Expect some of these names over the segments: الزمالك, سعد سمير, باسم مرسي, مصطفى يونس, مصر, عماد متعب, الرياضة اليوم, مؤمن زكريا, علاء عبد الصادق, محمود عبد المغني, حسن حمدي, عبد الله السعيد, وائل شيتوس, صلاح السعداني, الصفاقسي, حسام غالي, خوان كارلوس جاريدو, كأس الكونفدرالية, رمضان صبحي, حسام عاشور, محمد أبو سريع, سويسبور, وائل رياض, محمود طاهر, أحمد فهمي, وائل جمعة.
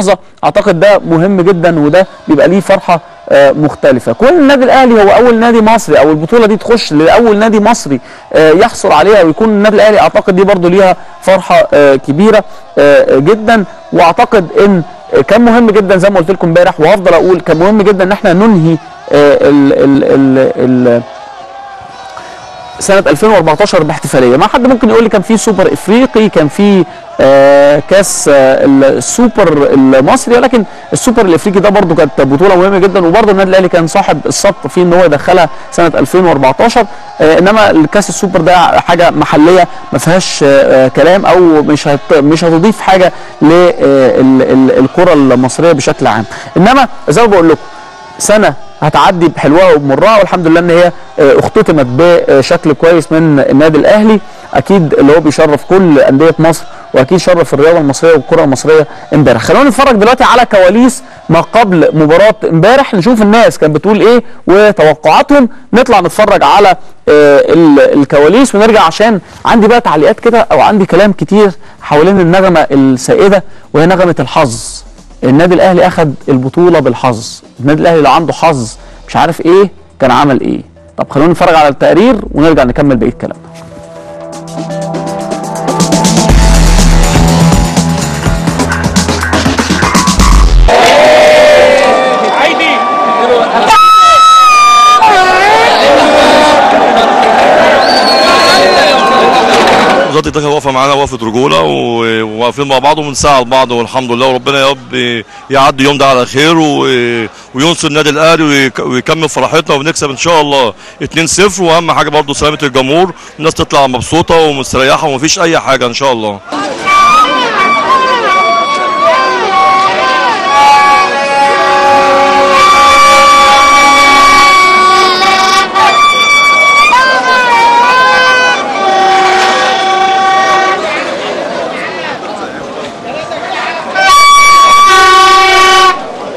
اللحظه، اعتقد ده مهم جدا وده بيبقى ليه فرحه مختلفه. كون النادي الاهلي هو اول نادي مصري او البطوله دي تخش لاول نادي مصري يحصل عليها ويكون النادي الاهلي، اعتقد دي برضو ليها فرحه كبيره جدا. واعتقد ان كان مهم جدا زي ما قلت لكم امبارح وهفضل اقول كان مهم جدا ان احنا ننهي سنه 2014 باحتفاليه. ما حد ممكن يقول لي كان في سوبر افريقي، كان في كاس السوبر المصري، ولكن السوبر الافريقي ده برضو كانت بطوله مهمه جدا، وبرضو النادي الاهلي كان صاحب الصبت في ان هو يدخلها سنه 2014. انما الكاس السوبر ده حاجه محليه ما فيهاش كلام، او مش هتضيف حاجه للكره المصريه بشكل عام. انما زي ما بقول لكم سنه هتعدي بحلوها وبمرها، والحمد لله ان هي اختتمت بشكل كويس من النادي الاهلي، اكيد اللي هو بيشرف كل انديه مصر واكيد شرف الرياضه المصريه والكره المصريه امبارح. خلونا نتفرج دلوقتي على كواليس ما قبل مباراه امبارح، نشوف الناس كانت بتقول ايه وتوقعاتهم. نطلع نتفرج على الكواليس ونرجع، عشان عندي بقى تعليقات كده او عندي كلام كتير حوالين النغمه السائده وهي نغمه الحظ. النادي الاهلي اخذ البطوله بالحظ، النادي الاهلي اللي عنده حظ مش عارف ايه كان عمل ايه. طب خلونا نتفرج على التقرير ونرجع نكمل بقيه كلامنا. دلوقتي الدكه واقفه معانا، وقفه رجوله وواقفين مع بعض وبنساعد بعض، والحمد لله، وربنا يا رب يعدي اليوم ده على خير وينصر النادي الاهلي ويكمل فرحتنا ونكسب ان شاء الله 2-0. واهم حاجه برضه سلامه الجمهور، الناس تطلع مبسوطه ومستريحه ومفيش اي حاجه ان شاء الله.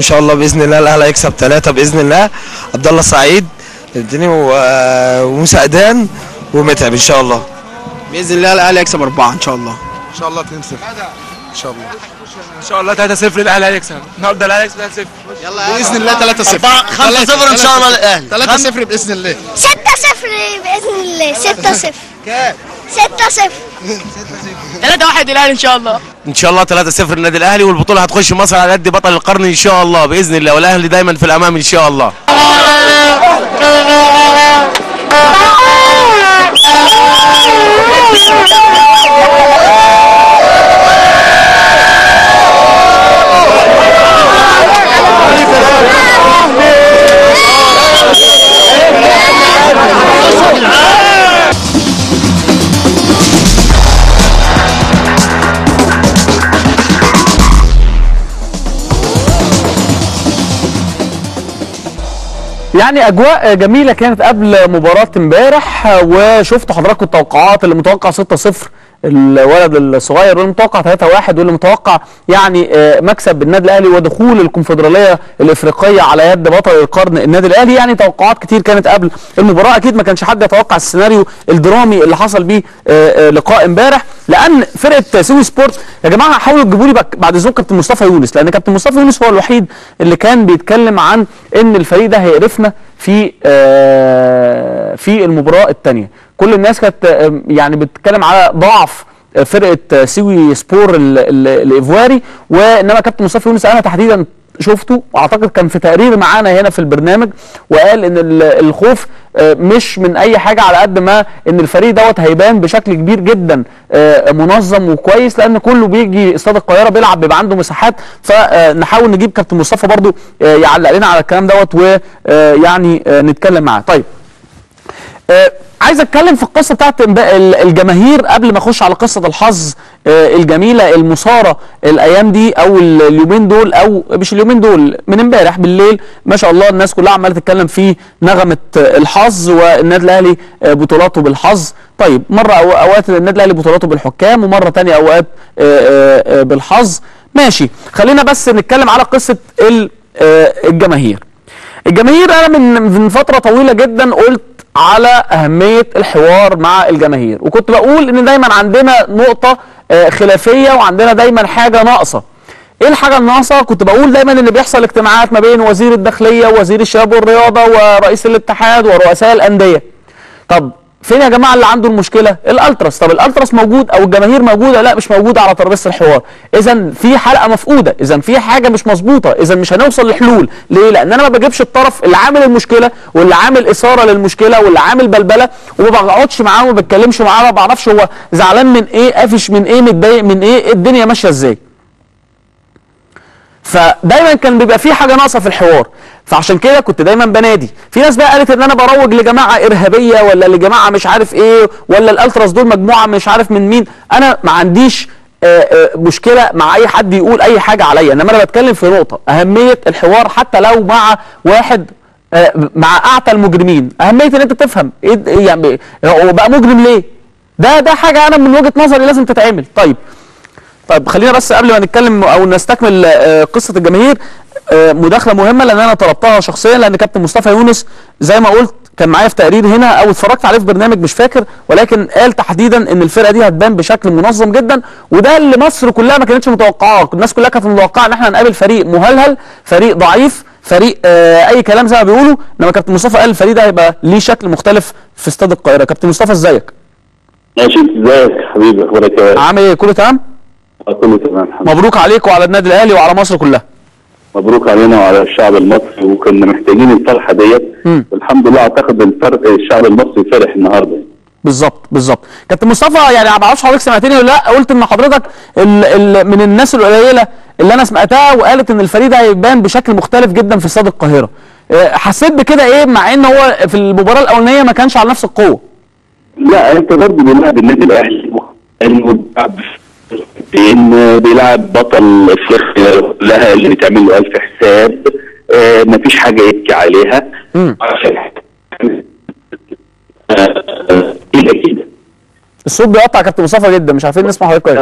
ان شاء الله باذن الله الاهلي هيكسب 3 باذن الله. عبد الله سعيد الدنيا ومساعدان ومتعب ان شاء الله. باذن الله الاهلي هيكسب 4 ان شاء الله. ان شاء الله 2-0 ان شاء الله. ان شاء الله 3-0 للاهلي هيكسب النهارده. الاهلي هيكسب 3-0 يلا باذن الله. 3-0 5-0 ان شاء الله للاهلي. 3-0 باذن الله. 6-0 باذن الله. 6-0 كام؟ 6-0 3-1 الاهلي ان شاء الله. ان شاء الله 3-0 النادي الاهلي، والبطوله هتخش مصر على قد بطل القرن ان شاء الله باذن الله، والاهلي دايما في الامام ان شاء الله. يعني اجواء جميله كانت قبل مباراه امبارح، وشفتوا حضراتكم التوقعات، اللي متوقع 6-0 الولد الصغير، واللي متوقع 3-1، واللي متوقع يعني مكسب النادي الاهلي ودخول الكونفدراليه الافريقيه على يد بطل القرن النادي الاهلي. يعني توقعات كتير كانت قبل المباراه، اكيد ما كانش حد يتوقع السيناريو الدرامي اللي حصل بيه لقاء امبارح، لان فرقه سوي سبورت يا جماعه حاولوا تجيبوا لي بعد اذنكم كابتن مصطفى يونس، لان كابتن مصطفى يونس هو الوحيد اللي كان بيتكلم عن ان الفريق ده هيقرفنا في المباراه الثانيه. كل الناس كانت يعني بتتكلم على ضعف فرقه سوي سبور الايفواري، وانما كابتن مصطفى يونس انا تحديدا شفته، واعتقد كان في تقرير معانا هنا في البرنامج، وقال ان الخوف مش من اي حاجه على قد ما ان الفريق دوت هيبان بشكل كبير جدا منظم وكويس، لان كله بيجي استاد القاهره بيلعب بيبقى عنده مساحات. فنحاول نجيب كابتن مصطفى برضو يعلق لنا على الكلام دوت ويعني نتكلم معاه. طيب عايز اتكلم في القصه بتاعت الجماهير قبل ما اخش على قصه الحظ الجميله المثاره الايام دي او اليومين دول، او مش اليومين دول، من امبارح بالليل ما شاء الله الناس كلها عماله تتكلم في نغمه الحظ والنادي الاهلي بطولاته بالحظ. طيب مره اوقات النادي الاهلي بطولاته بالحكام، ومره ثانيه اوقات بالحظ، ماشي. خلينا بس نتكلم على قصه الجماهير. انا من فتره طويله جدا قلت على أهمية الحوار مع الجماهير، وكنت بقول إن دايما عندنا نقطة خلافية وعندنا دايما حاجة ناقصة. ايه الحاجه الناقصه؟ كنت بقول دايما ان بيحصل اجتماعات ما بين وزير الداخليه ووزير الشباب والرياضه ورئيس الاتحاد ورؤساء الانديه. طب فين يا جماعه اللي عنده المشكله؟ الالتراس. طب الالتراس موجود او الجماهير موجوده؟ لا مش موجوده على ترابيزه الحوار. اذا في حلقه مفقوده، اذا في حاجه مش مظبوطه، اذا مش هنوصل لحلول. ليه؟ لان انا ما بجيبش الطرف اللي عامل المشكله واللي عامل اثاره للمشكله واللي عامل بلبله وما بقعدش معاه وما بتكلمش معاه، ما بعرفش هو زعلان من ايه، قافش من ايه، متضايق من ايه، الدنيا ماشيه ازاي. فدايما كان بيبقى في حاجه ناقصه في الحوار، فعشان كده كنت دايما بنادي. في ناس بقى قالت ان انا بروج لجماعه ارهابيه ولا لجماعه مش عارف ايه ولا الالتراس دول مجموعه مش عارف من مين. انا ما عنديش مشكله مع اي حد يقول اي حاجه عليا، انما انا بتكلم في نقطه اهميه الحوار حتى لو مع واحد مع اعتى المجرمين، اهميه ان انت تفهم ايه يعني هو بقى مجرم ليه؟ ده حاجه انا من وجهه نظري لازم تتعمل. طيب خلينا بس قبل ما نتكلم او نستكمل قصه الجماهير مداخله مهمه لان انا طلبتها شخصيا، لان كابتن مصطفى يونس زي ما قلت كان معايا في تقرير هنا او اتفرجت عليه في برنامج مش فاكر، ولكن قال تحديدا ان الفرقه دي هتبان بشكل منظم جدا، وده اللي مصر كلها ما كانتش متوقعاه. الناس كلها كانت متوقعه ان احنا هنقابل فريق مهلهل، فريق ضعيف، فريق اي كلام زي ما بيقولوا، انما كابتن مصطفى قال الفريق ده هيبقى ليه شكل مختلف في استاد القاهره. كابتن مصطفى ازيك؟ ماشي، ازيك حبيبي، اخبارك ايه؟ عامل ايه؟ كله تمام؟ كله تمام الحمد لله. مبروك عليك وعلى النادي الاهلي وعلى مصر كلها. مبروك علينا وعلى الشعب المصري، وكنا محتاجين الفرحه ديت، والحمد لله اعتقد الشعب المصري فرح النهارده. بالظبط بالظبط. كابتن مصطفى يعني ما بعرفش حضرتك سمعتني ولا لا، قلت ان حضرتك من الناس القليله اللي انا سمعتها وقالت ان الفريق ده هيبان بشكل مختلف جدا في استاد القاهره. حسيت بكده ايه مع ان هو في المباراه الاولانيه ما كانش على نفس القوه؟ لا انت برضه بنلعب النادي الاهلي إن بيلعب بطل افريقيا لها اللي بتعمل له 1000 حساب، مفيش حاجه يبكي عليها. كده الصوت بيقطع يا كابتن مصطفى جدا، مش عارفين نسمع حضرتك كويس.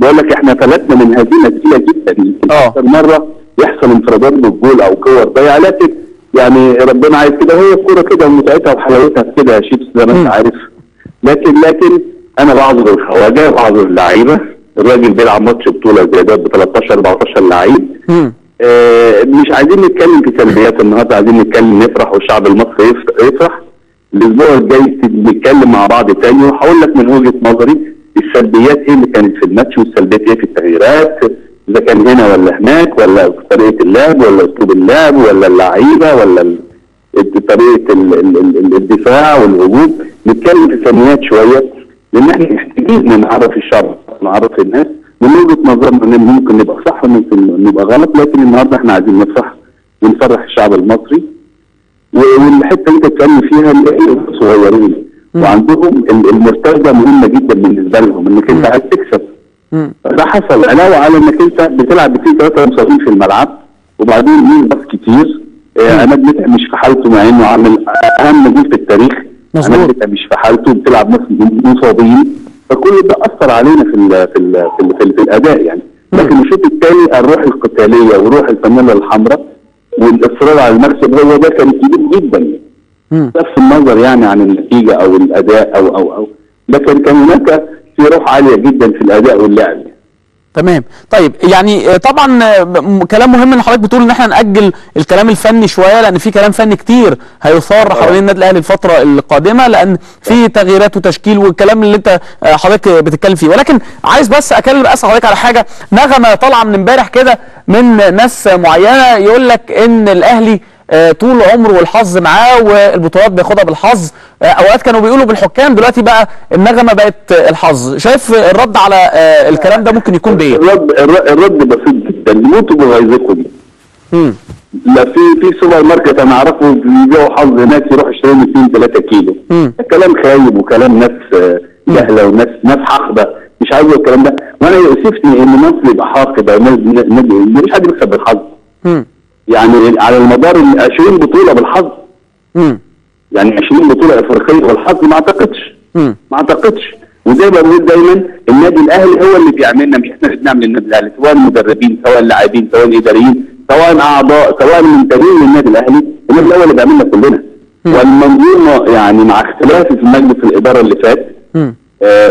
بقول لك احنا فلتنا من هزيمه كتيره جدا، اكثر مره يحصل انفرادات بالجول او كور ضايعه، لكن يعني ربنا عايز كده، هي الكوره كده ومتعتها وحلاوتها كده يا شيبس زي ما انت عارف. لكن انا بعذر الخواجه وبعذر اللعيبه. الراجل بيلعب ماتش بطوله زي ده ب 13 14 لعيب. مش عايزين نتكلم في سلبيات النهارده، عايزين نتكلم نفرح والشعب المصري يفرح. الاسبوع الجاي نتكلم مع بعض تاني، وهقول لك من وجهه نظري السلبيات ايه اللي كانت في الماتش والسلبيات ايه في التغييرات، اذا كان هنا ولا هناك، ولا طريقه اللعب ولا اسلوب اللعب ولا اللعيبه ولا طريقه الدفاع والهجوم. نتكلم في الفنيات شويه لان احنا محتاجين نعرف الشعب، نعرف الناس من وجهه نظرنا، ممكن نبقى صح وممكن نبقى غلط، لكن النهارده احنا عايزين نفرح ونفرح الشعب المصري. والحته اللي انت بتتكلم فيها الصغيرين وعندهم المرتده مهمه جدا بالنسبه لهم، انك انت عايز تكسب. ده حصل علاوه على انك انت بتلعب بفيه 3 مصابين في الملعب، وبعدين مين بس كتير. عماد متعب مش في حالته مع انه عامل اهم جول في التاريخ. عماد متعب مش في حالته، بتلعب مصابين، فكل ده اثر علينا في الاداء يعني. لكن الشوط الثاني الروح القتاليه وروح الفانيلا الحمراء والاصرار على المكسب هو ده كان كبير جدا، بصرف النظر يعني عن النتيجه او الاداء او لكن كان هناك في روح عاليه جدا في الاداء واللعب. تمام. طيب يعني طبعا كلام مهم ان حضرتك بتقول ان احنا ناجل الكلام الفني شويه لان في كلام فني كتير هيثار حوالين النادي الاهلي الفتره القادمه، لان في تغييرات وتشكيل والكلام اللي انت حضرتك بتتكلم فيه، ولكن عايز بس اكلم بس حضرتك على حاجه نغمه طالعه من امبارح كده من ناس معينه يقول لك ان الاهلي طول عمره والحظ معاه والبطولات بياخدها بالحظ، اوقات كانوا بيقولوا بالحكام، دلوقتي بقى النغمه بقت الحظ. شايف الرد على الكلام ده ممكن يكون بايه؟ الرد بسيط جدا، موتوا بغيظكم. لا في سوبر ماركت انا اعرفه بيبيعوا حظ هناك، يروح يشتروا 2 3 كيلو. كلام خايب وكلام ناس جهله وناس حاقده، مش عايز الكلام ده، وانا يؤسفني ان مصر يبقى حاقد او مش حد بيكسب بالحظ. يعني على المدار 20 بطوله بالحظ. يعني 20 بطوله افريقيه بالحظ، ما اعتقدش. وزي ما بقول دايما النادي الاهلي هو اللي بيعملنا، مش احنا اللي بنعمل النادي الاهلي، سواء المدربين سواء اللاعبين سواء الاداريين سواء اعضاء سواء منتمين للنادي الاهلي، النادي الاهلي هو اللي بيعملنا كلنا. والمنظومه يعني مع اختلاف في مجلس الاداره اللي فات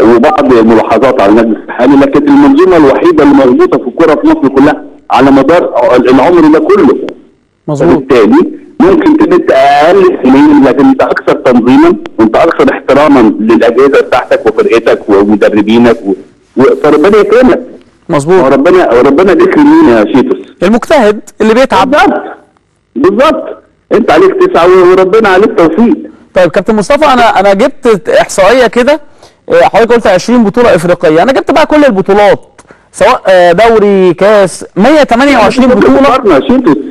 وبعض الملاحظات على المجلس الحالي، لكن المنظومه الوحيده اللي موجوده في الكره في مصر كلها على مدار العمر ده كله. مظبوط. بالتالي ممكن تبقى اقل سنين، لكن انت اكثر تنظيما وانت اكثر احتراما للاجهزه بتاعتك وفرقتك ومدربينك فربنا يكرمك. مظبوط. وربنا بيكرم يا شيتوس المجتهد اللي بيتعب. بالظبط. انت عليك تسعى وربنا عليك توفيق. طيب كابتن مصطفى، انا جبت احصائيه كده، حضرتك قلت 20 بطوله افريقيه، انا جبت بقى كل البطولات سواء دوري كاس 128 بطوله. مقارنه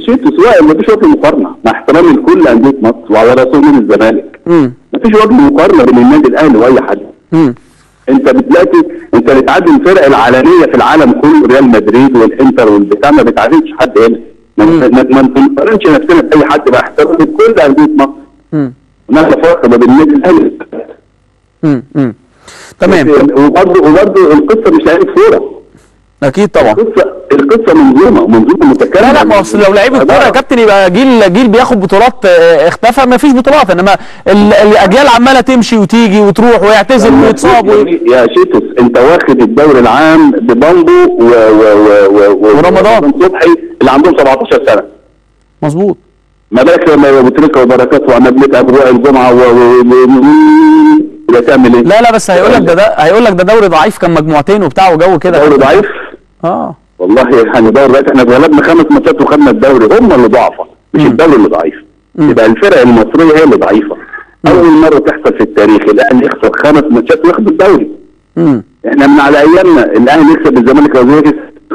شيتوس وائل، مفيش وجه مقارنه مع احترامي لكل انديه مصر وعلى راسهم نادي الزمالك. مفيش وجه مقارنه بين النادي الاهلي واي حد. انت دلوقتي انت بتعادل الفرق العالميه في العالم كله، ريال مدريد والانتر والبتاع، ما بتعادلش حد هنا. ما بنقارنش نفسنا باي حد، بقى احترامي لكل انديه مصر. هناك فرق ما بين النادي الاهلي. تمام. وبرضه القصه مش لعيبه كوره. اكيد طبعا. القصه منظومه متكامله. لا، ما اصل لو لعيبه كوره يا كابتن يبقى جيل بياخد بطولات اختفى، ما فيش بطولات، انما الاجيال عماله تمشي وتيجي وتروح ويعتزل ويتصاب. يا شيتوس انت واخد الدوري العام ببامبو ورمضان صبحي اللي عندهم 17 سنه. مظبوط. ما بالك لما يبقى بتركه وبركات وعماد متعب ووائل جمعه تعمل ايه؟ لا، بس هيقول لك ده دوري ضعيف، كان مجموعتين وبتاع وجو كده. دوري ضعيف؟ والله يعني الدوري دلوقتي احنا اتغلبنا 5 ماتشات وخدنا الدوري، هم اللي ضعفه مش الدوري اللي ضعيف. يبقى الفرق المصريه هي اللي ضعيفه. اول مره تحصل في التاريخ الاهلي يخسر 5 ماتشات وياخد الدوري. احنا من على ايامنا الاهلي يكسب الزمالك لو ياخد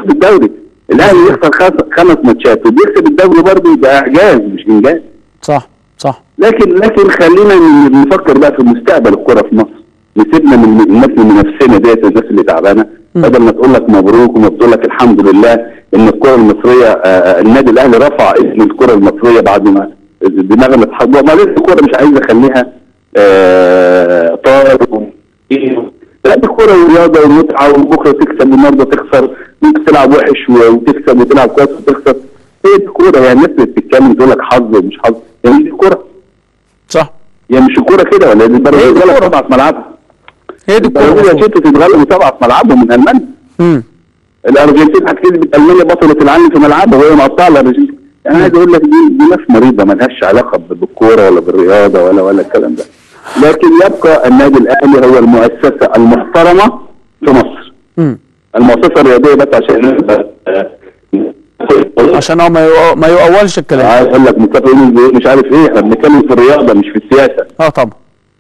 الدوري، الاهلي يخسر 5 ماتشات وبيكسب الدوري برضه، يبقى اعجاز مش انجاز. صح. لكن خلينا نفكر بقى في مستقبل الكرة في مصر، نسيبنا من نفسنا ديت الناس اللي تعبانه، بدل ما تقول لك مبروك وما تقول لك الحمد لله ان الكرة المصرية النادي الاهلي رفع اسم الكرة المصرية بعد ما دماغنا اتحضر، ما الكرة مش عايز اخليها طائر لا، دي كرة ورياضة ومتعة، وبكرة تكسب والنهارده تخسر، ممكن تلعب وحش وتكسب وتلعب كويس وتخسر، ايه دي كرة؟ يعني الناس اللي بتتكلم تقول لك حظ ومش حظ، يعني دي كرة. صح. يعني مش الكوره كده، ولا البرازيل اتغلبت 7 في ملعبها. هي دي الكوره. البرازيل اتغلبت 7 في ملعبهم من المانيا. الارجنتين هتكسب المانيا بطله العالم في ملعبها وهي مقطعه الارجنتين. انا عايز اقول لك دي ناس مريضه ما لهاش علاقه بالكوره ولا بالرياضه ولا الكلام ده. لكن يبقى النادي الاهلي هو المؤسسه المحترمه في مصر. المؤسسه الرياضيه بس عشان هو ما يقولش الكلام. عايز اقول لك مصطفى يونس مش عارف ايه، احنا بنتكلم في الرياضه مش في السياسه. طبعا.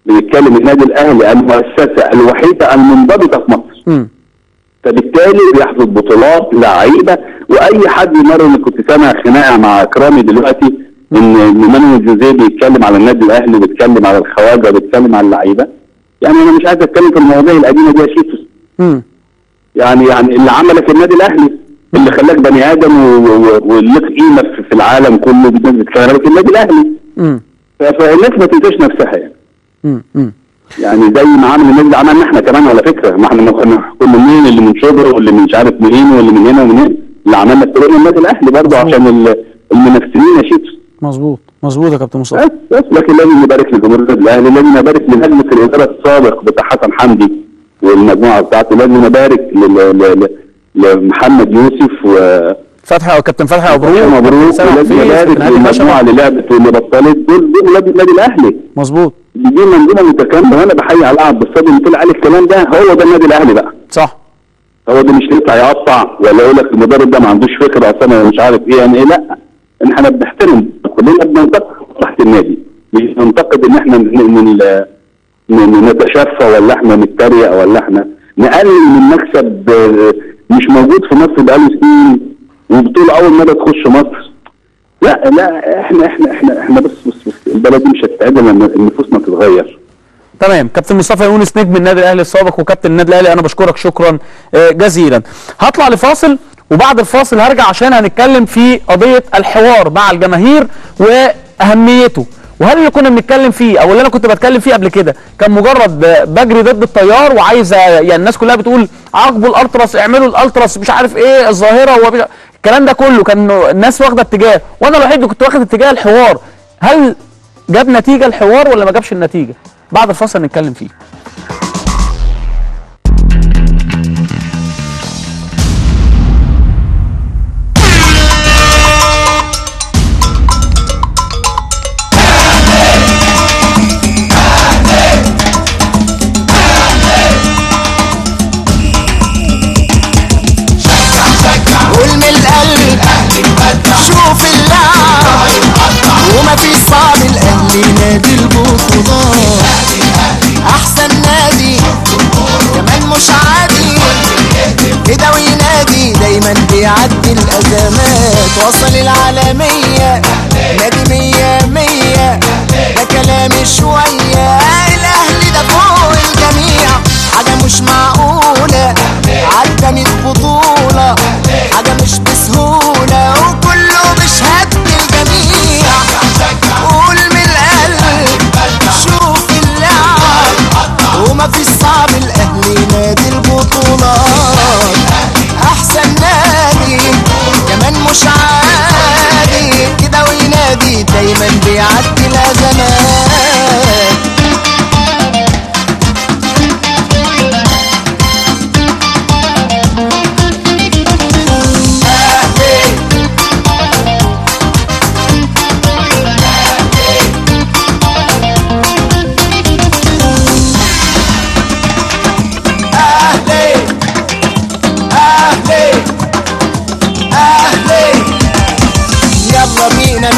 بنتكلم النادي الاهلي المؤسسه الوحيده المنضبطه في مصر. فبالتالي بيحدث بطولات لعيبه، واي حد مره انا كنت سامع خناقه مع اكرامي دلوقتي ان مانويل جوزيه بيتكلم على النادي الاهلي وبيتكلم على الخواجه وبيتكلم على اللعيبه. يعني انا مش عايز اتكلم في المواضيع القديمه دي يا شيتوس. يعني اللي عملك النادي الاهلي اللي خلاك بني ادم واللي لك قيمه في العالم كله بتتكلم عليك النادي الاهلي. فالناس ما تنساش نفسها يعني. يعني زي ما عمل النادي عملنا احنا كمان على فكره، ما احنا كنا مين اللي من شبرا واللي مش عارف منين واللي من هنا ومن هنا، اللي عملنا الطريق النادي الاهلي برضه عشان المنافسين يا شيتوس. مظبوط يا كابتن مصطفى. بس لكن لازم نبارك لجمهور النادي الاهلي، لازم نبارك لمجلس الاداره السابق بتاع حسن حمدي والمجموعه بتاعته، لازم نبارك لمحمد يوسف فتحي وكابتن فتحي مبروك، لازم نبارك للمجموعه اللي لعبت واللي بطلت، دول ولاد النادي الاهلي. مظبوط. دي منظومه متكامله، وانا بحيي علاء عبد الصادق اللي طلع عليه الكلام ده، هو ده النادي الاهلي بقى. صح. هو ده، مش يطلع يقطع ولا يقول لك المدرب ده ما عندوش فكره اصلا ولا مش عارف ايه يعني ايه، لا احنا بنحترم كلنا، بننتقد تحت النادي، مش بننتقد ان احنا نتشفى ولا احنا نتريق ولا احنا نقلل من مكسب مش موجود في مصر بقاله سنين، وبطوله اول مره تخش مصر. لا احنا بس البلد دي مش هتتعدل لما النفوس ما تتغير. تمام. كابتن مصطفى يونس نجم النادي الاهلي السابق وكابتن النادي الاهلي، انا بشكرك شكرا جزيلا. هطلع لفاصل وبعد الفاصل هرجع عشان هنتكلم في قضيه الحوار مع الجماهير واهميته، وهل اللي كنا بنتكلم فيه او اللي انا كنت بتكلم فيه قبل كده كان مجرد بجري ضد التيار وعايز، يعني الناس كلها بتقول عاقبوا الالتراس، اعملوا الالتراس، مش عارف ايه الظاهره الكلام ده كله، كان الناس واخده اتجاه وانا الوحيد اللي كنت واخد اتجاه الحوار. هل جاب نتيجه الحوار ولا ما جابش النتيجه؟ بعد الفاصل نتكلم فيه. وصل العالمية نادي 100 100 ده كلامي شوية. الأهلي ده فوق الجميع حاجة مش معقولة، عداني البطولة حاجة مش بسهولة وكله بشهادة الجميع. قول من القلب شوف اللعب ومفيش صعب، الأهلي نادي البطولات أحسن نادي كمان مش عادي كده، وينادي دايما بيعدي الأزمات.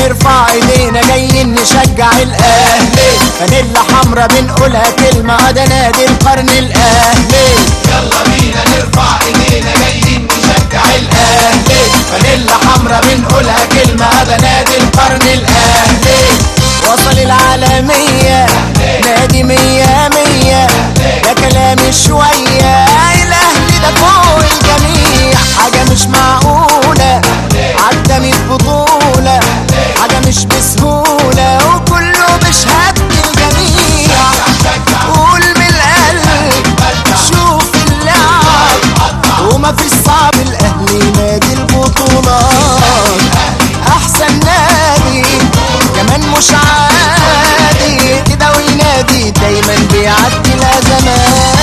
نرفع ايدينا جايين نشجع الاهلي، فانيلا حمرا بنقولها كلمه ادا نادي القرن الاهلي. يلا بينا نرفع ايدينا جايين نشجع الاهلي، فانيلا حمرا بنقولها كلمه ادا نادي القرن الاهلي. وصل العالميه نادي 100 100 ده كلامي شويه. الاهلي ده فوق الجميع حاجه مش معقوله، عدى 100 بطوله حاجة مش بسهولة وكله بشهادة الجميع. قول من القلب شوف اللعب ومفيش صعب، الأهلي نادي البطولات أحسن نادي كمان مش عادي كده، وينادي دايما بيعدي الأزمات.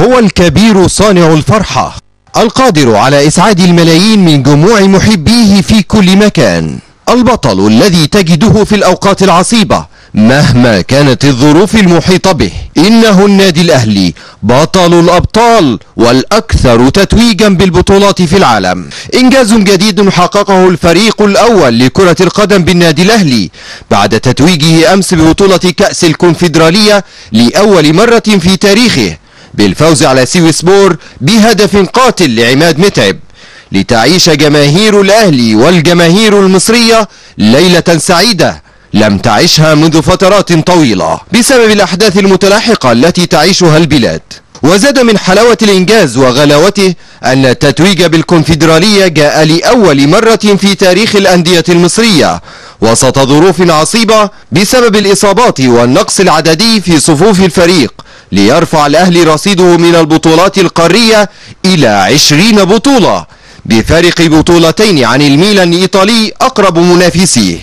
هو الكبير صانع الفرحة، القادر على إسعاد الملايين من جموع محبيه في كل مكان، البطل الذي تجده في الأوقات العصيبة مهما كانت الظروف المحيطة به. إنه النادي الأهلي بطل الأبطال والأكثر تتويجا بالبطولات في العالم. إنجاز جديد حققه الفريق الأول لكرة القدم بالنادي الأهلي بعد تتويجه أمس ببطولة كأس الكونفدرالية لأول مرة في تاريخه بالفوز على سويسبور بهدف قاتل لعماد متعب، لتعيش جماهير الأهلي والجماهير المصرية ليلة سعيدة لم تعيشها منذ فترات طويلة بسبب الأحداث المتلاحقة التي تعيشها البلاد. وزاد من حلاوة الإنجاز وغلاوته أن التتويج بالكونفدرالية جاء لأول مرة في تاريخ الأندية المصرية وسط ظروف عصيبة بسبب الإصابات والنقص العددي في صفوف الفريق، ليرفع الأهلي رصيده من البطولات القارية إلى 20 بطولة بفارق 2 بطولتين عن الميلان الإيطالي أقرب منافسيه.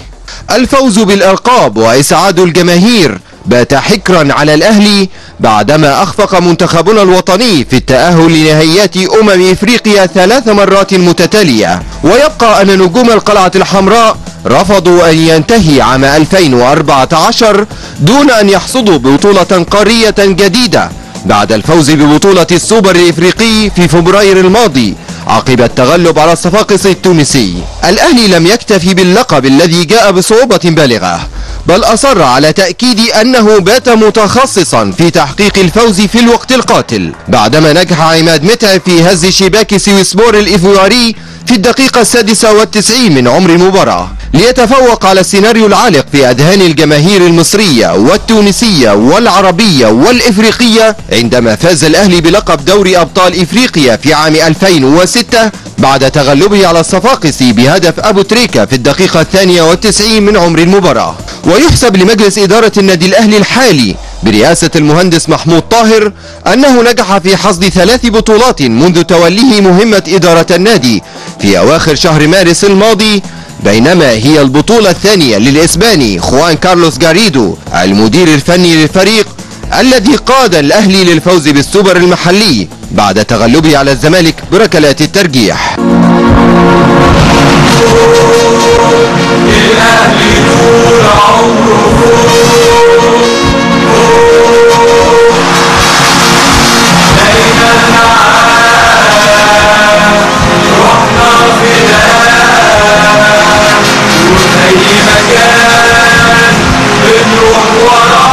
الفوز بالألقاب وإسعاد الجماهير بات حكرا على الأهلي بعدما أخفق منتخبنا الوطني في التأهل لنهائيات إفريقيا 3 مرات متتالية. ويبقى أن نجوم القلعة الحمراء رفضوا أن ينتهي عام 2014 دون أن يحصدوا بطولة قارية جديدة بعد الفوز ببطولة السوبر الإفريقي في فبراير الماضي عقب التغلب على الصفاقس التونسي. الأهلي لم يكتفي باللقب الذي جاء بصعوبة بالغة، بل أصر على تأكيد أنه بات متخصصا في تحقيق الفوز في الوقت القاتل بعدما نجح عماد متعب في هز شباك سويسبور الإفواري في الدقيقة 96 من عمر المباراة، ليتفوق على السيناريو العالق في أذهان الجماهير المصرية والتونسية والعربية والإفريقية عندما فاز الأهلي بلقب دوري أبطال إفريقيا في عام 2006 بعد تغلبه على الصفاقسي بهدف أبو تريكة في الدقيقة 92 من عمر المباراة. ويحسب لمجلس إدارة النادي الأهلي الحالي برئاسة المهندس محمود طاهر أنه نجح في حصد 3 بطولات منذ توليه مهمة إدارة النادي في أواخر شهر مارس الماضي، بينما هي البطولة الثانية للإسباني خوان كارلوس جاريدو المدير الفني للفريق الذي قاد الأهلي للفوز بالسوبر المحلي بعد تغلبه على الزمالك بركلات الترجيح. في مكان بنروح وراه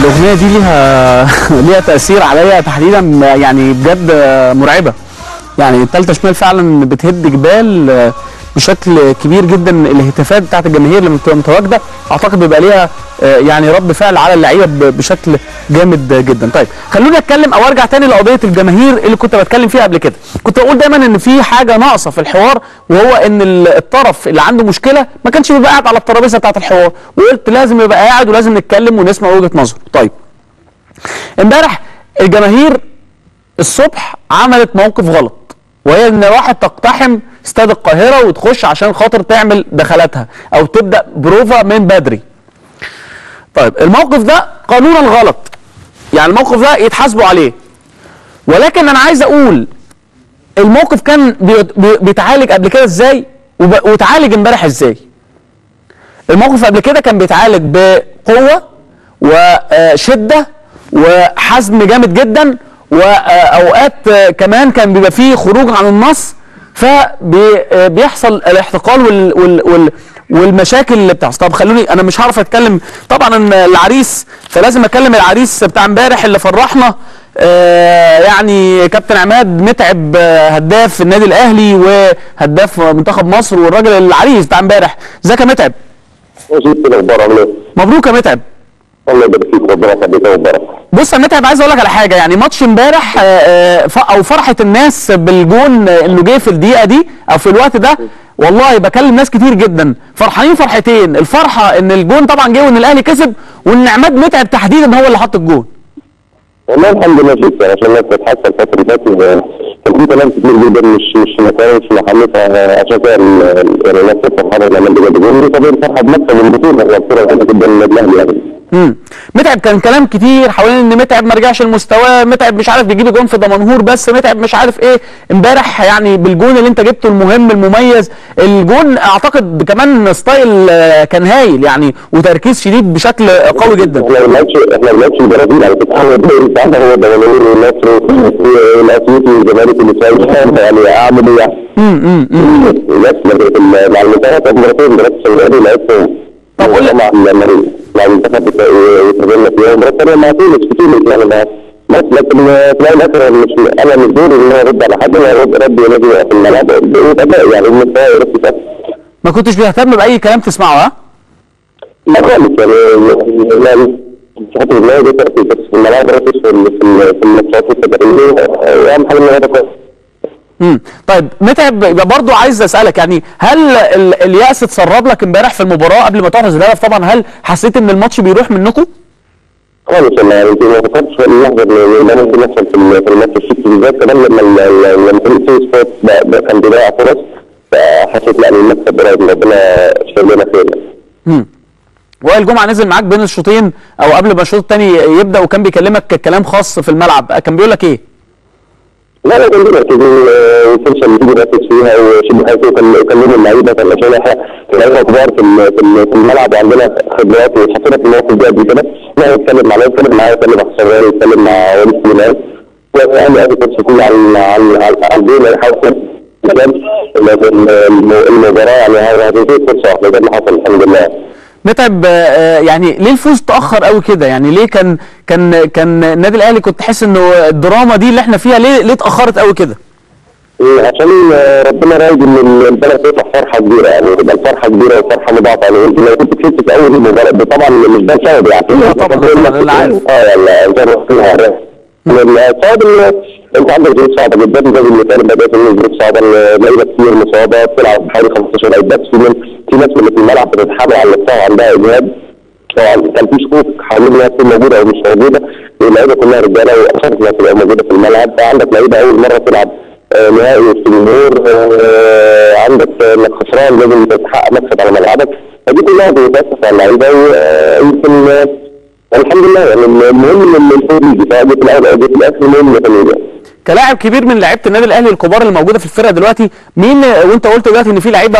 الاغنيه دي ليها تاثير عليا تحديدا، يعني بجد مرعبه. يعني الثالثه شمال فعلا بتهد جبال بشكل كبير جدا. الهتافات بتاعت الجماهير لما بتبقى متواجده اعتقد بيبقى ليها يعني رد فعل على اللعيبه بشكل جامد جدا. طيب خلوني اتكلم او ارجع تاني لقضيه الجماهير اللي كنت بتكلم فيها قبل كده. كنت بقول دايما ان في حاجه ناقصه في الحوار، وهو ان الطرف اللي عنده مشكله ما كانش بيبقى قاعد على الترابيزه بتاعت الحوار، وقلت لازم يبقى قاعد ولازم نتكلم ونسمع وجهه نظره. طيب امبارح الجماهير الصبح عملت موقف غلط، وهي ان راحت تقتحم استاد القاهره وتخش عشان خاطر تعمل دخلاتها او تبدا بروفا من بدري. طيب الموقف ده قانونا غلط، يعني الموقف ده يتحاسبوا عليه. ولكن انا عايز اقول الموقف كان بيتعالج قبل كده ازاي واتعالج امبارح ازاي. الموقف قبل كده كان بيتعالج بقوه وشده وحزم جامد جدا، واوقات كمان كان بيبقى فيه خروج عن النص، فبيحصل الاحتقال والمشاكل اللي بتحصل. طب خلوني، انا مش هعرف اتكلم طبعا العريس، فلازم اكلم العريس بتاع امبارح اللي فرحنا، يعني كابتن عماد متعب، هداف النادي الاهلي وهداف منتخب مصر، والراجل العريس بتاع امبارح. ازيك يا متعب؟ مبروك يا متعب. الله يبارك فيك وربنا يخليك يا مبارك. بص يا متعب، عايز اقول لك على حاجه، يعني ماتش امبارح او فرحه الناس بالجون اللي جه في الدقيقه دي او في الوقت ده، والله بكلم ناس كتير جدا فرحانين فرحتين. الفرحه ان الجون طبعا جه وان الاهلي كسب، وان عماد متعب تحديدا هو اللي حط الجون. والله الحمد لله جدا، عشان الناس بتتحسن الفتره ديت، كان في كلام كتير جدا مش مش محلتها، عشان كده الناس فرحانه ان عماد متعب جون، طبعا الفرحه بنفسها بالبطوله والكوره جدا للاهلي يعني. متعب كان كلام كتير حوالين ان متعب ما رجعش لمستواه، متعب مش عارف بيجيب جون في دمنهور بس، متعب مش عارف ايه. امبارح يعني بالجون اللي انت جبته المهم المميز، الجون اعتقد كمان ستايل كان هايل يعني، وتركيز شديد بشكل قوي جدا. احنا ما لعبش البرازيل على فكره، هو الدوري بتاعنا هو دمنهور والنصر والاسيوطي والزمالك والاسماعيلي، يعني اعمل ايه يعني؟ مع المنتخبات المرتين درست الرياضي لعبتهم. طب قول لي مع المنتخب وتقابلنا فيها مباراه ثانيه مع تونس في تونس، يعني لكن تلاقي الاخر انا مش دوري ان انا ارد على حد، انا ردي في الملعب باداء، يعني المستوى يرد. ما كنتش بتهتم باي كلام تسمعه ها؟ لا خالص، يعني صحتي بالله دي تركيز بس في الملعب، ركز في الماتشات التدريبيه، اهم حاجه ان انا اركز. طيب متعب، يبقى برضه عايز اسالك، يعني هل اليأس اتسرب لك امبارح في المباراه قبل ما تحرز الهدف طبعا؟ هل حسيت ان الماتش بيروح منكم؟ خالص والله، يعني ما فكرتش في اللحظه اللي ممكن يحصل في الماتش الست بالذات، كمان لما فريق سويسبور كان بيضيع فرص، فحسيت لا المكسب قريب، ربنا يشتغل لنا خير. وائل جمعة نزل معاك بين الشوطين او قبل ما الشوط الثاني يبدا، وكان بيكلمك كلام خاص في الملعب، كان بيقول لك ايه؟ لا كان بيركز الفرصه اللي بيجي يركز فيها ويشد حياته، وكلموا اللعيبه، كان عشان احنا لعيبه كبار في الملعب وعندنا خبرات واتحطينا في المواقف دي قبل كده. لا اتكلم معايا، اتكلم مع حسام غالي، اتكلم مع وائل الإبراشي، وقال لي ادي فرصه كلها على الجول، انا حاسس المباراه يعني هذه فرصه واحده، ده اللي حصل الحمد لله. متعب يعني ليه الفوز تاخر قوي كده؟ يعني ليه كان النادي الاهلي، كنت تحس انه الدراما دي اللي احنا فيها ليه اتاخرت قوي كده؟ عشان ربنا رايد ان البلد تفرح فرحه كبيره، يعني تبقى الفرحه كبيره وفرحه مضاعفه. لو كنت كسبت في اول المباراه طبعا مش ده السبب، يعني طبعا انا عارف السبب انت عندك ظروف صعبه جدا، زي اللي كان بدات من ظروف صعبه، لعيبه كتير مصابه، بتلعب حوالي 15 لعيب بس، في ناس اللي في الملعب بتتحامل على نفسها، عندها اجهاد طبعا، كان في شكوك حوالين انها تكون موجوده او مش موجوده، اللعيبه كلها رجاله واخرت انها تبقى موجوده في الملعب. عندك لعيبه اول مره تلعب نهائي وسط الجمهور، عندك انك خسران لازم تتحقق مكسب على ملعبك، فدي كلها بتأسف على اللعيبه، ويمكن الحمد لله يعني المهم ان الفوز يجي، فدي في الاول او في الاخر المهم يجي. كلاعب كبير من لعيبه النادي الاهلي الكبار اللي موجوده في الفرقه دلوقتي، مين وانت قلت دلوقتي ان في لعيبه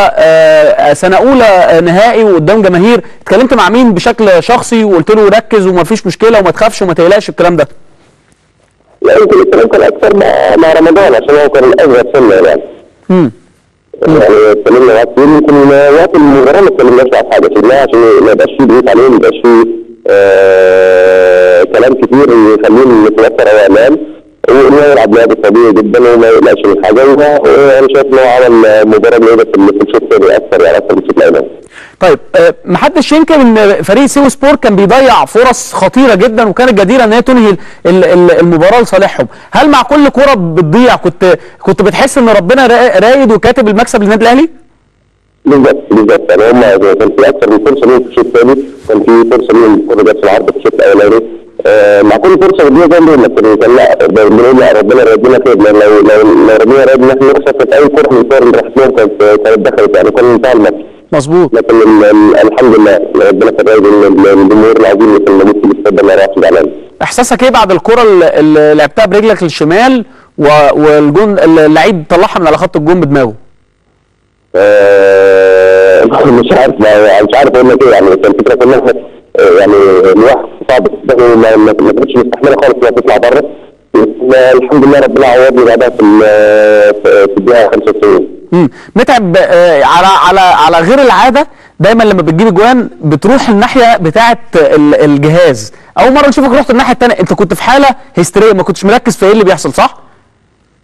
سنه اولى نهائي وقدام جماهير، اتكلمت مع مين بشكل شخصي وقلت له ركز ومفيش مشكله وما تخافش وما تقلقش الكلام ده؟ لا يمكن الكلام كان اكثر مع رمضان، عشان هو كان الاصغر سنه يعني. يعني اتكلمنا معاه كتير، يمكن وقت المباراه ما اتكلمناش مع حاجه، سيبناها عشان ما يبقاش فيه ضغوط عليه، ما يبقاش فيه كلام كتير يخليهم يتوتر هو امام، ويلعب لعب طبيعي جدا وما يقلقش من حاجه، وانا شايف ان هو عمل مباراه جيده في الشوط الثاني اكثر يعني اكثر من الشوط الاولاني. طيب محدش ينكر ان فريق سويسبور كان بيضيع فرص خطيره جدا وكانت جديره ان هي تنهي المباراه لصالحهم، هل مع كل كوره بتضيع كنت بتحس ان ربنا رايد وكاتب المكسب للنادي الاهلي؟ بالظبط يعني هم كان في اكثر من فرصه ليهم في الشوط الثاني، كان في فرصه ليهم الكوره جت في العرض في الشوط الاولاني، مع كل فرصه بديها جنبي لكن لا ربنا ربنا كده، لو ربنا راد ان احنا نخسر كانت اي كوره من الكور اللي راحت لهم كانت دخلت يعني كان انتهى الماتش. مظبوط. لكن الحمد لله ربنا كان رايد ان الجمهور العظيم اللي كان موجود في الاستاد ما راحش زعلان. احساسك ايه بعد الكوره اللي لعبتها برجلك الشمال والجون اللعيب طلعها من على خط الجون بدماغه؟ مش عارف اقول لك ايه يعني، كان الفكره كلها يعني الواحد صعب ما كانتش مستحمله خالص انها تطلع بره، الحمد لله ربنا عوضني بعدها في الدقيقه 95. متعب على غير العاده دايما لما بتجيب اجوان بتروح الناحيه بتاعه الجهاز، اول مره نشوفك رحت الناحيه الثانيه، انت كنت في حاله هستيريه ما كنتش مركز في ايه اللي بيحصل صح؟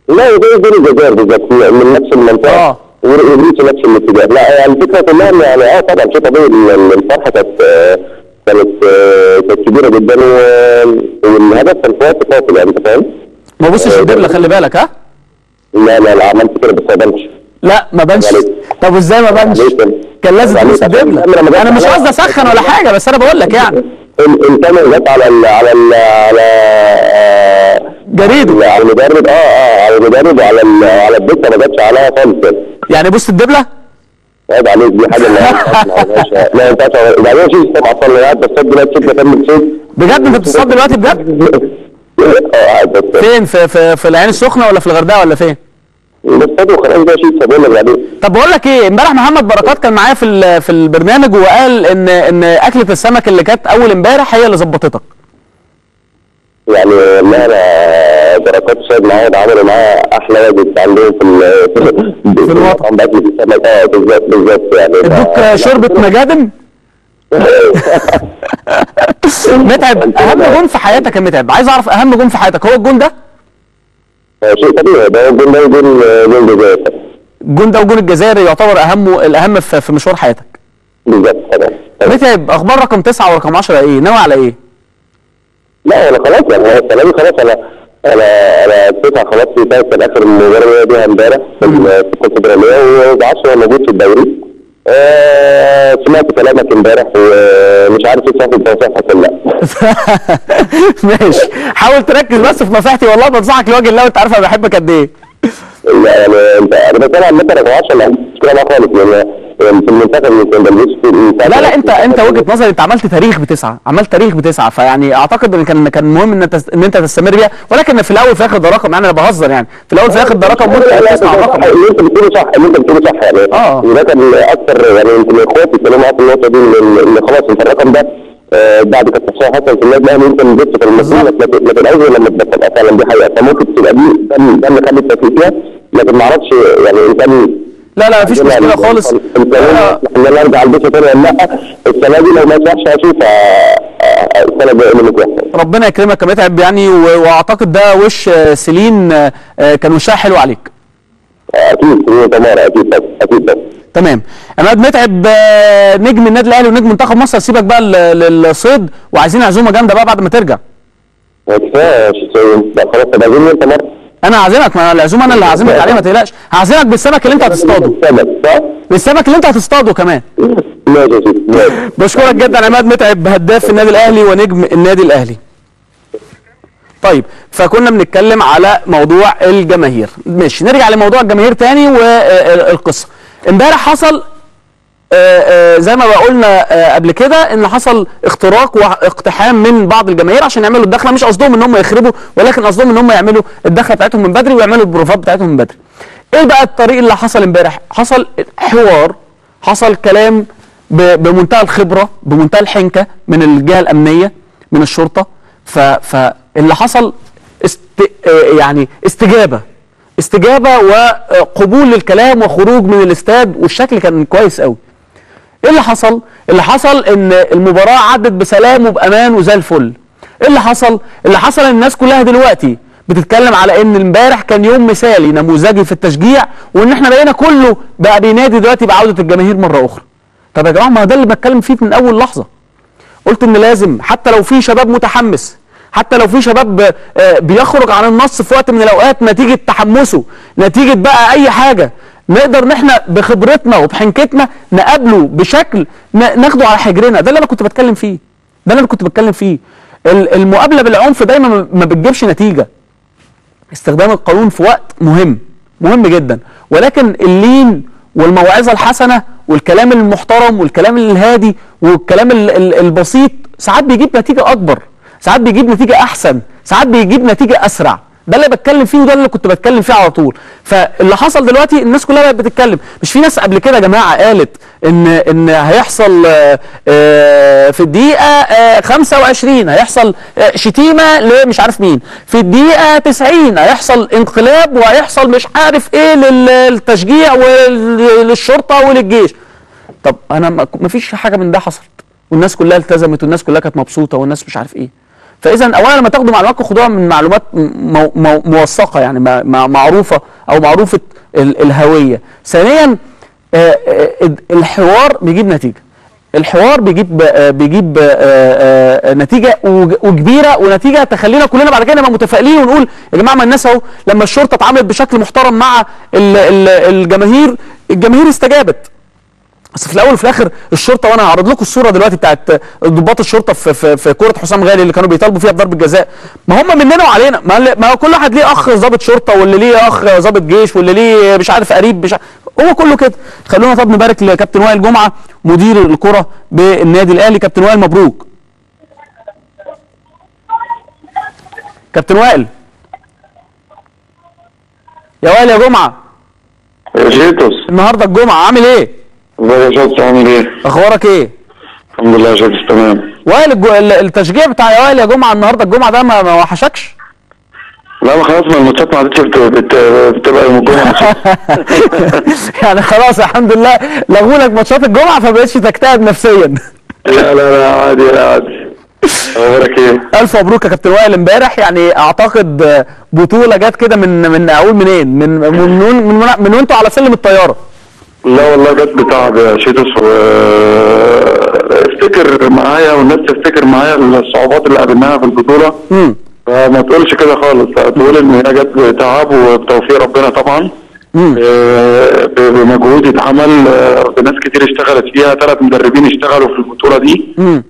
لا ده الجزائر بالظبط من نفس المنطقه وريت نفس الاتجاه، لا يعني الفكره كلها يعني طبعا شيء طبيعي الفرحه كانت كبيره جدا والهدف كان في وقت قاتل يعني انت فاهم؟ ما بصش الدبله خلي بالك ها؟ لا عملت كده بس ما بانش. لا ما بانش. طب وازاي ما بانش؟ كان لازم تبص الدبله. انا مش قصدي اسخن ولا حاجه بس انا بقول لك يعني. الكاميرا جت على ال على ال على جاريدو على المدرب على المدرب على الدكه ما جتش عليها خالص يعني بص الدبله؟ عيب عليك دي حاجه لا انت بعدين شيء طبعا صلي بس دلوقتي شكلي كمل صيد بجد. انت بتصطاد دلوقتي بجد؟ فين في العين السخنه ولا في الغردقه ولا فين؟ بصطاد وخلاص بقى شيء صابونه بعدين. طب بقول لك ايه، امبارح محمد بركات كان معايا في البرنامج وقال ان اكله السمك اللي كانت اول امبارح هي اللي ظبطتك. يعني والله انا بركات الشاهد معايا عملوا معايا احلى واجب عندهم في الوطن بالظبط يعني ادوك شوربه مجادن. متعب اهم جون في حياتك يا متعب، عايز اعرف اهم جون في حياتك هو الجون ده؟ شيء طبيعي ده الجون ده وجون الجزائر، الجون ده وجون الجزائر يعتبر الاهم في مشوار حياتك بالظبط. طبعا متعب اخبار رقم 9 ورقم 10 ايه؟ ناوي على ايه؟ لا انا خلاص يعني كلامي خلاص انا التسعه خلاص في اخر المباراه اللي هي بيها امبارح في الكونفدراليه و10 موجود في الدوري. سمعت كلامك امبارح ومش عارف ايه صح نصيحتك ولا لا. ماشي حاول تركز بس في نصيحتي، والله بنصحك لوجه الله وانت عارف انا بحبك قد ايه. لا يعني انا بتكلم عن مثلا رقم 10 لا مش كده خالص يعني في المنتخب لا انت وجهه نظري انت عملت تاريخ بتسعه، عملت تاريخ بتسعه، فيعني اعتقد ان كان مهم ان انت تستمر بيها، ولكن في الاول في الاخر ده رقم يعني انا بهزر يعني في الاول في الاخر ده رقم ممكن تسمع رقم اللي انت بتقوله صح يعني وده كان اكثر يعني يمكن اخواتي اتكلموا معايا في النقطه دي ان خلاص انت الرقم ده بعد كانت تصحيح حصل في النادي الاهلي انت نزلت في المسيره لكن اول لما تبقى فعلا دي حقيقه فممكن تبقى دي ده اللي خلى التفكير فيها لكن ما اعرفش يعني انت لا مفيش مشكله خالص. انا ارجع البيت تاني ولا لا؟ السنه دي لو ما نجحش هشوفها السنه الجايه اللي متوحشه. ربنا يكرمك يا متعب يعني واعتقد ده وش سيلين كان وشها حلو عليك. اكيد هي تمارة اكيد بس. تمام عماد متعب نجم النادي الاهلي ونجم منتخب مصر، سيبك بقى للصيد وعايزين عزومه جامده بقى بعد ما ترجع. كفايه خلاص تعزمني انت مره. انا عازمك ما العزومه انا اللي عازمك عليه ما تقلقش، هعزمك بالسمك اللي انت هتصطاده بالسمك اللي انت هتصطاده كمان. بشكرك جدا عماد متعب هداف النادي الاهلي ونجم النادي الاهلي. طيب فكنا بنتكلم على موضوع الجماهير، ماشي نرجع لموضوع الجماهير تاني والقصه. امبارح حصل زي ما قلنا قبل كده ان حصل اختراق واقتحام من بعض الجماهير عشان يعملوا الدخله، مش قصدهم ان هم يخربوا ولكن قصدهم ان هم يعملوا الدخله بتاعتهم من بدري ويعملوا البروفات بتاعتهم من بدري. ايه بقى الطريق اللي حصل امبارح؟ حصل حوار، حصل كلام بمنتهى الخبره بمنتهى الحنكه من الجهه الامنيه من الشرطه، فاللي حصل يعني استجابه وقبول للكلام وخروج من الاستاد والشكل كان كويس قوي. ايه اللي حصل؟ اللي حصل ان المباراه عدت بسلام وبامان وزي الفل. ايه اللي حصل؟ اللي حصل ان الناس كلها دلوقتي بتتكلم على ان امبارح كان يوم مثالي نموذجي في التشجيع، وان احنا بقينا كله بقى بينادي دلوقتي بعوده الجماهير مره اخرى. طب يا جماعه، ما ده اللي بتكلم فيه من اول لحظه. قلت ان لازم حتى لو في شباب متحمس، حتى لو في شباب بيخرج عن النص في وقت من الاوقات نتيجه تحمسه، نتيجه بقى اي حاجه، نقدر ان احنا بخبرتنا وبحنكتنا نقابله بشكل ناخده على حجرنا. ده اللي انا كنت بتكلم فيه، ده اللي انا كنت بتكلم فيه. المقابله بالعنف دايما ما بتجيبش نتيجه. استخدام القانون في وقت مهم، مهم جدا، ولكن اللين والموعظه الحسنه والكلام المحترم والكلام الهادي والكلام البسيط ساعات بيجيب نتيجه اكبر، ساعات بيجيب نتيجه احسن، ساعات بيجيب نتيجه اسرع. ده اللي بتكلم فيه وده اللي كنت بتكلم فيه على طول. فاللي حصل دلوقتي الناس كلها بقت بتتكلم. مش في ناس قبل كده يا جماعه قالت ان هيحصل في الدقيقه 25 هيحصل شتيمه لمش عارف مين، في الدقيقه 90 هيحصل انقلاب وهيحصل مش عارف ايه للتشجيع وللشرطه وللجيش. طب انا ما فيش حاجه من ده حصلت، والناس كلها التزمت والناس كلها كانت مبسوطه والناس مش عارف ايه. فاذا اولا لما تاخدوا معلوماتكم خدوها من معلومات موثقه، يعني معروفه او معروفه الهويه. ثانيا الحوار بيجيب نتيجه، الحوار بيجيب نتيجه وكبيره، ونتيجه تخلينا كلنا بعد كده نبقى متفائلين ونقول يا جماعه ما الناس اهو لما الشرطه اتعاملت بشكل محترم مع الجماهير، الجماهير استجابت. بس في الاول وفي الاخر الشرطه، وانا هعرض لكم الصوره دلوقتي بتاعت ضباط الشرطه في كره حسام غالي اللي كانوا بيطالبوا فيها بضرب الجزاء، ما هم مننا وعلينا، ما كل واحد ليه اخ ضابط شرطه، واللي ليه اخ ضابط جيش، واللي ليه مش عارف قريب مش عارف. هو كله كده. خلونا طب نبارك لكابتن وائل جمعه مدير الكره بالنادي الاهلي. كابتن وائل مبروك. كابتن وائل، يا وائل يا جمعه، يا شيتوس النهارده الجمعه، عامل ايه؟ ازيك يا شباب، عامل ايه؟ اخبارك ايه؟ الحمد لله يا شباب تمام. وائل التشجيع بتاع وائل يا جمعه النهارده الجمعه ده ما وحشكش؟ لا ما خلاص، ما الماتشات ما عادتش بتبقى يوم الجمعه. يعني خلاص الحمد لله لغوا لك ماتشات الجمعه فما بقتش تكتئب نفسيا. لا لا لا عادي، لا عادي. اخبارك ايه؟ الف مبروك يا كابتن وائل امبارح، يعني اعتقد بطوله جت كده من اقول منين؟ من وانتوا على سلم الطياره. لا والله جت بتعب يا شيتوس، افتكر معايا والناس تفتكر معايا الصعوبات اللي قابلناها في البطوله، فما تقولش كده خالص، تقول ان هي جت بتعب وبتوفيق ربنا طبعا، بمجهود اتعمل، بناس كتير اشتغلت فيها، 3 مدربين اشتغلوا في البطوله دي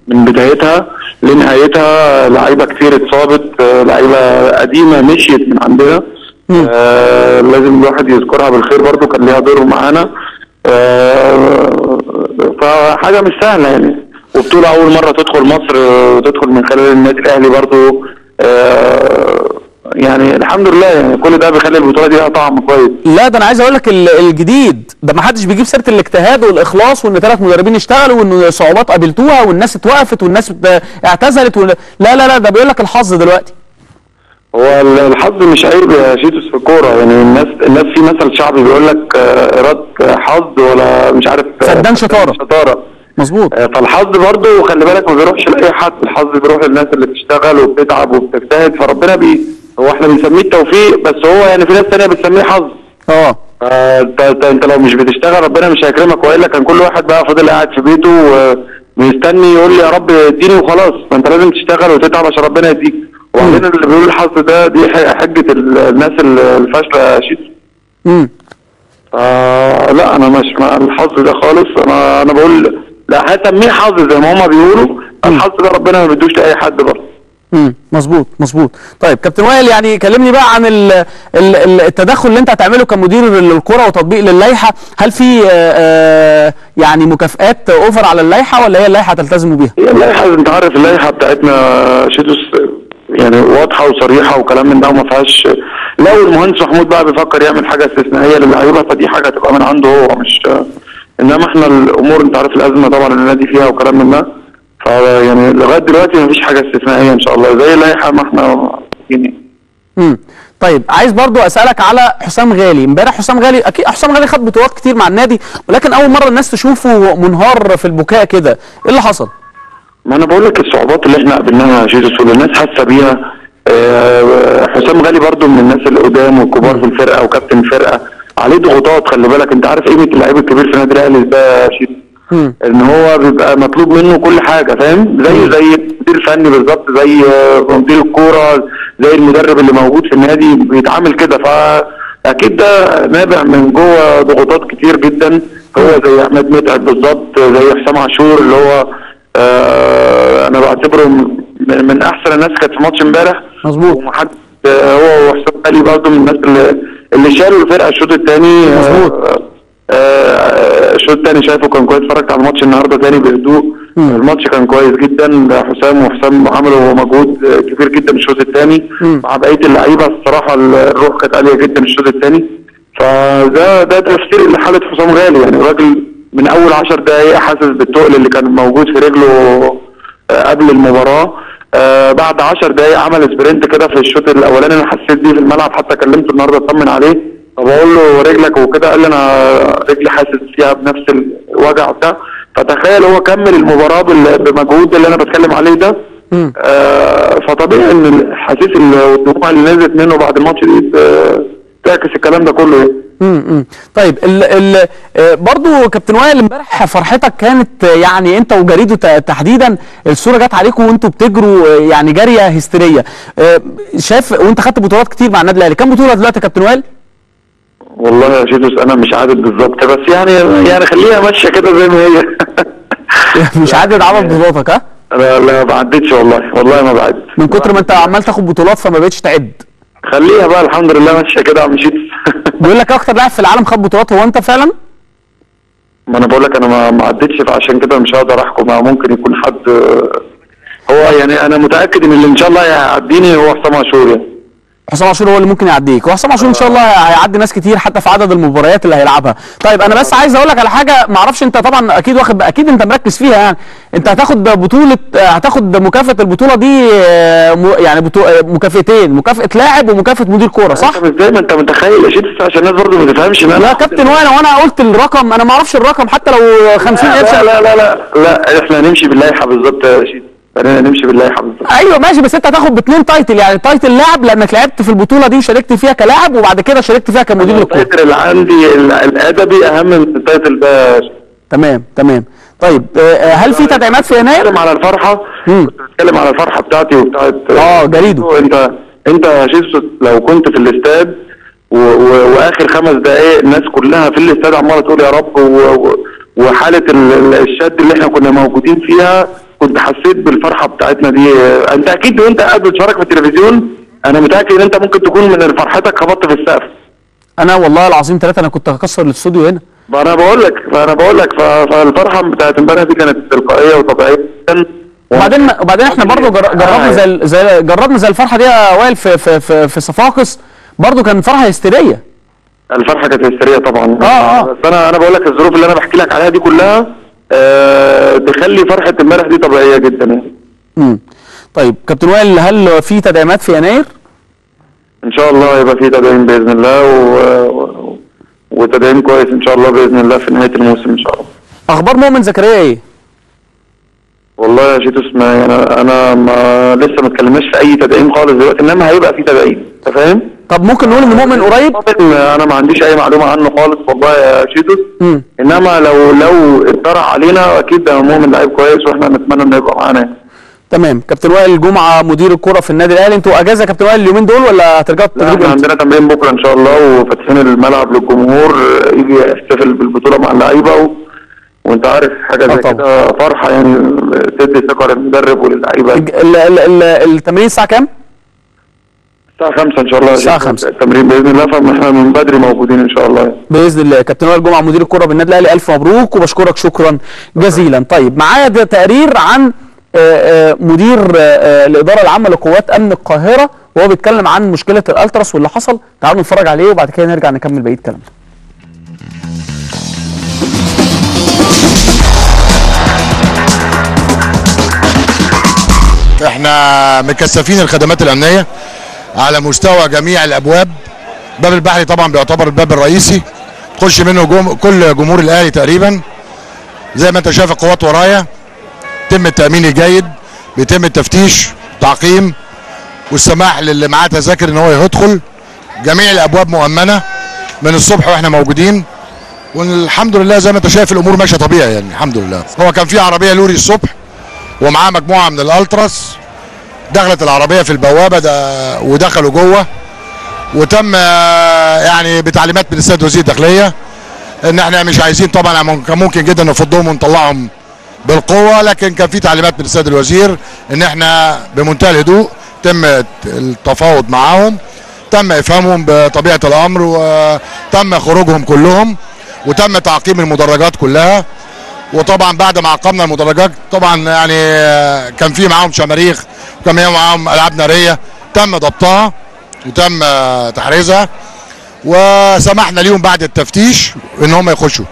من بدايتها لنهايتها، لعيبه كتير اتصابت، لعيبه قديمه مشيت من عندنا، لازم الواحد يذكرها بالخير، برضو كان ليها دور معانا، فحاجه مش سهله يعني، وبطوله اول مره تدخل مصر وتدخل من خلال النادي الاهلي برضو، يعني الحمد لله، يعني كل ده بيخلي البطوله دي لها طعم كويس. لا ده انا عايز اقول لك الجديد ده ما حدش بيجيب سيره الاجتهاد والاخلاص، وان 3 مدربين اشتغلوا، وان صعوبات قابلتوها، والناس اتوقفت والناس اعتزلت لا لا لا، ده بيقول لك الحظ دلوقتي. هو الحظ مش عيب يا شيتوس في الكوره، يعني الناس في مثل شعبي بيقول لك اراده حظ ولا مش عارف فدان شطاره. مظبوط. فالحظ برضه خلي بالك ما بيروحش لاي حد، الحظ بيروح للناس اللي بتشتغل وبتتعب وبتجتهد، فربنا هو احنا بنسميه التوفيق، بس هو يعني في ناس ثانيه بتسميه حظ. انت لو مش بتشتغل ربنا مش هيكرمك، والا كان كل واحد بقى فاضل قاعد في بيته ومستني يقول لي يا رب اديني وخلاص، فانت لازم تشتغل وتتعب عشان ربنا يديك. وبعدين اللي بيقول الحظ ده دي حجه الناس الفاشله يا شيتوس. لا انا مش مع الحظ ده خالص، انا بقول لا هسميه حظ زي ما هما بيقولوا، الحظ ده ربنا ما بيدوش لاي حد برضه. مظبوط مظبوط. طيب كابتن وائل، يعني كلمني بقى عن التدخل اللي انت هتعمله كمدير للكره وتطبيق للائحه، هل في يعني مكافئات اوفر على اللائحه ولا هي اللائحه تلتزموا بيها؟ هي اللائحه، انت عارف اللائحه بتاعتنا شيتوس يعني واضحه وصريحه وكلام من ده، وما فيهاش، لو المهندس محمود بقى بيفكر يعمل حاجه استثنائيه للعيبه فدي حاجه تبقى من عنده هو، مش انما احنا الامور انت عارف الازمه طبعا اللي النادي فيها وكلام من ده، فيعني لغايه دلوقتي ما فيش حاجه استثنائيه ان شاء الله زي اللائحه ما احنا يعني طيب عايز برضو اسالك على حسام غالي. امبارح حسام غالي اكيد حسام غالي خد بطولات كتير مع النادي، ولكن اول مره الناس تشوفه منهار في البكاء كده، ايه اللي حصل؟ ما انا بقول لك الصعوبات اللي احنا قابلناها جيسوس والناس حاسه بيها. حسام غالي برضو من الناس اللي قدام والكبار في الفرقه وكابتن الفرقه، عليه ضغوطات. خلي بالك انت عارف قيمه اللاعب الكبير في نادي الاهلي ده ان هو بيبقى مطلوب منه كل حاجه، فاهم؟ زي المدير الفني بالظبط، زي مدير الكوره، زي المدرب اللي موجود في النادي بيتعامل كده. فاكيد ده نابع من جوه ضغوطات كتير جدا. هو زي عماد متعب بالظبط، زي حسام عاشور اللي هو انا بعتبره من احسن الناس كانت في ماتش امبارح. مظبوط. ومحد هو وحسام غالي برضه من الناس اللي شالوا الفرقه الشوط الثاني. مظبوط. الشوط الثاني شايفه كان كويس. اتفرجت على الماتش النهارده ثاني بهدوء. الماتش كان كويس جدا. حسام عملوا مجهود كبير جدا الشوط الثاني مع بقيه اللعيبه. الصراحه الروح كانت عاليه جدا الشوط الثاني. فده تفسير لحاله حسام غالي. يعني الراجل من اول 10 دقائق حاسس بالتقل اللي كان موجود في رجله قبل المباراه. بعد 10 دقائق عمل سبرنت كده في الشوط الاولاني. انا حسيت بيه في الملعب، حتى كلمته النهارده اطمن عليه. بقول له رجلك وكده، قال لي انا رجلي حاسس فيها بنفس الوجع ده. فتخيل هو كمل المباراه بمجهود اللي انا بتكلم عليه ده. فطبيعي ان الاحاسيس والدموع اللي نزلت منه بعد الماتش دي تعكس الكلام ده كله. طيب برضه كابتن وائل، امبارح فرحتك كانت يعني انت وجاريدو تحديدا، الصوره جت عليكم وانتوا بتجروا يعني جاريه هستيريه. شايف وانت خدت بطولات كتير مع النادي الاهلي، كام بطوله دلوقتي يا كابتن وائل؟ والله يا جيسوس انا مش عادد بالظبط، بس يعني خليها ماشيه كده زي ما هي. مش عادد عدد بطولاتك؟ ها؟ لا ما بعدتش والله ما بعد، من كتر ما انت عمال تاخد بطولات فما بقتش تعد. خليها بقى الحمد لله ماشيه كده يا عم جيسوس. بيقول لك اكتر لاعب في العالم خد بطولات، هو انت فعلا؟ ما انا بقول لك انا ما عدتش، فعشان كده مش هقدر احكم. ممكن يكون حد هو، يعني انا متاكد ان اللي ان شاء الله هيعديني هو حسام عاشور. يعني حسام عاشور هو اللي ممكن يعديك، وحسام عاشور ان شاء الله هيعدي ناس كتير حتى في عدد المباريات اللي هيلعبها. طيب انا بس عايز اقول لك على حاجه، ما اعرفش انت طبعا اكيد واخد، اكيد انت مركز فيها. يعني انت هتاخد مكافاه البطوله دي، يعني مكافاتين، مكافاه لاعب ومكافاه مدير كوره، صح؟ انت زي ما انت متخيل يا شيخ، عشان الناس برضه ما تفهمش. لا كابتن وائل، وانا قلت الرقم، انا ما اعرفش الرقم حتى لو 50,000. لا لا لا لا لا، احنا هنمشي باللائحه بالظبط يا شيخ، نمشي بالله حضرتك. ايوه ماشي، بس انت هتاخد ب2 تايتل، يعني تايتل لاعب لانك لعبت في البطوله دي وشاركت فيها كلاعب، وبعد كده شاركت فيها كمدير للكوره. التايتل اللي عندي الادبي اهم من التايتل ده. تمام. طيب هل في تدعيمات في يناير؟ بتكلم على الفرحه، كنت بتكلم على الفرحه بتاعتي وبتاعت جاريدو. انت يا جيسوس لو كنت في الاستاد واخر 5 دقائق الناس كلها في الاستاد عماله تقول يا رب، وحاله الشد اللي احنا كنا موجودين فيها، كنت حسيت بالفرحه بتاعتنا دي. انت اكيد وانت قاعد بتتفرج في التلفزيون، انا متاكد ان انت ممكن تكون من فرحتك خبطت في السقف. انا والله العظيم 3 انا كنت هكسر الاستوديو هنا. فانا بقول لك فالفرحه بتاعت امبارح دي كانت تلقائيه وطبيعيه جدا. وبعدين احنا برضه جربنا زي الفرحه دي يا وائل في صفاقس، برضه كان فرحه هستيريه. الفرحه كانت هستيريه طبعا. بس انا بقول لك الظروف اللي انا بحكي لك عليها دي كلها تخلي فرحه امبارح دي طبيعيه جدا يعني. طيب كابتن وائل، هل في تدعيمات في يناير؟ ان شاء الله يبقى في تدعيم باذن الله، وتدعيم كويس ان شاء الله باذن الله في نهايه الموسم ان شاء الله. اخبار مؤمن زكريا ايه؟ والله يا شيتوس ما انا ما لسه ما اتكلمناش في اي تدعيم خالص دلوقتي، انما هيبقى في تدعيم، انت فاهم؟ طب ممكن نقول ان مؤمن قريب؟ انا ما عنديش اي معلومه عنه خالص والله يا شيتوس، انما لو اتطرح علينا اكيد مؤمن لعيب كويس، واحنا نتمنى انه يبقى معانا. تمام. كابتن وائل جمعه مدير الكوره في النادي الاهلي، انتوا اجازه كابتن وائل اليومين دول ولا هترجعوا التدريب؟ احنا عندنا تمرين بكره ان شاء الله، وفاتحين الملعب للجمهور يجي يحتفل بالبطوله مع اللعيبه، وانت عارف حاجه زي كده فرحه يعني تدي ثقه للمدرب وللعيبه. التمرين الساعه كام؟ الساعة 5 إن شاء الله. الساعة 5 التمرين بإذن الله، فإحنا من بدري موجودين إن شاء الله بإذن الله. كابتن وائل جمعة مدير الكرة بالنادي الأهلي، ألف مبروك وبشكرك شكرا جزيلا. طيب معايا ده تقرير عن مدير الإدارة العامة لقوات أمن القاهرة، وهو بيتكلم عن مشكلة الألتراس واللي حصل. تعالوا نتفرج عليه وبعد كده نرجع نكمل بقية كلامنا. إحنا مكثفين الخدمات الأمنية على مستوى جميع الابواب. باب البحري طبعا بيعتبر الباب الرئيسي تخش منه كل جمهور الاهلي تقريبا. زي ما انت شايف القوات ورايا، بيتم التامين الجيد، بيتم التفتيش تعقيم والسماح للي معاه تذاكر ان هو يدخل. جميع الابواب مؤمنه من الصبح واحنا موجودين، والحمد لله زي ما انت شايف الامور ماشيه طبيعي يعني الحمد لله. هو كان في عربيه لوري الصبح ومعاه مجموعه من الالتراس، دخلت العربيه في البوابه ده ودخلوا جوه، وتم يعني بتعليمات من السيد وزير الداخليه ان احنا مش عايزين طبعا، كان ممكن جدا نفضهم ونطلعهم بالقوه، لكن كان في تعليمات من السيد الوزير ان احنا بمنتهى الهدوء تم التفاوض معاهم، تم افهامهم بطبيعه الامر، وتم خروجهم كلهم وتم تعقيم المدرجات كلها. وطبعا بعد ما عقمنا المدرجات طبعا يعني كان في معاهم شماريخ وكان معاهم العاب ناريه تم ضبطها وتم تحريزها، وسمحنا ليهم بعد التفتيش ان هم يخشوا.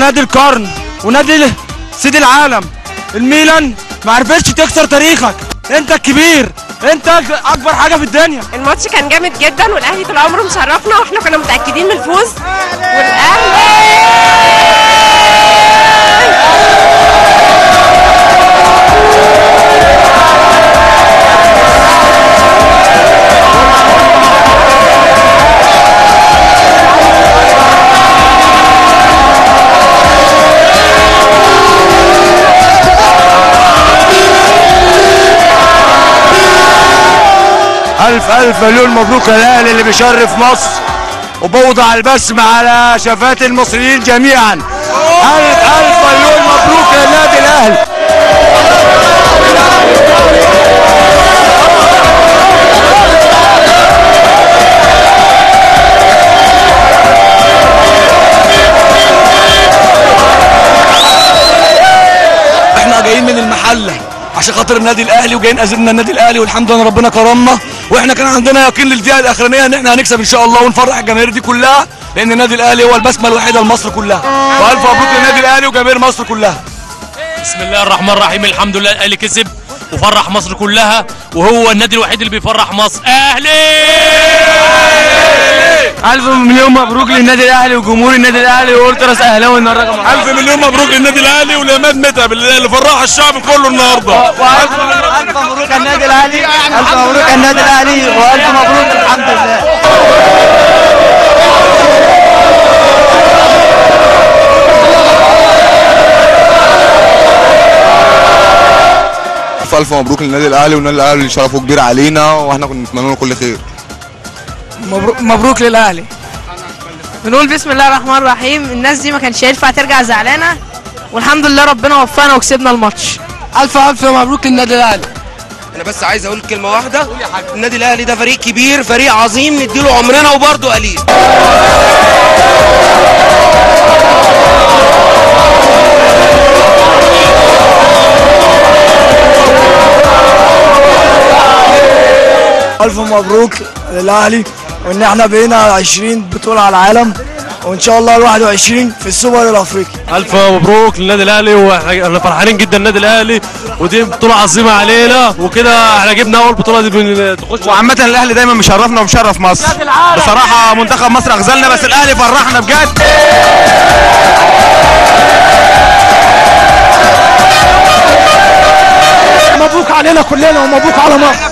نادي القرن ونادي سيد العالم، الميلان ما عرفتش تكسر تاريخك، انت الكبير، انت اكبر حاجه في الدنيا. الماتش كان جامد جدا، والاهلي طول عمره مشرفنا، واحنا كنا متاكدين من الفوز. ألف ألف مليون مبروك للأهلي اللي بيشرف مصر، وبوضع البسم على شفات المصريين جميعا. ألف ألف مليون مبروك للنادي الأهلي. إحنا جايين من المحلة عشان خاطر النادي الأهلي، وجايين أزمنا النادي الأهلي، والحمد لله ربنا كرمنا، واحنا كان عندنا يقين للدقيقه الاخرانيه ان احنا هنكسب ان شاء الله ونفرح الجماهير دي كلها، لان النادي الاهلي هو البسمه الوحيده لمصر كلها. والف مبروك للنادي الاهلي وجماهير مصر كلها. بسم الله الرحمن الرحيم، الحمد لله الاهلي كسب وفرح مصر كلها، وهو النادي الوحيد اللي بيفرح مصر. اهلي الف مليون مبروك للنادي الاهلي وجمهور النادي الاهلي والتراس اهلاوي النهارده. الف مليون مبروك للنادي الاهلي ولعماد متعب اللي فرح الشعب كله النهارده. الف مبروك النادي الاهلي، الف مبروك النادي الاهلي، والف مبروك الحمد لله. الف مبروك للنادي الاهلي، والنادي الاهلي شرفه كبير علينا، واحنا كنا نتمنى له كل خير. مبروك للاهلي. بنقول بسم الله الرحمن الرحيم. الناس دي ما كانتش ينفع ترجع زعلانه، والحمد لله ربنا وفقنا وكسبنا الماتش. الف الف مبروك للنادي الاهلي. انا بس عايز اقول كلمه واحده، النادي الاهلي ده فريق كبير، فريق عظيم، نديله عمرنا وبرده قليل. الف مبروك للاهلي، وان احنا بقينا 20 بطوله على العالم، وان شاء الله 21 في السوبر الافريقي. الف مبروك للنادي الاهلي، واحنا فرحانين جدا النادي الاهلي، ودي بطوله عظيمه علينا، وكده احنا جبنا اول بطوله دي تخش. وعامه الاهلي دايما مشرفنا ومشرف مصر بصراحه. منتخب مصر اغزلنا، بس الاهلي فرحنا بجد. مبروك علينا كلنا، ومبروك على مصر.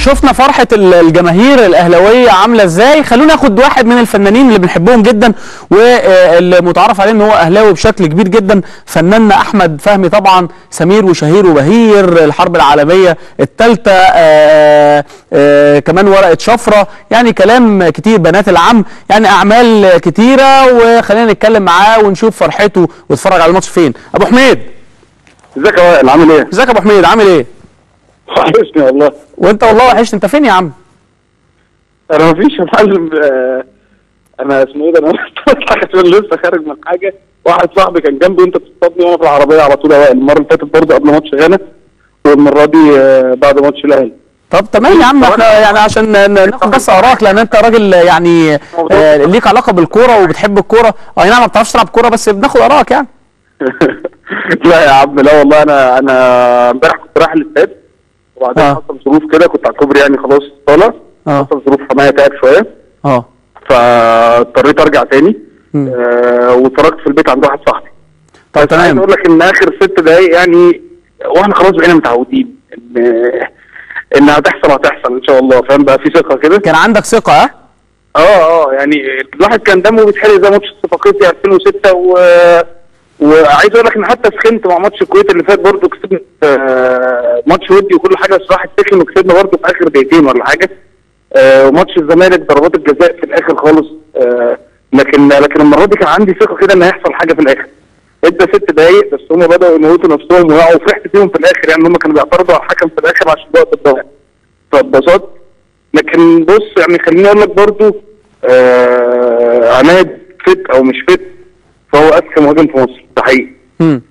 شفنا فرحة الجماهير الأهلاوية عاملة ازاي. خلونا اخد واحد من الفنانين اللي بنحبهم جدا واللي متعرف عليه ان هو أهلاوي بشكل كبير جدا، فناننا أحمد فهمي. طبعا سمير وشهير وبهير، الحرب العالمية الثالثة، كمان ورقة شفرة، يعني كلام كتير، بنات العم، يعني أعمال كتيرة. وخلينا نتكلم معاه ونشوف فرحته واتفرج على الماتش فين. أبو حميد، ازيك يا وائل؟ عامل ايه؟ ازيك يا أبو حميد؟ عامل ايه؟ وحشني والله. وانت والله وحشني. انت فين يا عم؟ انا مفيش يا معلم. انا اسمه ايه ده، انا لسه خارج من حاجه، واحد صاحبي كان جنبي وانت بتصطادني وانا في العربيه على طول يا وائل. المره اللي فاتت برضه قبل ماتش غانا، والمره دي بعد ماتش الاهلي. طب تمام يا عم، احنا يعني عشان ناخد بس اراك، لان انت راجل يعني ليك علاقه بالكوره وبتحب الكوره. اي نعم ما بتعرفش تلعب كوره، بس بناخد اراك يعني. لا يا عم لا والله، انا امبارح كنت رايح للاستاد، وبعدين حصل ظروف كده، كنت على الكوبري يعني خلاص طالع، حصل ظروف حمايه تعب شويه، فاضطريت ارجع تاني، واتفرجت في البيت عند واحد صاحبي. طب تمام. عايز اقول لك ان اخر 6 دقايق يعني، واحنا خلاص بقينا متعودين ان هتحصل ان شاء الله، فاهم بقى، في ثقه كده. كان عندك ثقه؟ يعني الواحد كان دمه بيتحرق زي ماتش صفاقسي 2006، وعايز اقول لك ان حتى سخنت مع ماتش الكويت اللي فات برضه، كسبنا ماتش ودي وكل حاجه، الصراحه سخن وكسبنا برضه في اخر دقيقتين ولا حاجه، وماتش الزمالك ضربات الجزاء في الاخر خالص، لكن المره دي كان عندي ثقه كده ان هيحصل حاجه في الاخر. ادى 6 دقايق بس، هم بداوا يموتوا نفسهم ووقعوا، وفرحت فيهم في الاخر يعني، هم كانوا بيعترضوا على الحكم في الاخر عشان وقت الضغط، فاتبسطت. لكن بص يعني خليني اقول لك برضه، عماد فت او مش فت، فهو اذكى مهاجم في مصر، ده حقيقي.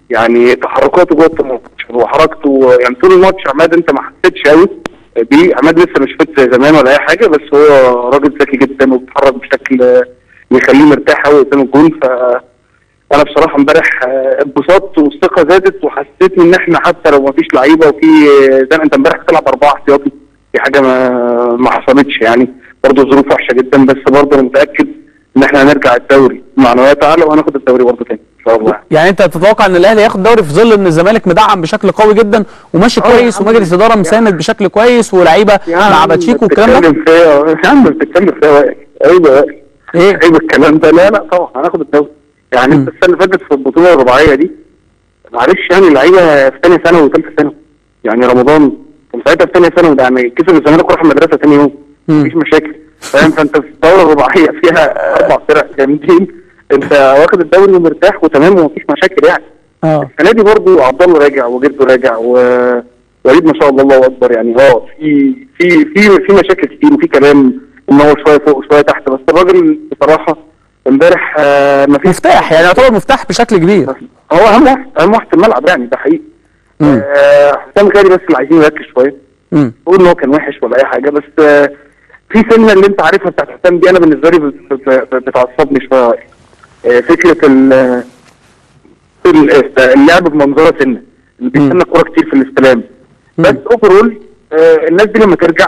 يعني تحركاته جوه الماتش وحركته، يعني طول الماتش عماد انت ما حسيتش قوي بيه، عماد لسه مش فت زي زمان ولا اي حاجه، بس هو راجل ذكي جدا وبيتحرك بشكل يخليه مرتاح قوي قدام الجون. فانا بصراحه امبارح اتبسطت والثقه زادت، وحسيت ان احنا حتى لو ما فيش لعيبه وفي زي انت امبارح بتلعب 4 احتياطي، دي حاجه ما حصلتش يعني، برضه الظروف وحشه جدا، بس برضه انا متاكد ان احنا هنرجع الدوري معنويات اعلى، وهناخد الدوري برضه تاني ان شاء الله. يعني انت تتوقع ان الاهلي هياخد الدوري في ظل ان الزمالك مدعم بشكل قوي جدا وماشي كويس، ومجلس اداره مساند بشكل كويس، ولاعيبه مع باتشيكو والكلام ده. يا عم بتتكلم فيها وائل، عيب وائل، عيب الكلام ده. لا طبعا هناخد الدوري يعني. انت السنه اللي فاتت في البطوله الرباعيه دي معلش يعني، اللعيبه في ثانيه ثانوي وثالثه ثانوي يعني، رمضان كان ساعتها في ثانيه ثانوي، ده يعني كسب الزمالك وراح المدرسه ثاني يوم، مفيش مشاكل فاهم. فانت في الدوره الرباعيه فيها 4 فرق جامدين، انت واخد الدوري ومرتاح وتمام ومفيش مشاكل يعني. السنه دي برضه عبد الله راجع وجده راجع، ووليد ما شاء الله الله اكبر يعني. في مشاكل كتير وفي كلام ان هو شويه فوق وشويه تحت، بس الراجل بصراحه امبارح مفيش مفتاح يعني، يعتبر مفتاح بشكل كبير، هو اهم واحد في الملعب يعني، ده حقيقي. حسام غالي بس اللي عايزين يركز شويه، بقول ان هو كان وحش ولا اي حاجه، بس في سنه اللي انت عارفها بتاعت حسام دي، انا بالنسبه لي بتعصبني شويه، فكره اللعب بمنظره سنه، اللي بيستنى الكوره كتير في الاستلام، بس اوفرول الناس دي لما ترجع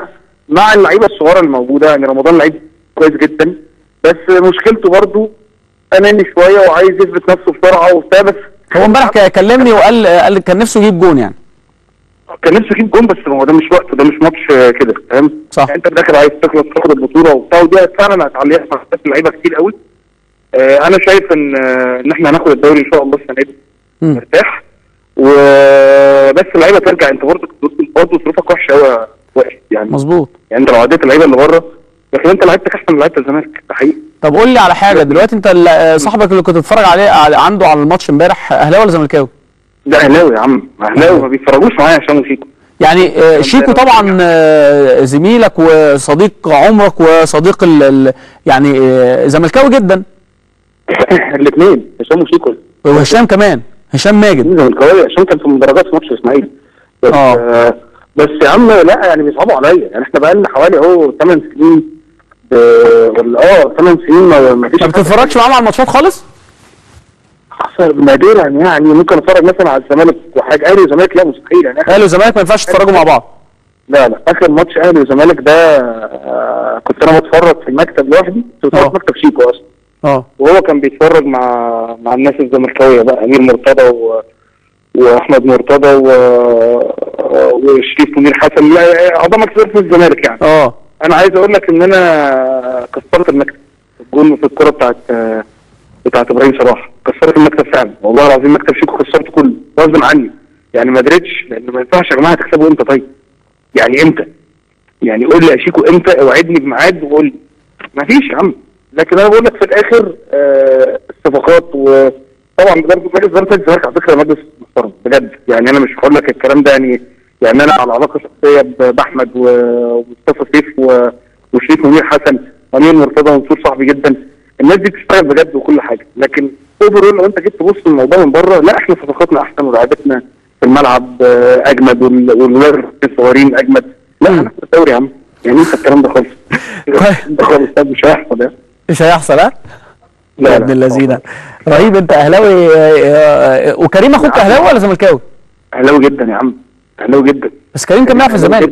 مع اللعيبه الصغيره الموجوده يعني، رمضان لعيب كويس جدا، بس مشكلته برضه اناني شويه وعايز يثبت نفسه بسرعه وبتاع. بس هو امبارح كلمني وقال كان نفسه يجيب جون يعني، كان نفسه يجيب جون، بس هو ده مش وقته، ده مش ماتش كده فاهم. صح يعني، انت داخل عايز تخلص تاخد البطوله وبتاع، ودي فعلا هتعليها مع لعيبه كتير قوي. انا شايف ان احنا هناخد الدوري ان شاء الله السنه دي مرتاح، وبس اللعيبه ترجع. انت برضه ظروفك وحشه قوي يعني، مظبوط يعني، انت لو عديت اللعيبه اللي بره، لكن انت لعيبتك احسن من لعيبه الزمالك، ده حقيقي. طب قول لي على حاجه دلوقتي، انت صاحبك اللي كنت بتتفرج عليه عنده على الماتش امبارح، اهلاوي ولا زملكاوي؟ ده اهلاوي يا عم، اهلاوي، ما بيتفرجوش معايا عشان شيكو يعني. شيكو طبعا زميلك وصديق عمرك وصديق يعني زملكاوي جدا. الاثنين هشام وشيكو، وهشام كمان، هشام ماجد زملكاوي، هشام كان في المدرجات في ماتش اسماعيلي. بس يا عم لا يعني بيصعبوا عليا يعني، احنا بقى لنا حوالي اهو 8 سنين ولا 8 سنين ما فيش. ما بتتفرجش معاهم على الماتشات خالص؟ نادرا يعني، ممكن اتفرج مثلا على الزمالك وحاجه، اهلي وزمالك لا مستحيل يعني. اهلي وزمالك ما ينفعش تتفرجوا مع بعض؟ لا اخر ماتش اهلي وزمالك ده كنت انا بتفرج في المكتب لوحدي، كنت في مكتب شيكو اصلا، وهو كان بيتفرج مع الناس الزملكاويه بقى، امير مرتضى واحمد مرتضى وشريف منير حسن، لا عظمه كتير في الزمالك يعني. انا عايز اقول لك ان انا كسرت المكتب، الجون في الكوره بتاعت ابراهيم صلاح كسرت المكتب فعلا، والله العظيم مكتب شيكو خسرته كله غصب عني يعني، ما قدرتش، لان ما ينفعش يا جماعه تكسبوا امتى طيب؟ يعني امتى؟ يعني قول لي يا شيكو امتى، اوعدني بميعاد وقول لي. مفيش يا عم، لكن انا بقول لك في الاخر الصفقات وطبعا مجلس اداره الزمالك على فكره مجلس محترم بجد يعني، انا مش هقول لك الكلام ده يعني انا على علاقه شخصيه باحمد ومصطفى سيف وشريف منير حسن وامير مرتضى منصور صاحبي جدا، الناس دي بتشتغل بجد وكل حاجه، لكن اوفرول لو انت جيت تبص للموضوع من بره، لا احنا صفقاتنا احسن ولعبتنا في الملعب اجمد والولاد الصغيرين اجمد، لا احنا في الدوري يا عم يعني انت الكلام ده خالص ده خالص مش هيحصل يعني مش هيحصل ها؟ لا ابن اللذينه رهيب. انت اهلاوي وكريم اخوك اهلاوي ولا زملكاوي؟ اهلاوي جدا يا عم، اهلاوي جدا، بس كريم كان بيلعب في الزمالك،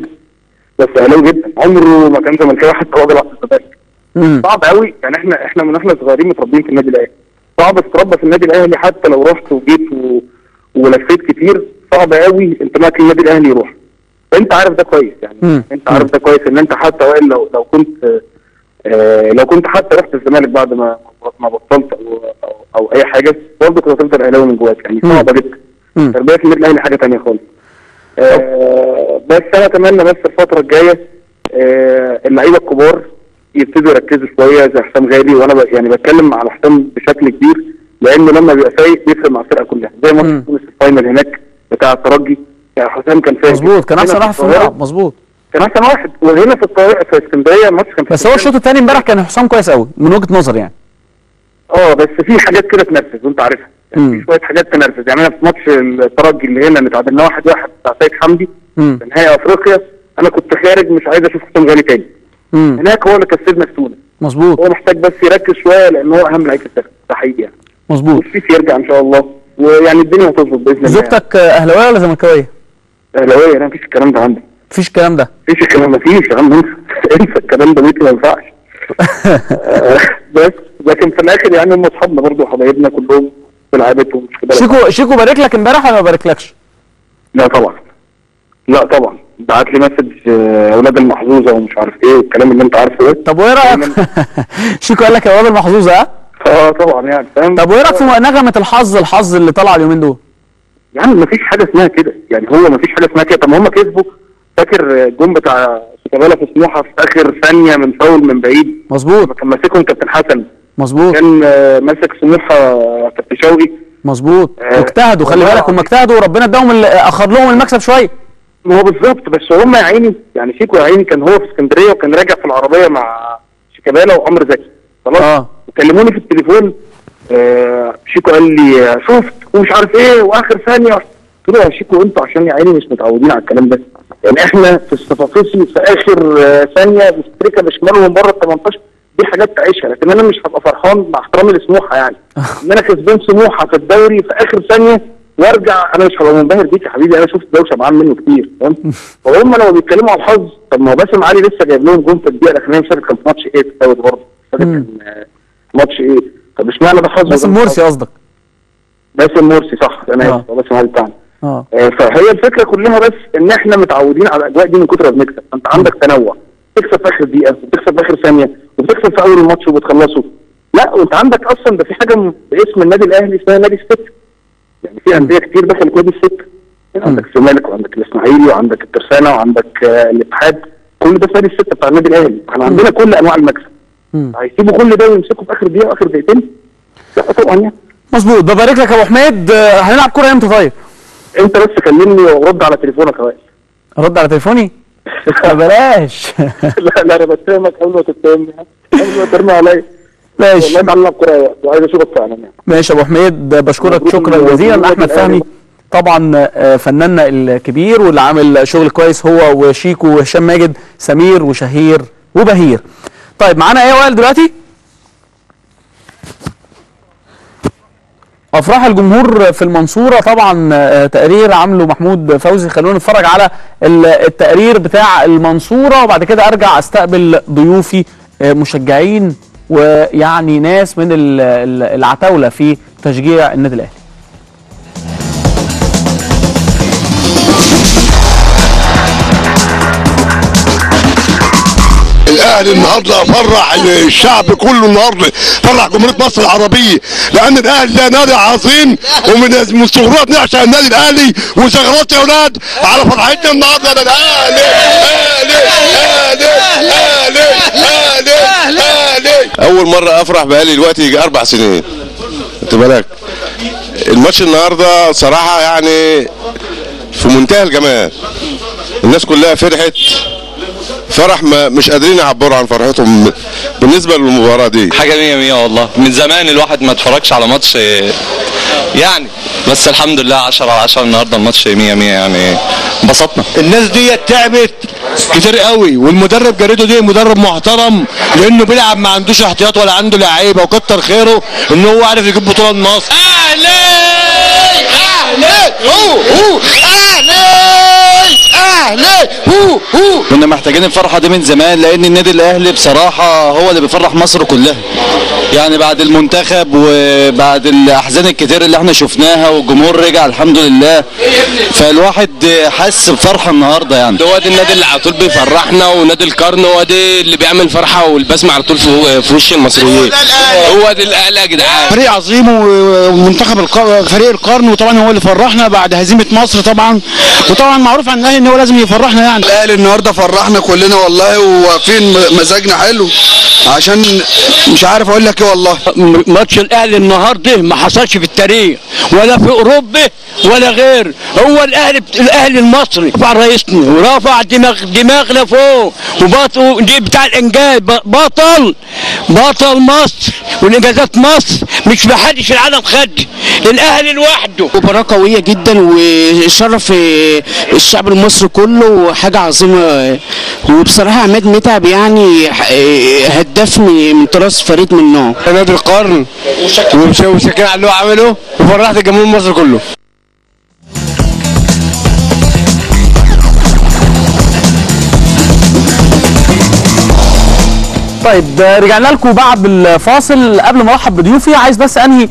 بس اهلاوي جدا عمره ما كان زملكاوي حتى هو بيلعب في الزمالك. صعب قوي يعني، احنا من احنا صغيرين متربيين في النادي الاهلي، صعب تتربى في النادي الاهلي حتى لو رحت وجيت ولفيت كتير، صعب قوي انتمائك للنادي الاهلي يروح، انت عارف ده كويس يعني انت عارف ده كويس ان انت حتى وائل لو كنت حتى رحت الزمالك بعد ما بطلت او اي حاجه برضه كنت هتفضل اهلاوي من جواك يعني، صعبه جدا تربيه النادي الاهلي حاجه ثانيه خالص. بس انا اتمنى بس الفتره الجايه اللعيبه الكبار يبتدوا يركزوا شويه زي حسام غالي، وانا يعني بتكلم على حسام بشكل كبير لانه لما بيبقى فايق بيفرق مع الفرقه كلها، زي ماتش تونس الفاينل هناك بتاع الترجي يعني حسام كان فايق مظبوط، كان احسن واحد في الملعب مظبوط، كان احسن واحد، وهنا في الطريق في اسكندريه الماتش كان، بس هو الشوط الثاني امبارح كان حسام كويس قوي من وجهه نظري يعني. بس في حاجات كده تنرفز وانت عارفها يعني، في شويه حاجات تنرفز يعني. انا في ماتش الترجي اللي هنا اللي تعادلناه 1-1 بتاع سيد حمدي في نهائي افريقيا، انا كنت خارج مش عايز اشوف حسام غالي تاني هناك، هو اللي كسبنا في تونس مظبوط، هو محتاج بس يركز شويه لان هو اهم لعيب في الفرقه ده حقيقي يعني مظبوط، وشريف يرجع ان شاء الله ويعني الدنيا هتظبط باذن الله. زوجتك اهلاويه ولا زملكاويه؟ اهلاويه. انا مفيش الكلام ده عندي، مفيش يا عم، انسى الكلام ده ما ينفعش. بس لكن في الاخر يعني هم اصحابنا برضه وحبايبنا كلهم بلعبتهم مش كده. شيكو بارك لك امبارح ولا ما باركلكش؟ لا طبعا بعت لي مسج اولاد المحظوظه ومش عارف ايه والكلام اللي انت عارفه ده. طب وايه رايك؟ شيكو قال لك يا اولاد المحظوظه ها؟ طبعا يعني فاهم. طب وايه رايك في نغمه الحظ اللي طالعه اليومين دول؟ يعني مفيش حاجه اسمها كده يعني، هو مفيش حاجه اسمها كده. طب ما هم كسبوا، فاكر الجون بتاع شيكابالا في سموحه في اخر ثانيه من فاول من بعيد مظبوط، كان ماسكهم كابتن حسن مظبوط، كان ماسك سموحه كابتن شوقي مظبوط، واجتهدوا خلي بالك هم اجتهدوا وربنا اداهم اخر لهم المكسب شويه. ما هو بالظبط، بس هم يا عيني يعني شيكو يا عيني كان هو في اسكندريه وكان راجع في العربيه مع شيكابالا وعمرو زكي خلاص وكلموني في التليفون شيكو قال لي شفت ومش عارف ايه واخر ثانيه، قلت له يا شيكو انتوا عشان يا عيني مش متعودين على الكلام ده يعني، احنا في الصفاقسي في اخر ثانيه مستريكه بشمال من بره ال 18 دي حاجات تعيشها، لكن انا مش هبقى فرحان مع احترامي لسموحه يعني ان انا كسبان سموحه في الدوري في اخر ثانيه وارجع، انا مش هبقى منبهر بيك يا حبيبي، انا شفت دوشه معاه منه كتير فاهم. فهم لو بيتكلموا على الحظ، طب ما هو باسم علي لسه جايب لهم جون في الدقيقه الاخرانيه، مش فاكر كان في ماتش ايه في الدوري برضه، كان ماتش ايه، طب اشمعنى ده حظ؟ باسم مرسي قصدك؟ باسم مرسي صح، انا اسف باسم علي بتاعنا. فهي الفكره كلها بس ان احنا متعودين على الاجواء دي من كتر ما بنكسب، انت عندك تنوع، تكسب في اخر دقيقه وتكسب في اخر ثانيه وبتكسب في اول الماتش وبتخلصه، لا وانت عندك اصلا ده في حاجه باسم النادي الاهلي اسمها نادي الست يعني، في انديه كتير دخلت نادي الست يعني، عندك الزمالك وعندك الاسماعيلي وعندك الترسانه وعندك الاتحاد، كل ده في نادي الست بتاع النادي الاهلي، احنا عندنا كل انواع المكسب، هيسيبوا كل ده ويمسكوا في اخر دقيقه واخر دقيقتين؟ لا طبعا يعني. مظبوط، ببارك لك يا ابو حميد. هنلعب كوره امتى طيب؟ انت بس كلمني ورد على تليفونك يا وائل. ارد على تليفوني؟ بلاش. لا انا بتهمك قبل ما تتهمني، قبل ما ترمي عليا. ماشي والله معلم كوره يا وائل، وعايز اشوفك فعلا يعني. ماشي يا ابو حميد، بشكرك شكرا جزيلا. احمد فهمي طبعا فناننا الكبير واللي عامل شغل كويس هو وشيكو وهشام ماجد سمير وشهير وبهير. طيب معانا ايه يا وائل دلوقتي؟ افراح الجمهور في المنصوره، طبعا تقرير عامله محمود فوزي، خلونا نتفرج على التقرير بتاع المنصوره وبعد كده ارجع استقبل ضيوفي مشجعين ويعني ناس من العتاوله في تشجيع النادي الاهلي. الاهلي النهارده فرح الشعب كله، النهارده فرح جمهوريه مصر العربيه، لان الاهلي ده نادي عظيم ومن صغرنا نعشق النادي الاهلي. وثغرات يا اولاد على فرحتنا النهارده ده الاهلي اهلي اهلي اهلي اهلي. اول مره افرح باهلي دلوقتي يجي 4 سنين. خد بالك الماتش النهارده صراحه يعني في منتهى الجمال، الناس كلها فرحت فرح ما مش قادرين يعبروا عن فرحتهم بالنسبه للمباراه دي. حاجه 100 والله، من زمان الواحد ما اتفرجش على ماتش يعني، بس الحمد لله 10 على 10 النهارده الماتش 100 يعني انبسطنا. الناس دي تعبت كتير قوي، والمدرب جاريدو دي مدرب محترم لانه بيلعب ما عندوش احتياط ولا عنده لعيبه، وكتر خيره ان هو عارف يجيب بطوله لمصر. اهلي اهلي اوه اهلي هو هو. كنا محتاجين الفرحه دي من زمان، لان النادي الاهلي بصراحه هو اللي بيفرح مصر كلها يعني، بعد المنتخب وبعد الاحزان الكتير اللي احنا شفناها والجمهور رجع الحمد لله، فالواحد حس بفرحه النهارده يعني. هو ده النادي اللي على طول بيفرحنا، ونادي القرن هو ده اللي بيعمل فرحه والبسمه على طول في وش المصريين. هو ده الاهلي يا جدعان، فريق عظيم ومنتخب فريق القرن، وطبعا هو اللي فرحنا بعد هزيمه مصر طبعا، وطبعا معروف عن الاهلي ان هو لازم يفرحنا يعني. الاهلي النهارده فرحنا كلنا والله، وواقفين مزاجنا حلو عشان مش عارف اقول لك ايه والله. ماتش الاهلي النهارده ما حصلش في التاريخ ولا في اوروبا ولا غير، هو الاهلي المصري رفع رئيسنا ورفع دماغنا فوق، وبطل دي بتاع الانجاز، بطل مصر والانجازات مصر مش محدش في العالم خد، الاهلي لوحده. مباراه قويه جدا وشرف الشعب المصري كله وحاجه عظيمه، وبصراحه عماد متعب يعني هداف من طراز فريد من نوعه، نادي القرن وشاكرين على اللي هو عمله وفرحت الجمهور المصري كله. طيب رجعنا لكم بعد الفاصل. قبل ما ارحب بضيوفي عايز بس انهي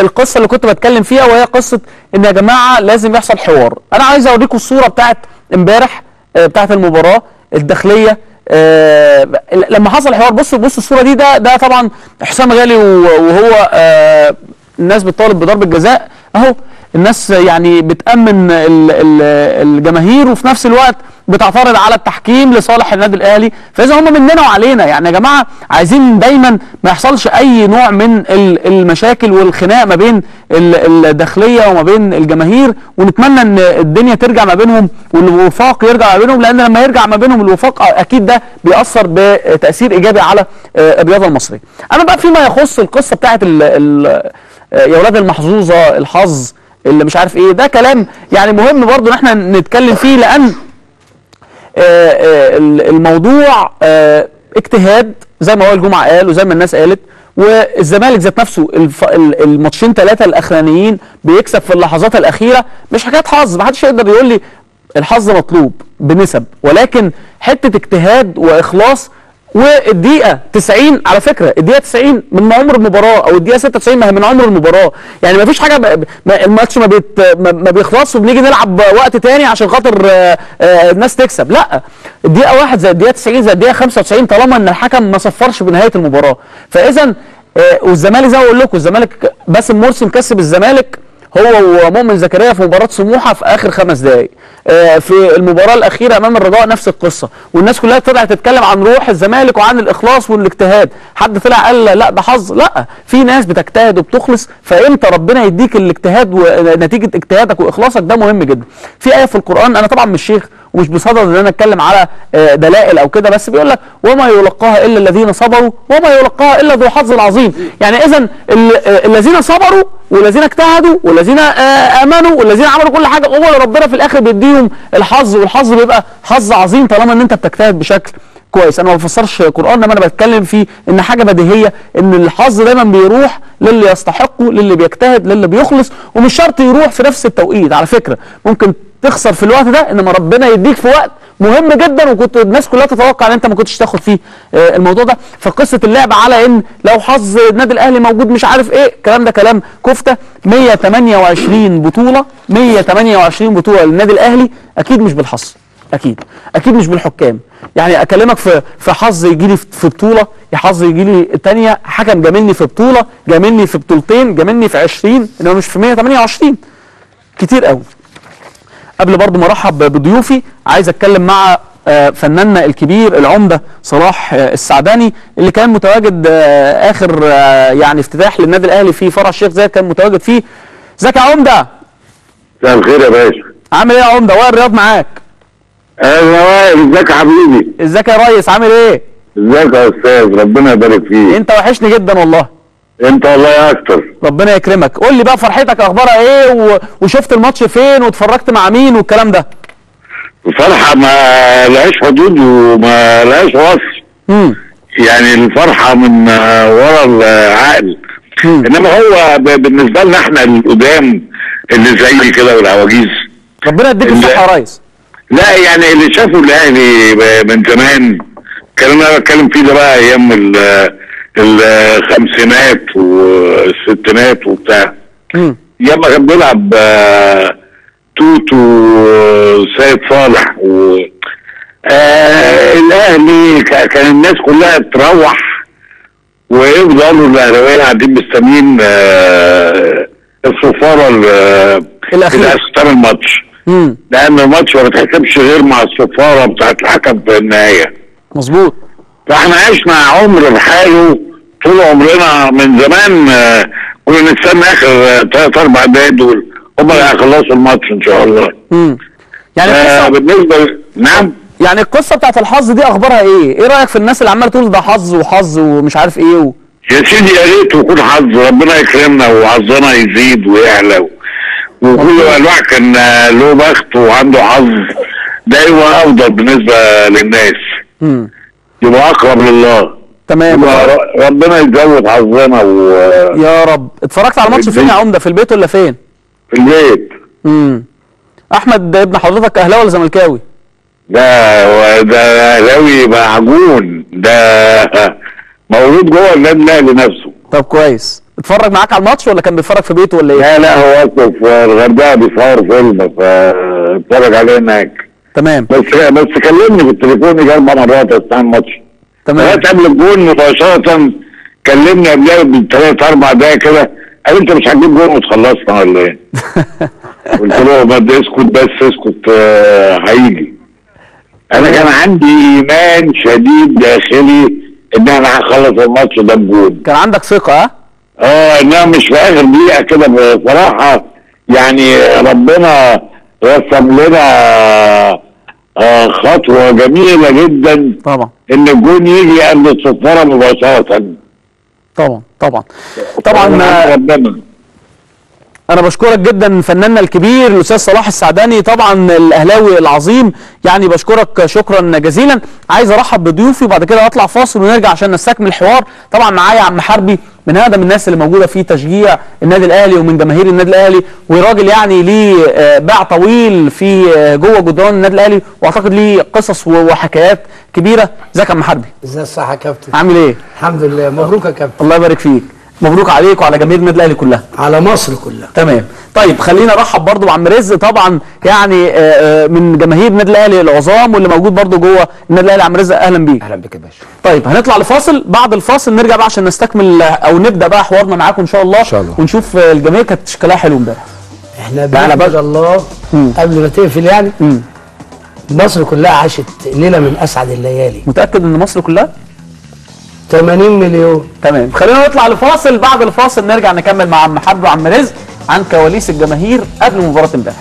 القصه اللي كنت بتكلم فيها، وهي قصه ان يا جماعه لازم يحصل حوار. انا عايز اوريكم الصوره بتاعت امبارح بتاعت المباراه الداخليه لما حصل حوار. بصوا الصوره دي، ده طبعا حسام غالي وهو الناس بتطالب بضرب الجزاء اهو، الناس يعني بتأمن الجماهير وفي نفس الوقت بتعترض على التحكيم لصالح النادي الاهلي، فاذا هم مننا وعلينا يعني يا جماعه، عايزين دايما ما يحصلش اي نوع من المشاكل والخناق ما بين الداخليه وما بين الجماهير، ونتمنى ان الدنيا ترجع ما بينهم والوفاق يرجع ما بينهم، لان لما يرجع ما بينهم الوفاق اكيد ده بيأثر بتأثير ايجابي على الرياضه المصريه. اما بقى فيما يخص القصه بتاعت يا ولاد المحظوظه، الحظ اللي مش عارف ايه، ده كلام يعني مهم برضو ان احنا نتكلم فيه، لان الموضوع اجتهاد زي ما وائل جمعة قال وزي ما الناس قالت، والزمالك ذات نفسه الماتشين 3 الاخرانيين بيكسب في اللحظات الاخيره، مش حكايه حظ، محدش يقدر يقول لي الحظ مطلوب بنسب، ولكن حته اجتهاد واخلاص. والدقيقة 90 على فكرة، الدقيقة 90 من عمر المباراة، أو الدقيقة 96 من عمر المباراة، يعني مفيش حاجة الماتش ما بيخلصش وبنيجي نلعب وقت تاني عشان خاطر الناس تكسب، لا، الدقيقة 1 زي الدقيقة 90 زي الدقيقة 95 طالما إن الحكم ما صفرش بنهاية المباراة، فإذا والزمالك زي ما بقول لكم، الزمالك باسم مرسي مكسب الزمالك هو ومؤمن زكريا في مباراه سموحه في اخر 5 دقائق، في المباراه الاخيره امام الرجاء نفس القصه، والناس كلها طلعت تتكلم عن روح الزمالك وعن الاخلاص والاجتهاد، حد طلع قال لا ده حظ، لا، في ناس بتجتهد وبتخلص، فامتى ربنا يديك الاجتهاد ونتيجه اجتهادك واخلاصك، ده مهم جدا. في ايه في القران، انا طبعا مش شيخ ومش بصدد ان انا اتكلم على دلائل او كده، بس بيقول لك وما يلقاها الا الذين صبروا وما يلقاها الا ذو حظ عظيم، يعني اذا الذين صبروا والذين اجتهدوا والذين امنوا والذين عملوا كل حاجه، هو ربنا في الاخر بيديهم الحظ، والحظ بيبقى حظ عظيم طالما ان انت بتجتهد بشكل كويس. انا ما بفسرش قران، انما انا بتكلم فيه ان حاجه بديهيه ان الحظ دايما بيروح للي يستحقه، للي بيجتهد، للي بيخلص، ومش شرط يروح في نفس التوقيت على فكره، ممكن تخسر في الوقت ده، انما ربنا يديك في وقت مهم جدا وكنت الناس كلها تتوقع ان انت ما كنتش تاخد فيه الموضوع ده. فقصه اللعب على ان لو حظ النادي الاهلي موجود مش عارف ايه، الكلام ده كلام كفته. 128 بطوله للنادي الاهلي، اكيد مش بالحظ. اكيد اكيد مش بالحكام، يعني اكلمك في حظ يجي لي في بطوله، حظ يجي لي الثانيه، حكم جاملني في بطوله، جاملني في بطولتين، جاملني في 20، انما مش في 128 كتير قوي. قبل برضو ما ارحب بضيوفي عايز اتكلم مع فناننا الكبير العمده صلاح السعداني اللي كان متواجد اخر يعني افتتاح للنادي الاهلي في فرع الشيخ زايد، كان متواجد فيه. ازيك يا عمده؟ مساء الخير يا باشا. عامل ايه يا عمده؟ وائل رياض معاك. ايوه وائل، ازيك يا حبيبي؟ ازيك يا ريس، عامل ايه؟ ازيك يا استاذ، ربنا يبارك فيك. انت وحشني جدا والله. انت والله يا اكتر. ربنا يكرمك. قول لي بقى فرحتك اخبارها ايه، وشفت الماتش فين، واتفرجت مع مين، والكلام ده. الفرحه ما لهاش حدود وما لهاش وصف. يعني الفرحه من ورا العقل. انما هو بالنسبه لنا احنا القدام اللي زي كده والعواجيز، ربنا يديك الصحه يا ريس. لا يعني اللي شافوا الاهلي من زمان، الكلام اللي انا بتكلم فيه ده بقى ايام الخمسينات والستينات وبتاع، ياما كان بيلعب توتو سيد صالح و الاهلي، كان الناس كلها تروح ويفضلوا الاهلاويين قاعدين مستنيين الصفاره الاخيره ختام الماتش، لان الماتش ما بيتحسبش غير مع الصفاره بتاعت الحكم في النهايه. مظبوط. فاحنا عشنا عمر بحاله طول عمرنا من زمان، كنا نستنى اخر 3-4 دقايق دول هم اللي هيخلصوا الماتش ان شاء الله. يعني بالنسبه نعم، يعني القصه بتاعت الحظ دي اخبارها ايه؟ ايه رايك في الناس اللي عماله تقول ده حظ وحظ ومش عارف ايه يا سيدي يا ريت يكون حظ، ربنا يكرمنا وحظنا يزيد ويعلى، وكل الواحد كان له بخت وعنده حظ، ده هو افضل بالنسبه للناس. يبقى اقرب لله. تمام، ربنا يزود حظنا يا رب. اتفرجت على الماتش فين يا عمده؟ في البيت ولا فين؟ في البيت. احمد ابن حضرتك اهلاوي ولا زملكاوي؟ ده اهلاوي معجون، ده مولود جوه النادي الاهلي نفسه. طب كويس. اتفرج معاك على الماتش ولا كان بيتفرج في بيته ولا ايه؟ لا هو اصلا في الغردقه بيصور فيلم فاتفرج عليه هناك. تمام. بس كلمني في التليفون يجي 4 مرات اثناء الماتش. تمام. لغايه قبل الجون مباشره كلمني قبلها ب3-4 دقايق كده، قال انت مش هتجيب جون وتخلصنا ولا ايه؟ قلت له بدي اسكت بس اسكت هيجي. انا كان عندي ايمان شديد داخلي ان انا هخلص الماتش ده بجون. كان عندك ثقه ها؟ انها مش في اخر دقيقه كده بصراحه، يعني ربنا رسم لنا خطوه جميله جدا طبعا، ان الجون يجي قبل الصفاره مباشره. طبعا طبعا طبعا. انا بشكرك جدا فناننا الكبير الاستاذ صلاح السعداني، طبعا الاهلاوي العظيم، يعني بشكرك شكرا جزيلا. عايز ارحب بضيوفي وبعد كده اطلع فاصل ونرجع عشان نستكمل الحوار. طبعا معايا عم حربي من اقدم الناس اللي موجوده في تشجيع النادي الاهلي ومن جماهير النادي الاهلي، وراجل يعني ليه باع طويل في جوه جدران النادي الاهلي، واعتقد ليه قصص وحكايات كبيره. ازيك يا عم حربي؟ ازي الصحه يا كابتن؟ عامل ايه؟ الحمد لله. مبروك يا كابتن. الله يبارك فيك. مبروك عليك وعلى جماهير النادي الاهلي كلها، على مصر كلها. تمام. طيب خلينا نرحب برضو بعم رزق، طبعا يعني من جماهير النادي الاهلي العظام واللي موجود برضو جوه النادي الاهلي. عم رزق اهلا بيك. اهلا بك يا باشا. طيب هنطلع لفاصل، بعد الفاصل نرجع بقى عشان نستكمل او نبدا بقى حوارنا معاكم ان شاء الله. ان شاء الله. ونشوف الجماهير كانت شكلها حلو امبارح. احنا بقى الله قبل ما تقفل يعني مصر كلها عاشت ليله من اسعد الليالي. متاكد ان مصر كلها 80 مليون. تمام. خلينا نطلع لفاصل، بعد الفاصل نرجع نكمل مع عم حرب وعم رزق عن كواليس الجماهير قبل مباراة امبارح.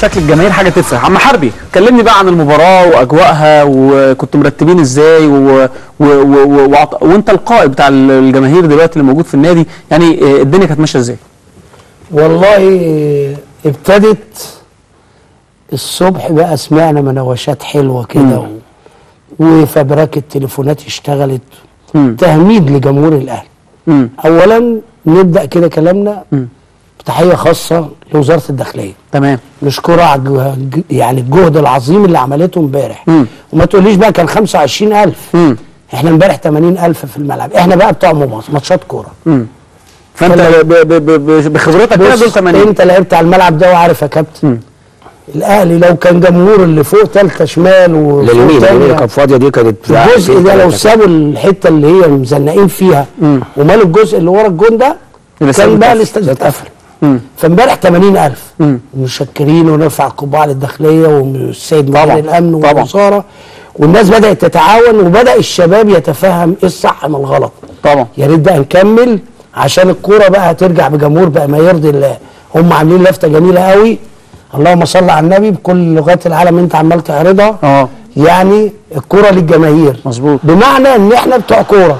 شكل الجماهير حاجه تفرح. عم حربي كلمني بقى عن المباراه واجواءها وكنتوا مرتبين ازاي وانت القائد بتاع الجماهير دلوقتي اللي موجود في النادي، يعني الدنيا كانت ماشيه ازاي؟ والله ابتدت الصبح بقى سمعنا مناوشات حلوه كده وفبركه التليفونات اشتغلت تهميد لجمهور الاهلي. اولا نبدا كده كلامنا تحيه خاصه لوزاره الداخليه، تمام، نشكرها على يعني الجهد العظيم اللي عملته امبارح. وما تقوليش بقى كان 25000، احنا امبارح 80000 في الملعب، احنا بقى بتوع ماتشات كوره. فانت بخبرتك كده دول 80، انت لعبت على الملعب ده وعارف يا كابتن الاهلي لو كان جمهور اللي فوق ثالثه شمال واليمين اللي كانت فاضيه دي كانت الجزء ده لو سابوا الحته اللي هي مزنقين فيها ومال الجزء اللي ورا الجون ده كان بقى الاستاد اتقفل. فامبارح 80000 مشكرين ونرفع القبعه للداخليه والسيد مدير الامن والوزاره، والناس بدات تتعاون وبدا الشباب يتفهم ايه الصح من الغلط. طبعا يا ريت بقى نكمل عشان الكوره بقى هترجع بجمهور بقى ما يرضي الله. هم عاملين لفته جميله قوي، اللهم صل على النبي، بكل لغات العالم انت عمال تعرضها. يعني الكوره للجماهير، مظبوط، بمعنى ان احنا بتوع كوره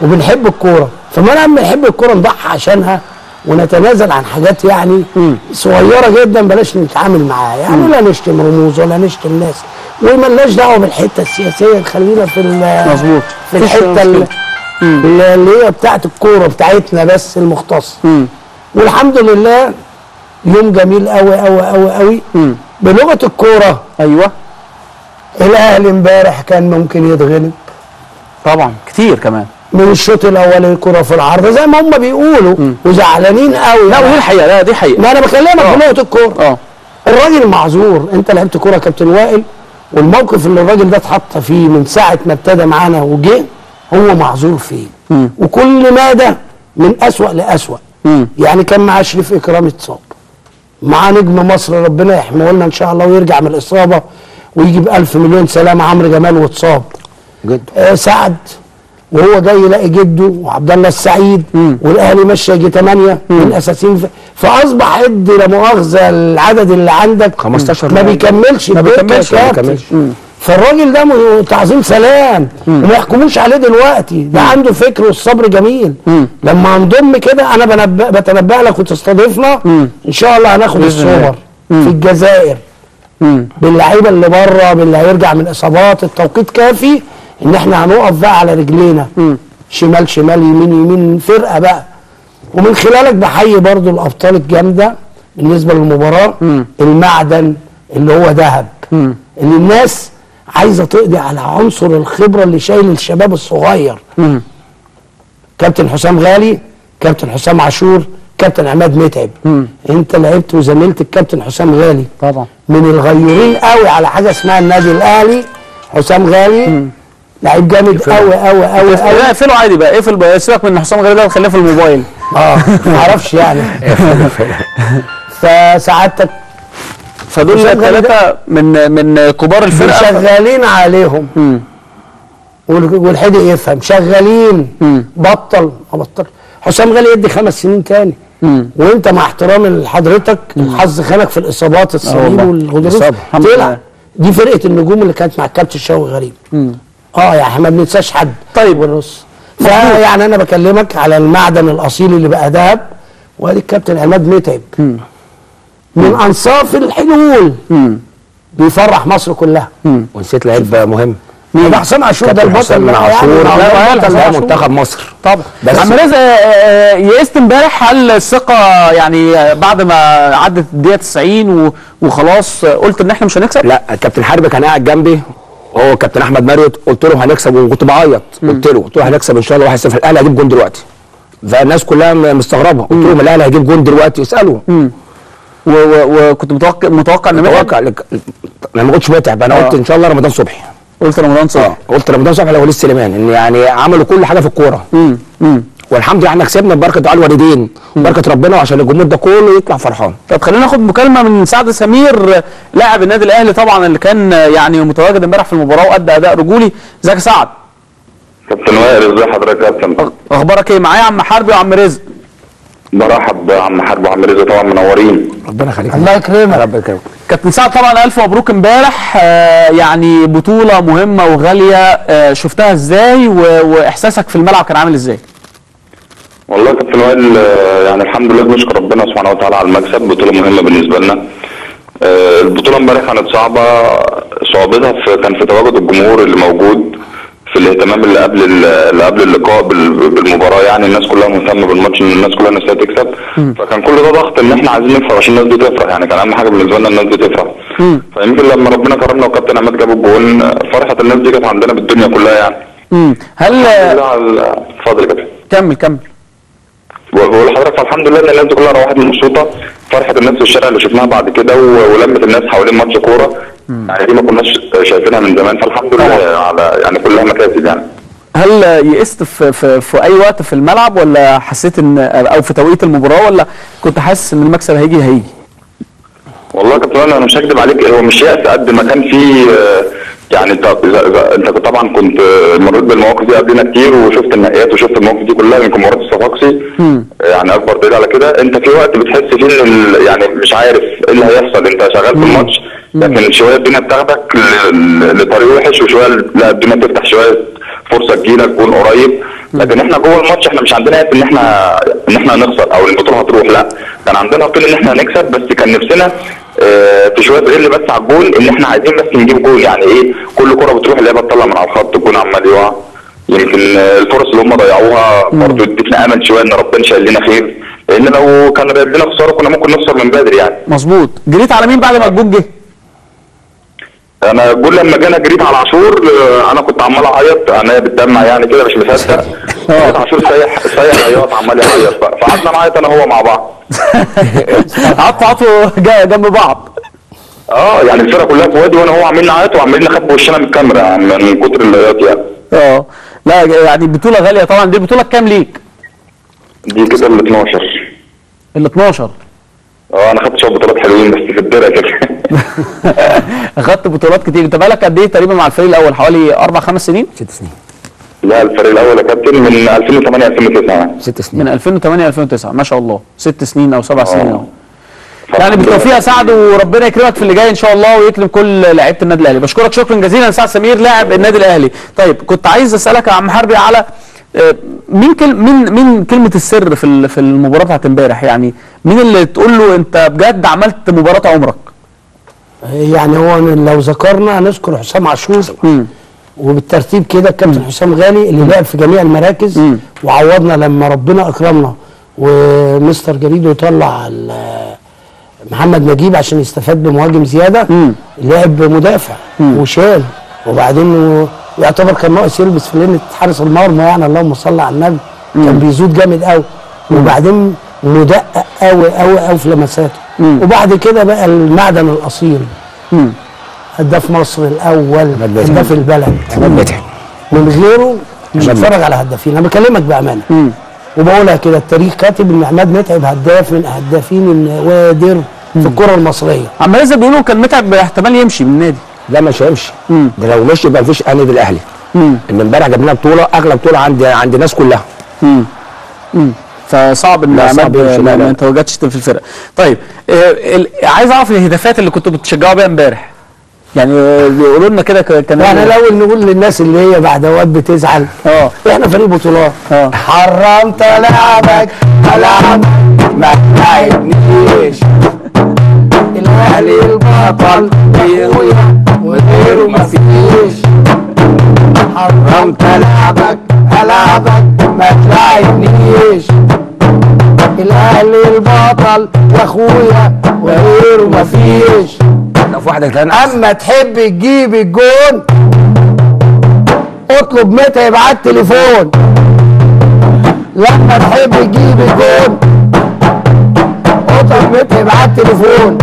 وبنحب الكوره، فما لما نحب الكوره نضحي عشانها ونتنازل عن حاجات يعني صغيره جدا بلاش نتعامل معاها، يعني لا نشتم رموز ولا نشتم ناس ومالناش دعوه بالحته السياسيه، خلينا في مظبوط في الحته اللي هي بتاعت الكوره بتاعتنا بس المختص. والحمد لله يوم جميل قوي قوي قوي قوي بلغه الكوره. ايوه الاهلي امبارح كان ممكن يتغلب طبعا كتير كمان من الشوط الاول، الكره في العارضه زي ما هم بيقولوا وزعلانين قوي. لا ودي الحقيقه، لا دي حقيقه، ما انا بكلمك في نقطه الكوره. الراجل معذور، انت لعبت كوره يا كابتن وائل، والموقف اللي الراجل ده اتحط فيه من ساعه ما ابتدى معانا وجه هو معذور فيه، وكل ماده من اسوء لاسوء. يعني كان مع شريف اكرام اتصاب، مع نجم مصر ربنا يحميه لنا ان شاء الله ويرجع من الاصابه ويجي ب1000 مليون سلامه، عمرو جمال واتصاب جدا، سعد وهو جاي يلاقي جده وعبد الله السعيد والاهلي ماشيه يجي 8 من الاساسيين، فاصبح اد لا مؤاخذه العدد اللي عندك 15 ما بيكملش فالراجل ده تعظيم سلام وما يحكموش عليه دلوقتي، ده عنده فكر والصبر جميل. لما هنضم كده انا بتنبأ لك وتستضيفنا ان شاء الله هناخد الصور في الجزائر باللعيبه اللي بره باللي هيرجع من اصابات، التوقيت كافي ان احنا هنقف بقى على رجلينا شمال شمال يمين يمين فرقه بقى. ومن خلالك بحيي برضو الابطال الجامده بالنسبه للمباراه، المعدن اللي هو ذهب، اللي الناس عايزه تقضي على عنصر الخبره اللي شايل الشباب الصغير. كابتن حسام غالي، كابتن حسام عاشور، كابتن عماد متعب، انت لعبت وزميلت الكابتن حسام غالي طبعا من الغيورين قوي على حاجه اسمها النادي الاهلي. حسام غالي لعيب جامد قوي قوي قوي قوي. لا اقفله عادي بقى، اقفل بقى، سيبك من حسام غالي ده وخليه في الموبايل. ما اعرفش يعني. فسعادتك فدول ثلاثه من كبار الفرقه شغالين عليهم، والحدق يفهم شغالين. بطل ما بطل حسام غالي يدي 5 سنين تاني، وانت مع احترامي لحضرتك الحظ خانك في الاصابات الصليب والغضروف، تلعب دي فرقه النجوم اللي كانت مع الكابتن شوقي غريب. يعني ما بننساش حد. طيب والنص يعني انا بكلمك على المعدن الاصيل اللي بقى ذهب، وادي الكابتن عماد متعب من انصاف الحلول بيفرح مصر كلها. ونسيت لعيب مهم، ده حسام عاشور، ده البطل من عاشور، ده منتخب مصر طبعا. عم رزق يئست امبارح، هل الثقه يعني بعد ما عدت الدقيقه 90 وخلاص قلت ان احنا مش هنكسب؟ لا، كابتن حربي كان قاعد جنبي هو كابتن احمد مريوت، قلت له هنكسب وكنت بعيط، قلت له هنكسب ان شاء الله 1-0، الاهلي هيجيب جون دلوقتي. فالناس كلها مستغربه، قلت لهم الاهلي هيجيب جون دلوقتي اسالوا. وكنت متوقع ان انا ما قلتش متعب، انا قلت ان شاء الله رمضان صبحي، قلت رمضان صبحي لو وليد سليمان، ان يعني عملوا كل حاجه في الكوره. والحمد لله احنا كسبنا ببركه دعاء الوالدين، بركه ربنا، وعشان الجمهور ده كله يطلع فرحان. طب خلينا ناخد مكالمه من سعد سمير لاعب النادي الاهلي طبعا اللي كان يعني متواجد امبارح في المباراه وادى اداء رجولي. ازيك يا سعد؟ كابتن وائل ازي حضرتك يا كابتن؟ اخبارك ايه؟ معايا عم حربي وعم رزق. برحب بعم حربي وعم رزق طبعا منورين. ربنا يخليك، الله يكرمك. كابتن سعد طبعا الف مبروك امبارح، يعني بطوله مهمه وغاليه، شفتها ازاي واحساسك في الملعب كان عامل ازاي؟ والله يا كابتن وائل يعني الحمد لله بنشكر ربنا سبحانه وتعالى على المكسب، بطوله مهمه بالنسبه لنا. البطوله امبارح كانت صعبه، صعوبتها كان في تواجد الجمهور اللي موجود، في الاهتمام اللي قبل اللقاء بالمباراه، يعني الناس كلها مهتمه بالماتش، الناس كلها نفسها تكسب، فكان كل ده ضغط ان احنا عايزين نفرح عشان الناس دي تفرح، يعني كان اهم حاجه بالنسبه لنا الناس دي تفرح. فيمكن لما ربنا كرمنا وكابتن عماد جاب الجول، فرحه الناس دي كانت عندنا بالدنيا كلها يعني. هل اتفضل يا كابتن كمل. بقول لحضرتك الحمد لله ان الناس دي كلها روحت مبسوطه، فرحه الناس في الشارع اللي شفناها بعد كده ولمه الناس حوالين ماتش كوره، يعني دي ما كناش شايفينها من زمان، فالحمد لله على يعني كلها مكاسب يعني. هل يئست في اي وقت في الملعب، ولا حسيت ان او في توقيت المباراه، ولا كنت حاسس ان المكسب هيجي؟ والله يا كابتن انا مش هكذب عليك، هو مش يأس قد ما كان في يعني انت طبعا كنت مريت بالمواقف دي قبلنا كتير، وشفت النقيات وشفت المواقف دي كلها، يمكن مباراه الصفاقسي يعني اكبر دليل على كده. انت في وقت بتحس فيه ان يعني مش عارف ايه اللي هيحصل، انت شغال في الماتش، لكن شويه الدنيا بتاخدك لطريق وحش، وشويه لا الدنيا بتفتح شويه فرصه تجيلك جون قريب، لكن احنا جوه الماتش احنا مش عندنا ان احنا هنخسر او البطوله هتروح، لا كان عندنا يقين ان احنا هنكسب، بس كان نفسنا في شويه غل بس على الجول، ان احنا عايزين بس نجيب جول، يعني ايه كل كره بتروح اللعيبه بتطلع من على الخط، الجول عمال يقع، يمكن الفرص اللي هم ضيعوها برضه ادتنا امل شويه ان ربنا شايل لنا خير، لان لو كان رايب لنا خساره كنا ممكن نخسر من بدري يعني. مظبوط. جريت على مين بعد ما الجول جه؟ انا الجول لما جانا جريت على عاشور، انا كنت عمال اعيط، عينيا بتدمع يعني كده مش مصدق، عاشور سايح عياط، عمال يعيط بقى، فقعدنا نعيط انا وهو مع بعض، قعدتوا جنب بعض. يعني الفرقه كلها في وادي، وانا هو عاملين نعيط وعاملين نخبي وشنا من الكاميرا يعني من كتر العياط يعني. لا يعني بطوله غاليه طبعا. دي البطوله الكام ليك؟ دي كده ال 12. ال 12؟ انا خدت شويه بطولات حلوين بس في الدرع كده. اخدت بطولات كتير. انت بقالك قد ايه تقريبا مع الفريق الاول؟ حوالي 4 5 سنين؟ 6 سنين. لا الفريق الاول يا كابتن من 2008 2009. 6 سنين. من 2008 2009 ما شاء الله، 6 سنين او 7 سنين اهو. يعني بالتوفيق يا سعد، وربنا يكرمك في اللي جاي ان شاء الله، ويكرم كل لعيبه النادي الاهلي. بشكرك شكرا جزيلا سعد سمير لاعب النادي الاهلي. طيب كنت عايز اسالك يا عم حربي على مين كلمه السر في المباراه بتاعت امبارح، يعني مين اللي تقول له انت بجد عملت مباراه عمرك؟ يعني هو لو ذكرنا هنذكر حسام عاشور، وبالترتيب كده الكابتن حسام غالي اللي لعب في جميع المراكز، وعوضنا لما ربنا اكرمنا ومستر جاريدو طلع محمد نجيب عشان يستفاد بمهاجم زياده، لعب مدافع وشال، وبعدين يعتبر كان ناقص يلبس في لينة حارس المرمى يعني، اللهم صل على النبي، كان بيزود جامد قوي، وبعدين مدقق قوي في لمساته، وبعد كده بقى المعدن الاصيل، هداف مصر الاول، هداف البلد عماد متعب، من غيره مش هتفرج على هدافين، انا بكلمك بامانه وبقولها كده، التاريخ كاتب ان عماد متعب هداف من هدافين النوادر في الكره المصريه. عمال زي بيقولوا كان متعب احتمال يمشي من النادي. لا مش هيمشي، ده لو مشي يبقى مفيش اهلي بالاهلي. ان امبارح جاب لنا بطوله، اغلى بطوله عند الناس كلها. فصعب ان عماد ما اتواجدش في الفرقه. طيب عايز اعرف الهدافات اللي كنتوا بتشجعوا بيها امبارح. يعني يقولوا لنا كده كان يعني الاول نقول للناس اللي هي بعد اوقات بتزعل، احنا فريق بطولات، حرمت لعبك العب ما تعبنيش، الاهلي البطل يا اخويا وغيره مفيش، حرمت لعبك العبك ما تلاعبنيش، الاهلي البطل يا اخويا وغيره مفيش، لو في واحدة تلنقص، اما تحب تجيب الجون اطلب متعب على التليفون، لما تحب تجيب الجون اطلب متعب على التليفون،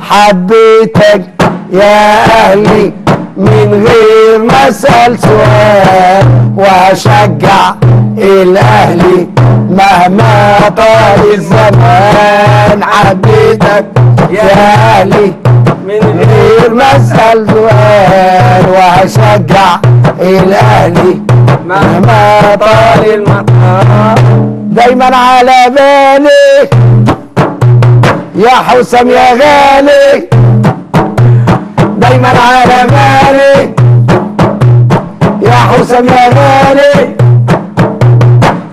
حبيتك يا اهلي من غير ما اسال سؤال، وهشجع الاهلي مهما طال الزمان، حبيتك يا اهلي من غير ما اسال سؤال، وهشجع الاهلي مهما طال المطار، دايما على بالي يا حسام يا غالي دايما على بالي، يا حسام يا غالي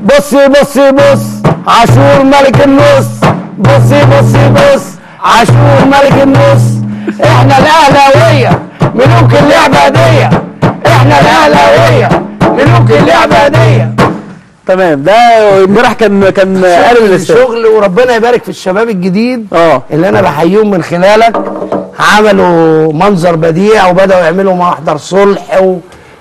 بصي بصي بص عاشور ملك النص، بصي بصي بص عاشور ملك النص. احنا الاهلاويه ملوك اللعبه دي، احنا الاهلاويه ملوك اللعبه دي. تمام. ده امبارح كان قالوا الشغل، وربنا يبارك في الشباب الجديد اللي انا بحييهم من خلالك، عملوا منظر بديع وبداوا يعملوا محضر صلح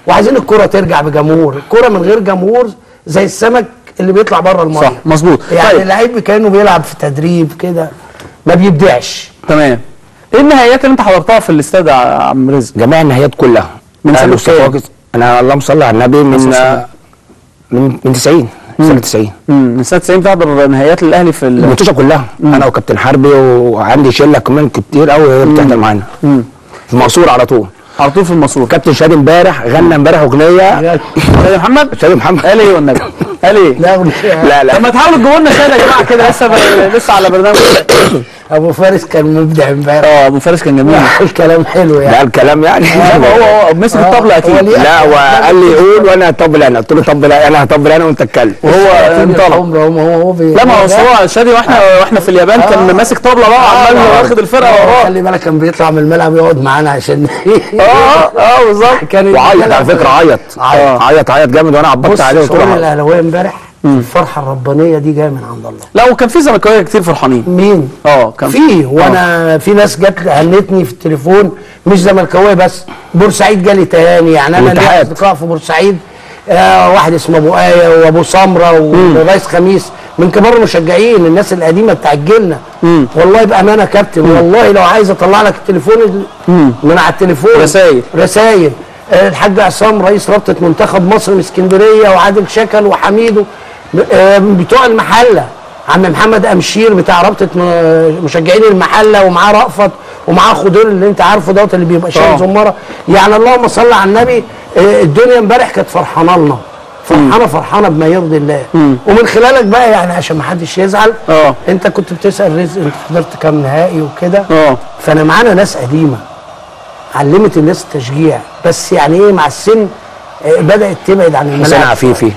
وعايزين الكره ترجع بجمهور. الكره من غير جمهور زي السمك اللي بيطلع بره الميه. صح مظبوط. يعني طيب. اللعيب كانه بيلعب في تدريب كده ما بيبدعش. تمام. ايه النهائيات اللي انت حضرتها في الاستاد يا عم رزق؟ جميع النهائيات كلها من سنه انا اللهم صل على النبي من 90 سنه 90 من سنه 90 تحضر نهائيات الاهلي في المنتشره كلها. انا وكابتن حربي وعندي شله كمان كتير قوي بتحضر معانا في المقصوره على طول على طول في المقصوره. كابتن شادي امبارح غنى امبارح اغنيه شادي محمد قال ايه والنبي؟ قال ايه؟ لا طب ما تحاولوا تجيبوا لنا شويه يا جماعه كده. لسه على برنامج ابو فارس كان مبدع امبارح. ابو فارس كان جميل. الكلام حلو يعني. لا الكلام يعني هو مسك الطبله اكيد. لا وقال لي قول وانا هطبل انا، قلت له طبل انا هطبل انا وانت اتكلم. وهو انطلق. لا ما هو شادي واحنا في اليابان كان ماسك طبله بقى وعمال واخد الفرقه وراه. خلي بالك كان بيطلع من الملعب يقعد معانا عشان بالظبط. كان وعيط على فكره، عيط جامد وانا عبطت عليه وقلت له الاهلاويه امبارح الفرحه الربانيه دي جايه من عند الله. لا وكان في زملكاويه كتير فرحانين. مين؟ كان في وانا في ناس جت هنتني في التليفون مش زملكاويه بس، بورسعيد جالي تهاني. يعني انا ليا اصدقاء في بورسعيد، واحد اسمه ابو ايه وابو سمره ورئيس خميس من كبار المشجعين الناس القديمه بتاع جيلنا. والله بامانه كابتن والله لو عايز اطلع لك التليفون من على التليفون رسايل. الحاج عصام رئيس رابطه منتخب مصر من اسكندريه، وعادل شكل وحميده بتوع المحله، عم محمد امشير بتاع رابطه مشجعين المحله ومعاه رأفت ومعاه خضير اللي انت عارفه دوت اللي بيبقى شايل زمره. يعني اللهم صل على النبي. الدنيا امبارح كانت فرحانه لنا فرحانه بما يرضي الله. ومن خلالك بقى يعني عشان ما حدش يزعل، انت كنت بتسال رزق انت حضرت كام نهائي وكده، فانا معانا ناس قديمه علمت الناس التشجيع، بس يعني ايه مع السن بدات تبعد عن الملاعب. حسين عفيفي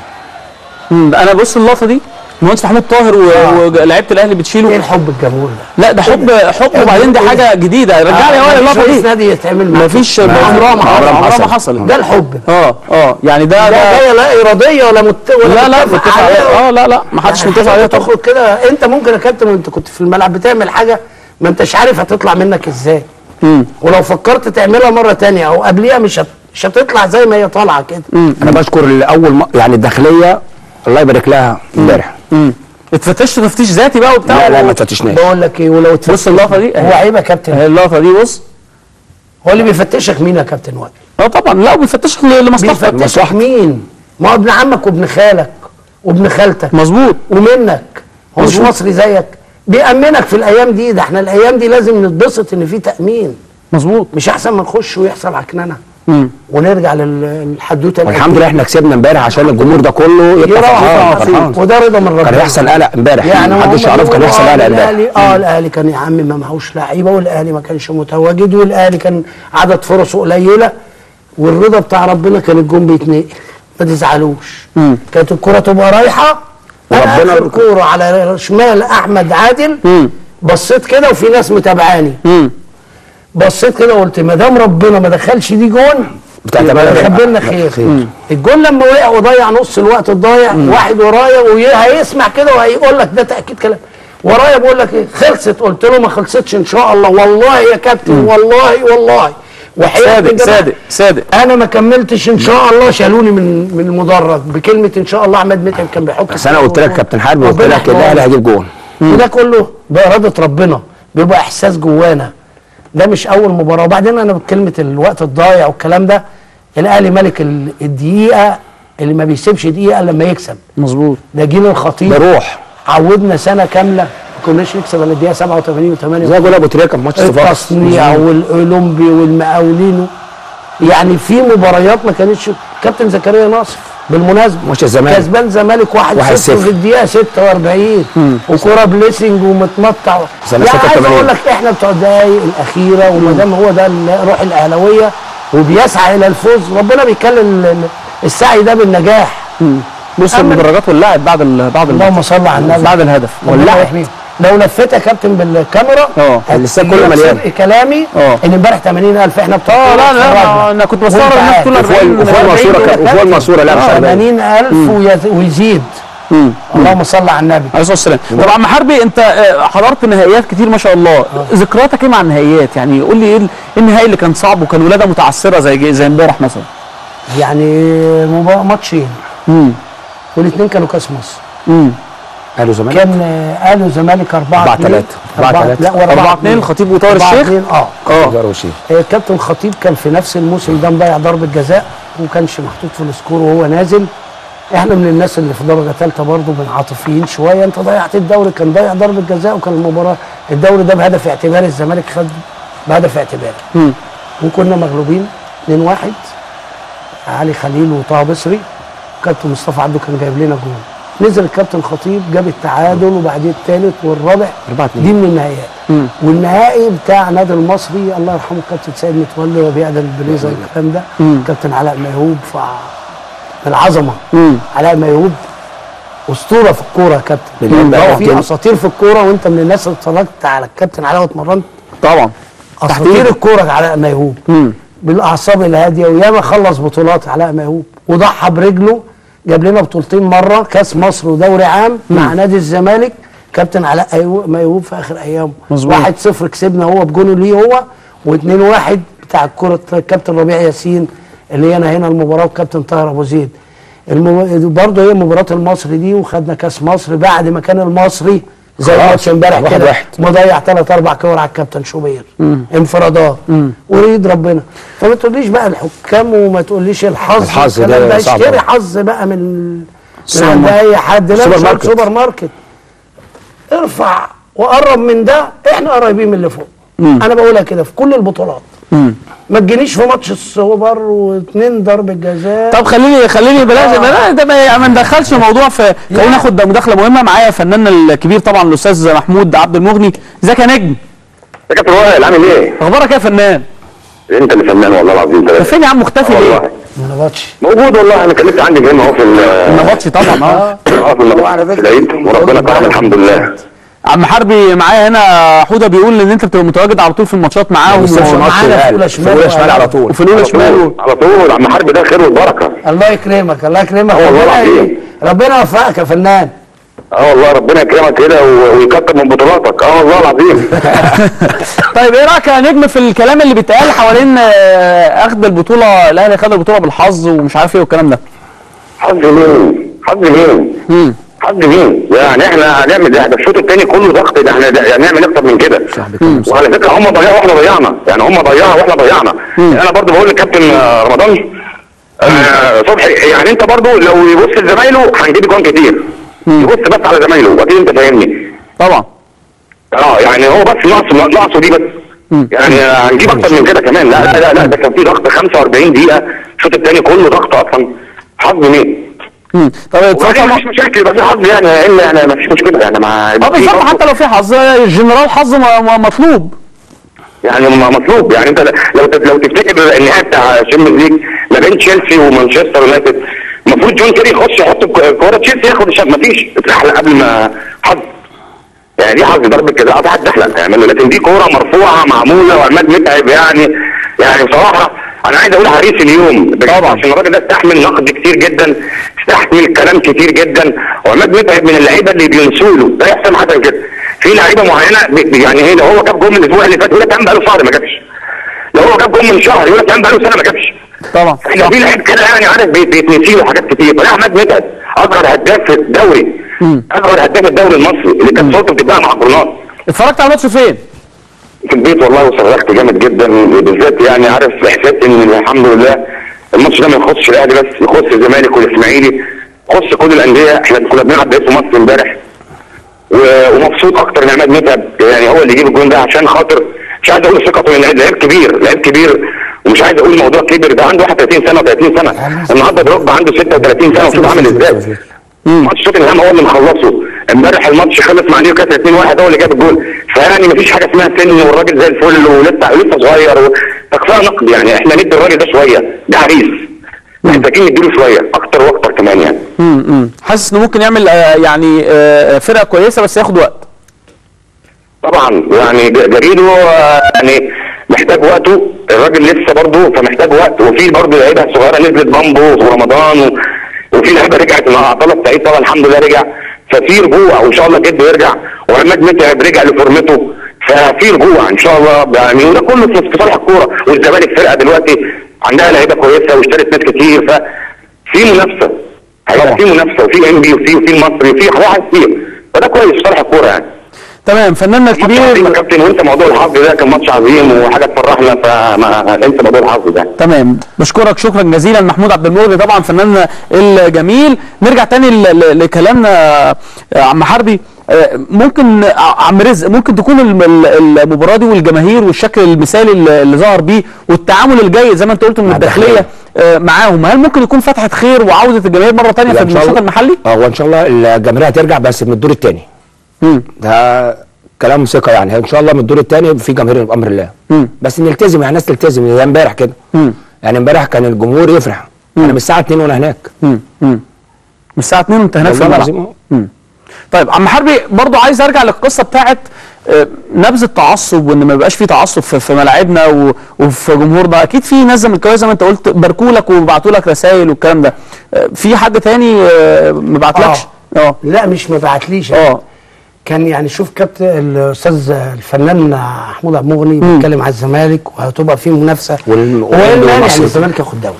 انا بص اللقطه دي مهندس محمود طاهر ولاعيبه الاهلي بتشيله. ايه الحب الجمهور ده؟ لا ده حب وبعدين دي حاجه جديده. رجع لي اول اللقطه دي. النادي يتعمل مفيش عمرها ما حصلت. ده الحب يعني ده جايه لا اراديه ولا لا متفق عليها. لا ما حدش متفق عليها. تخرج كده انت ممكن يا كابتن وانت كنت في الملعب بتعمل حاجه ما انتش عارف هتطلع منك ازاي، ولو فكرت تعملها مره ثانيه او قبليها مش هتطلع زي ما هي طالعه كده. انا بشكر الاول يعني الداخليه الله يبارك لها امبارح. اتفتشت تفتيش ذاتي بقى وبتاع؟ لا ما اتفتشناش. بقول لك ايه ولو اتفتشت. بص اللقطه دي هو عيب يا كابتن. اللقطه دي بص هو اللي بيفتشك مين يا كابتن وائل؟ طبعا. لا بيفتشك لمصلحتك. بيفتشك مين؟ ما هو ابن عمك وابن خالك وابن خالتك. مظبوط. ومنك هو مش مصري زيك، بيأمنك في الايام دي. ده احنا الايام دي لازم نتبسط ان في تأمين. مظبوط. مش احسن ما نخش ويحصل عكننه ونرجع للحدوته. والحمد لله احنا كسبنا امبارح عشان الجمهور ده كله يبقى فرحان. وده رضا من ربنا. كان يحصل قلق امبارح يعني محدش يعرف. كان يحصل قلق امبارح. الاهلي كان يا عم ما معهوش لعيبه، والاهلي ما كانش متواجد، والاهلي كان عدد فرصه قليله، والرضا بتاع ربنا كان الجون بيتنقل. ما تزعلوش، كانت الكره تبقى رايحه وربنا الكوره على شمال احمد عادل. بصيت كده وفي ناس متابعاني، بصيت كده وقلت ما دام ربنا ما دخلش دي جون يخبي لنا خير. الجون لما وقع وضيع نص الوقت الضايع، واحد ورايا وهيسمع كده وهيقول لك ده تاكيد كلام. ورايا بقول لك ايه خلصت، قلت له ما خلصتش ان شاء الله. والله يا كابتن والله صادق انا ما كملتش ان شاء الله. شالوني من المدرج بكلمه ان شاء الله. عماد متعب كان بيحط. بس انا قلت لك كابتن حربي قلت لك الاهلي هيجيب جون، وده كله باراده ربنا، بيبقى احساس جوانا. ده مش اول مباراه. وبعدين انا بكلمه الوقت الضايع والكلام ده، الاهلي ملك الدقيقه اللي ما بيسيبش دقيقه لما يكسب. مظبوط. ده جيل الخطيب، ده روح. عودنا سنه كامله ما كناش نكسب الا الدقيقه 87 و8 زي جول ابو تريكه في ماتش صفاقس. التصنيع والاولمبي والمقاولين يعني في مباريات ما كانتش. كابتن زكريا ناصر بالمناسبه ماتش الزمالك كسبان زمالك 1-0 في الدقيقه 46 وكوره بليسنج ومتمطع. يعني عايز اقول لك احنا بتوع الدقايق الاخيره وما دام هو ده الروح الاهلاويه وبيسعى الى الفوز، ربنا بيكلم السعي ده بالنجاح. بص المدرجات واللعب بعد اللهم صل على النبي بعد الهدف واللعب لو لفتها كابتن بالكاميرا لسه كله مليان. كلامي ان امبارح 80000 احنا بتوع لا انا كنت بصور الناس طول وفوق الماسوره لا 80000 ويزيد. اللهم صل على النبي عليه الصلاه والسلام. طب عم حربي انت حضرت نهائيات كتير ما شاء الله، ذكرياتك ايه مع النهائيات؟ يعني قول لي ايه النهائي اللي كان صعب وكان ولاده متعثره زي امبارح مثلا؟ يعني ماتشين والاثنين كانوا كاس مصر. اهلي وزمالك كان اهلي وزمالك 4-3 الخطيب وطاهر الشيخ 4-2. كابتن الخطيب كان في نفس الموسم ده مضيع ضربه جزاء وما كانش محطوط في السكور وهو نازل. احنا من الناس اللي في درجه ثالثه برضه بنعاطفيين شويه. انت ضيعت الدوري، كان ضيع ضربه جزاء وكان المباراه الدوري ده بهدف اعتباري، الزمالك خد بهدف اعتباري وكنا مغلوبين 2-1. علي خليل وطه بصري كابتن مصطفى عبده كان جايب لنا جول، نزل الكابتن الخطيب جاب التعادل وبعدين الثالث والرابع. دي من النهائيات. والنهائي بتاع نادي المصري الله يرحمه الكابتن سيد متولي وبيعدل البريزه والكلام ده، كابتن علاء ميهوب في العظمه. علاء ميهوب اسطوره في الكوره يا كابتن، في اساطير في الكوره وانت من الناس اللي اتفرجت على الكابتن علاء واتمرنت طبعا. اساطير الكوره علاء ميهوب بالاعصاب الهاديه، وياما خلص بطولات علاء ميهوب وضحى برجله، جاب لنا بطولتين مره كاس مصر ودوري عام مع نادي الزمالك كابتن علاء ميهوب في اخر ايامه. 1-0 كسبنا هو بجونه ليه هو، و2-1 بتاع الكره كابتن ربيع ياسين اللي هنا المباراه وكابتن طاهر ابو زيد. برضه هي مباراه المصري دي وخدنا كاس مصر بعد ما كان المصري زي ماتش امبارح كده مضيع 3-4 كور على الكابتن شوبير انفرادات وريد ربنا. فما تقوليش بقى الحكام وما تقوليش الحظ الكلام ده، اشتري حظ بقى من عند اي حد. لا مش سوبر ماركت، ارفع وقرب من ده، احنا قريبين من اللي فوق. انا بقولها كده في كل البطولات. ما تجينيش في ماتش السوبر و2 ضربه جزاء. طب خليني بلاش ما ندخلش الموضوع في خلينا ناخد مداخله مهمه. معايا فناننا الكبير طبعا الاستاذ محمود عبد المغني. ازيك يا نجم؟ ازيك يا كابتن وائل عامل ايه؟ اخبارك ايه يا فنان؟ انت اللي فنان والله العظيم. ده فين يا عم مختفي ليه؟ ما نبطش موجود والله. انا كان لسه عندي جيم اهو في ما نبطش طبعا وربنا كرم الحمد لله. عم حربي معايا هنا حوده بيقول ان انت بتبقى متواجد على طول في الماتشات معاهم ومعانا في اولى شمال على طول وفي الاولى شمال على طول. عم حربي ده خير وبركه. الله يكرمك الله يكرمك والله العظيم. ربنا يوفقك يا فنان. والله ربنا يكرمك كده ويكتر من بطولاتك. والله العظيم. طيب ايه رايك يا نجم في الكلام اللي بيتقال حوالين اخذ البطوله؟ الاهلي خد البطوله بالحظ ومش عارف ايه والكلام ده. حظ مين؟ حظ مين؟ حظ مين؟ يعني احنا هنعمل ده الشوط الثاني كله ضغط، ده احنا هنعمل اكتر من كده. وعلى فكره هم ضيعوا واحنا ضيعنا، يعني هم ضيعوا واحنا ضيعنا. انا برضه بقول للكابتن رمضان صبحي، يعني انت برضه لو يبص لزمايله هنجيب جوان كتير. يبص بس على زمايله اكيد انت فاهمني. طبعا. يعني هو بس ناقصه دي بس. يعني هنجيب اكتر من كده كمان. لا لا لا ده كان في ضغط 45 دقيقه الشوط الثاني كله ضغط اصلا. حظ مين؟ طب مفيش مشاكل يبقى في حظ، يعني الا يعني مفيش مشكله يعني مع بالظبط. حتى لو في حظ الجنرال حظ مطلوب، يعني مطلوب. يعني انت لو تفتكر النهائي بتاع الشامبيونز ليج ما بين تشيلسي ومانشستر يونايتد، المفروض جون تيري يخش يحط كوره تشيلسي ياخد الشوط، مفيش اتحلق قبل ما حظ. يعني دي حظ ضربه جزاء بتاعت تحلق هيعمله، لكن دي كوره مرفوعه معموله وعماد متعب. يعني بصراحه انا عايز اقول عريس اليوم طبعا عشان الراجل ده استحمل نقد كتير جدا، استحمل كلام كتير جدا. وعماد متعب من اللعيبه اللي بينسوا له ده حسام حسن كده. في لعيبه معينه يعني هي لو هو جاب جول من الاسبوع اللي فات يقول لك يا عم بقاله شهر ما جابش، لو هو جاب جول من شهر يقول لك يا عم بقاله سنه ما جابش. طبعا في لعيب كده يعني عارف بيتنسي له حاجات كتير. فلا عماد متعب اكبر هداف في الدوري، اكبر هداف الدوري المصري اللي كانت صوته بتتباع مع الجرناط. اتفرجت على ماتش فين؟ في البيت والله وصرخت جامد جدا بالذات. يعني عارف احساس ان الحمد لله الماتش ده ما يخصش الاهلي بس، يخص الزمالك والاسماعيلي، يخص كل الانديه. احنا كنا بنلعب بقيت في مصر امبارح ومبسوط اكتر ان عماد متعب يعني هو اللي يجيب الجون ده عشان خاطر مش عايز اقول ثقته، لان لعيب كبير ومش عايز اقول موضوع كبر ده، عنده 31 سنه و30 سنه، النهارده دروجبا عنده 36 سنه، وشوف عامل ازاي. ماتش توتنهام هو اللي مخلصه، امبارح الماتش خلص مع نيوكاسل 2-1 هو اللي جاب الجول، فيعني مفيش حاجه اسمها سن والراجل زي الفل ولسه صغير، فكفايه نقد يعني، احنا ندي الراجل ده شويه، ده عريس. محتاجين نديله شويه اكتر واكتر كمان يعني. حاسس انه ممكن يعمل يعني فرقه كويسه بس ياخد وقت. طبعا يعني جاريدو يعني محتاج وقته، الراجل لسه برضه فمحتاج وقت، وفي برضه لعيبه صغيره نزلت بامبو ورمضان، وفي لعيبه رجعت مع عطله سعيد طبعا الحمد لله رجع، ففي رجوع وان شاء الله جده يرجع، وعماد متعب رجع لفورمته، ففي رجوع ان شاء الله يعني، وده كله في صالح الكوره. والزمالك فرقه دلوقتي عندها لعيبه كويسه واشترت ناس كتير، ففي منافسه، هيبقى في منافسه، وفي ام بي وفي المصري وفي حاجات كتير، فده كويس في صالح الكوره يعني. تمام فناننا الكبير يا كابتن، وانت موضوع الحظ ده كان ماتش عظيم وحاجه تفرحنا، فانت موضوع الحظ ده. تمام بشكرك شكرا جزيلا محمود عبد المغني طبعا فناننا الجميل. نرجع تاني لكلامنا عم حربي، ممكن عم رزق ممكن تكون المباراه دي والجماهير والشكل المثالي اللي ظهر بيه والتعامل الجيد زي ما انت قلت من الداخليه معاهم، هل ممكن يكون فتحه خير وعوده الجماهير مره ثانيه في النشاط المحلي؟ هو ان شاء الله الجماهير هترجع بس من الدور الثاني. ده كلام ثقه يعني، ان شاء الله من الدور الثاني في جماهير بامر الله. بس نلتزم يعني، الناس تلتزم زي امبارح كده. يعني امبارح كان الجمهور يفرح. انا من الساعه 2 وانا هناك. من الساعه 2 انت هناك في الملعب. طيب عم حربي برضو عايز ارجع للقصه بتاعت نبذ التعصب، وان ما يبقاش في تعصب في ملاعبنا وفي جمهورنا. اكيد في ناس من الكويس زي ما انت قلت باركوا لك وبعتوا لك رسائل والكلام ده، في حد تاني ما بعتلكش؟ لا مش ما بعتليش. كان يعني شوف كابتن الاستاذ الفنان محمود عبد المغني بيتكلم على الزمالك وهتبقى فيه منافسه، وايه المانع ان الزمالك ياخد الدوري؟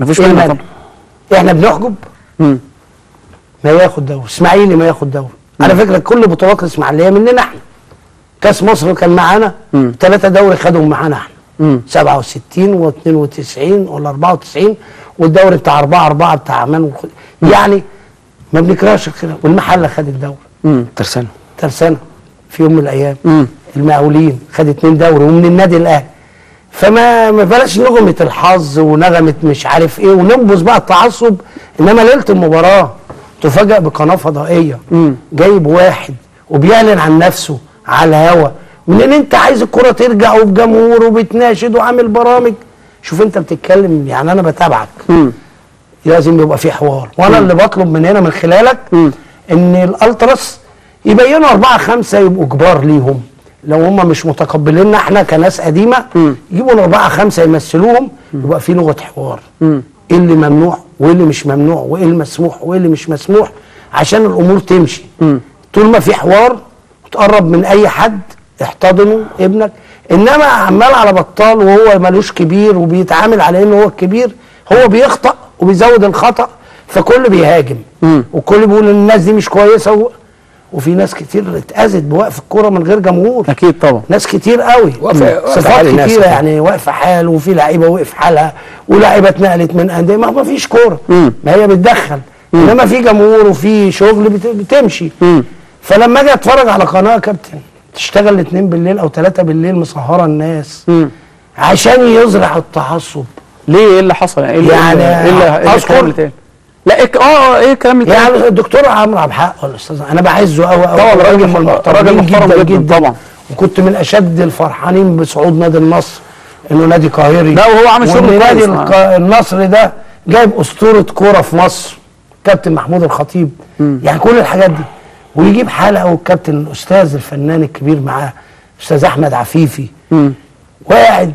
مفيش مانع طبعا، احنا بنحجب ما ياخد دوري، اسماعيلي ما ياخد دوري. على فكره كل بطولات الاسماعيليه مننا احنا، كاس مصر كان معانا 3 دوري خدهم معانا احنا، 67 و92 ولا 94 والدوري بتاع 4-4 بتاع عمان يعني ما بنكرهش الخير. والمحله خد الدوري، ترسانة في يوم من الايام، المقاولين خد 2 دوري ومن النادي الاهلي. فما بلاش نغمه الحظ ونغمه مش عارف ايه وننبذ بقى التعصب. انما ليله المباراه تفاجأ بقناه فضائيه جايب واحد وبيعلن عن نفسه على الهوا، وان انت عايز الكره ترجع وبجمهور وبتناشد وعامل برامج. شوف انت بتتكلم يعني، انا بتابعك لازم يبقى في حوار، وانا اللي بطلب من هنا من خلالك ان الالتراس يبينوا 4-5 يبقوا كبار ليهم، لو هم مش متقبليننا احنا كناس قديمه يجيبوا 4-5 يمثلوهم، يبقى في لغه حوار، ايه اللي ممنوع وايه اللي مش ممنوع وايه المسموح وايه اللي مش مسموح، عشان الامور تمشي. طول ما في حوار وتقرب من اي حد احتضنه ابنك، انما عمال على بطال وهو مالوش كبير وبيتعامل على انه هو الكبير، هو بيخطأ وبيزود الخطأ، فكل بيهاجم وكل بيقول الناس دي مش كويسه وفي ناس كتير اتأذت بوقف الكوره من غير جمهور. اكيد طبعا ناس كتير قوي، صفات كتيره يعني واقفه حال، وفي لعيبه وقف حالها، ولاعيبه اتنقلت من انديه، ما فيش كوره، ما هي بتدخل، انما في جمهور وفي شغل بتمشي. فلما اجي اتفرج على قناه كابتن تشتغل 2 بالليل او 3 بالليل مسهره الناس عشان يزرع التعصب، ليه؟ ايه اللي حصل يعني؟ ايه اللي اذكر؟ لا ايه الكلام اللي يعني الدكتور عمرو عبد الحق والاستاذ انا بعزه قوي قوي، طبعا راجل محترم جدا طبعا، وكنت من اشد الفرحانين بصعود نادي النصر انه نادي قاهري، لا وهو عامل شغل كويس. نادي النصر ده جايب اسطوره كوره في مصر كابتن محمود الخطيب، يعني كل الحاجات دي، ويجيب حلقه والكابتن الاستاذ الفنان الكبير معاه استاذ احمد عفيفي واعد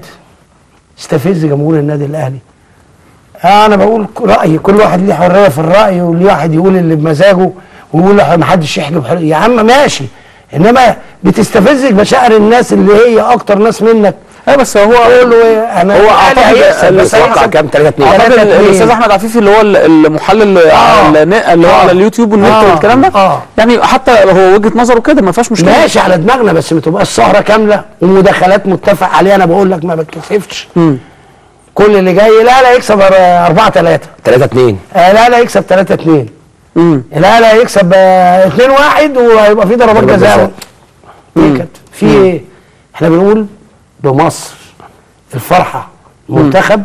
استفز جمهور النادي الاهلي. انا بقول رايي، كل واحد ليه حريه في الراي، وليه واحد يقول اللي بمزاجه ويقول ما حدش يحجب حريه يا عم ماشي، انما بتستفز مشاعر الناس اللي هي اكتر ناس منك. ايه بس هو قول انا هو اعتقد بس اتوقع كام 3-2 اعتقد الاستاذ احمد عفيفي اللي هو المحلل اللي هو على اليوتيوب والنت والكلام ده يعني، حتى هو وجهه نظره كده ما فيهاش مشكله، ماشي على دماغنا، بس ما تبقاش سهره كامله ومداخلات متفق عليها. انا بقول لك ما بتكسفش كل اللي جاي، لا يكسب 4-3 3-2، لا يكسب 3-2، لا يكسب 2-1 وهيبقى في ضربات جزاء. ايه كابتن في ايه؟ احنا بنقول بمصر الفرحه منتخب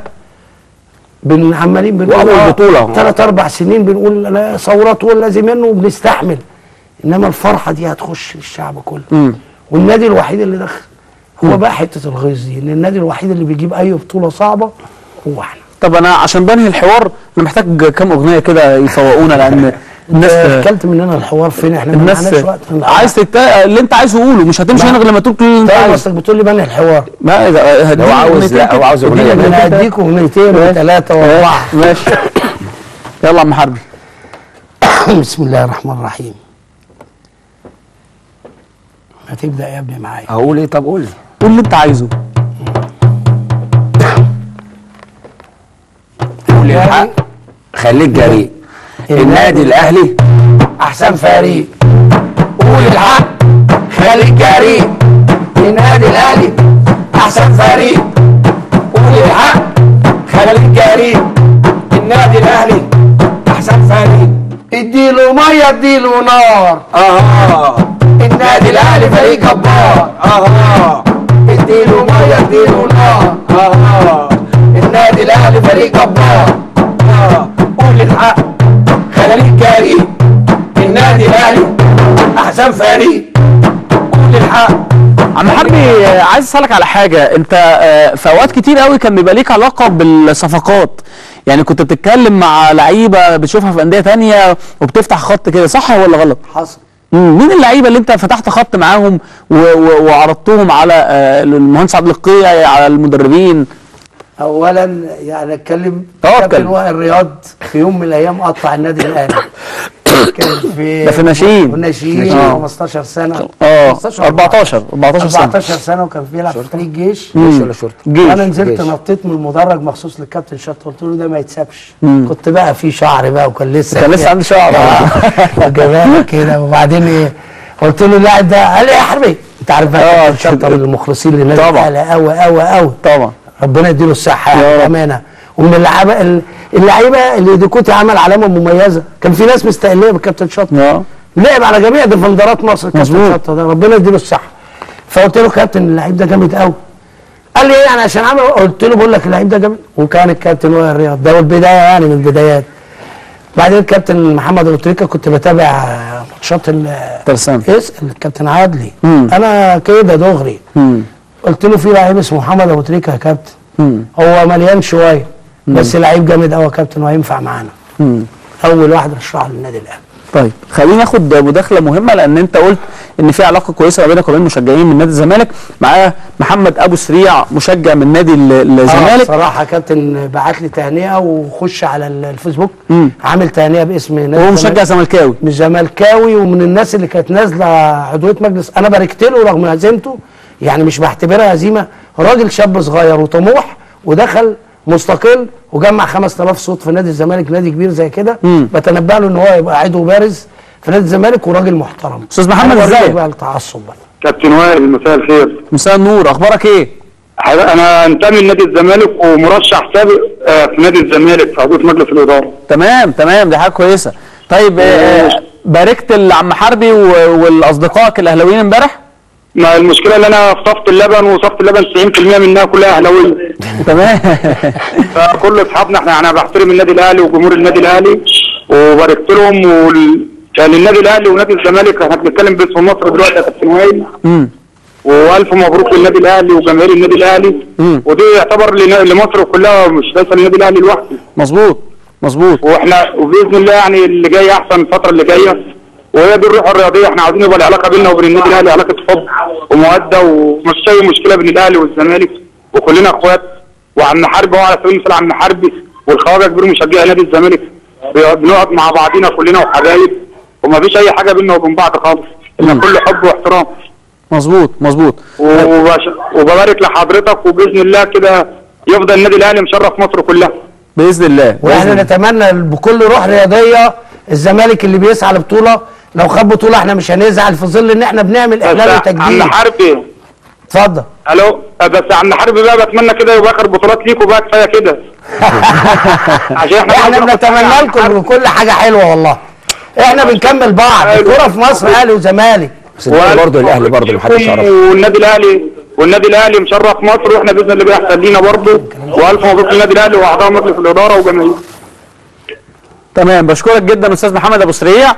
عمالين بنقول بطولة 3 4 سنين بنقول ثورات والذي منه وبنستحمل، انما الفرحه دي هتخش للشعب كله. والنادي الوحيد اللي دخل هو بقى حته الغيظ دي، ان النادي الوحيد اللي بيجيب اي بطوله صعبه هو احنا. طب انا عشان بنهي الحوار انا محتاج كام اغنيه كده يفوقونا، لان الناس اكلت مننا الحوار فين، احنا ما عندناش وقت. عايز اللي انت عايزه قوله، مش هتمشي هنا غير لما تقول اللي انت عايزه. طيب بتقول لي بنهي الحوار، ما هو عاوز لا هو عاوز اغنيه. انا هديك اغنيتين وثلاثه واربعه. ماشي يلا يا عم حربي. بسم الله الرحمن الرحيم. هتبدا يا ابني معايا؟ اقول ايه؟ طب قول لي، قول اللي انت عايزه. قول لي الحق، خليك جريء. النادي الاهلي احسن فريق. قول الحق، خليك جريء. النادي الاهلي احسن فريق. قول الحق، خليك جريء. النادي الاهلي احسن فريق. اديله ميه اديله نار. النادي الاهلي فريق جبار. اديله ميه اديله نار. النادي الاهلي فريق جبار. قول الحق، خليك جريء. النادي الاهلي احسن فريق. قول الحق. عم حبي عايز اسالك على حاجه، انت في اوقات كتير قوي كان بيبقى ليك علاقه بالصفقات، يعني كنت بتتكلم مع لعيبه بتشوفها في انديه ثانيه وبتفتح خط كده، صح ولا غلط؟ حصل. مين اللعيبه اللي انت فتحت خط معاهم وعرضتهم على المهندس عبد القيع، على المدربين؟ اولا يعني اتكلم، كابتن وائل رياض في يوم من الايام قطع النادي الاهلي. كان في ناشئين، ناشئين 15 سنه 14 سنه، وكان بيلعب في فريق جيش ولا شرطه. انا نزلت نطيت من المدرج مخصوص للكابتن شط، قلت له ده ما يتسابش. كنت بقى في شعر بقى، وكان لسه عندي شعر وجماله كده. وبعدين ايه قلت له اللاعب ده، قال لي يا حربي انت عارف بقى كابتن شط من المخلصين للنادي الاهلي قوي قوي قوي. طبعا ربنا يديله الصحه والامانه. ومن اللعيبه اللي ديكوتي عمل علامه مميزه، كان في ناس مستقليه بالكابتن شطه، لعب على جميع ديفندرات مصر الكابتن شطه ده، ربنا يديله الصحه. فقلت له كابتن اللعيب ده جامد قوي. قال لي ايه يعني عشان عمل؟ قلت له بقول لك اللعيب ده جامد. وكان الكابتن وائل رياض ده البدايه، يعني من البدايات. بعدين الكابتن محمد ابو سريع، كنت بتابع ماتشات الكابتن عادلي، انا كده دغري. قلت له في لعيب اسمه محمد ابو تريكه يا كابتن، هو مليان شويه بس لعيب جامد قوي يا كابتن وهينفع معانا. اول واحد رشحه للنادي الاهلي. طيب خلينا ناخد مداخله مهمه، لان انت قلت ان في علاقه كويسه ما بينك وبين مشجعين من نادي الزمالك. معاه محمد ابو سريع مشجع من نادي الزمالك. بصراحه كابتن بعت لي تهنئه، وخش على الفيسبوك عامل تهنئه باسم نادي الزمالك، وهو مشجع زملكاوي، مش زملكاوي، ومن الناس اللي كانت نازله عضويه مجلس. انا باركت له رغم هزيمته، يعني مش بعتبرها هزيمه. راجل شاب صغير وطموح، ودخل مستقل وجمع 5000 صوت في نادي الزمالك، نادي كبير زي كده. بتنبأ له ان هو يبقى عضو بارز في نادي الزمالك، وراجل محترم. استاذ محمد ازاي بقى التعصب بقى؟ كابتن وائل مساء الخير. مساء النور، اخبارك ايه؟ انا انتمي لنادي الزمالك ومرشح سابق في نادي الزمالك في عضويه مجلس الاداره. تمام تمام، دي حاجه كويسه. طيب باركت لعم حربي والاصدقائك الاهلاويين امبارح؟ ما المشكله اللي انا في صفت اللبن، وصفت اللبن 90% منها كلها اهلاويه. تمام. فكل اصحابنا احنا، انا بحترم النادي الاهلي وجمهور النادي الاهلي وباركت لهم. يعني النادي الاهلي ونادي الزمالك احنا بنتكلم باسم مصر دلوقتي يا كابتن وائل. والف مبروك للنادي الاهلي وجماهير النادي الاهلي. ودي يعتبر لمصر كلها، مش بس للنادي الاهلي لوحده. مظبوط مظبوط. واحنا وباذن الله يعني اللي جاي احسن، الفتره اللي جايه، وهي دي الروح الرياضيه. احنا عايزين يبقى العلاقه بيننا وبين النادي الاهلي علاقه حب وموده، ومش اي مشكله بين الاهلي والزمالك، وكلنا اخوات. وعم حربي، وعلى سبيل المثال عم حربي والخواجه كبير مشجعي نادي الزمالك، بنقعد مع بعضينا كلنا وحبايب، ومفيش اي حاجه بيننا وبين بعض خالص، احنا كل حب واحترام. مظبوط مظبوط. وببارك لحضرتك، وباذن الله كده يفضل النادي الاهلي مشرف مصر كلها باذن الله. واحنا نتمنى بكل روح رياضيه الزمالك اللي بيسعى لبطوله، لو خد بطوله احنا مش هنزعل، في ظل ان احنا بنعمل اعلان وتجديد. عم حربي اتفضل. الو بس عم حربي بقى، بتمنى كده يبقى اخر بطولات ليكوا بقى، كفايه كده. عشان احنا بنتمنى لكم كل حاجه حلوه والله. احنا بنكمل بعض، الكوره في مصر اهلي وزمالك، بس برضه الاهلي برضه محدش يعرفه، والنادي الاهلي والنادي الاهلي مشرف مصر، واحنا باذن الله بيحصل لينا برضه. والف مبروك للنادي الاهلي واعضاء مجلس الاداره وجماهير. تمام، بشكرك جدا استاذ محمد ابو سريع،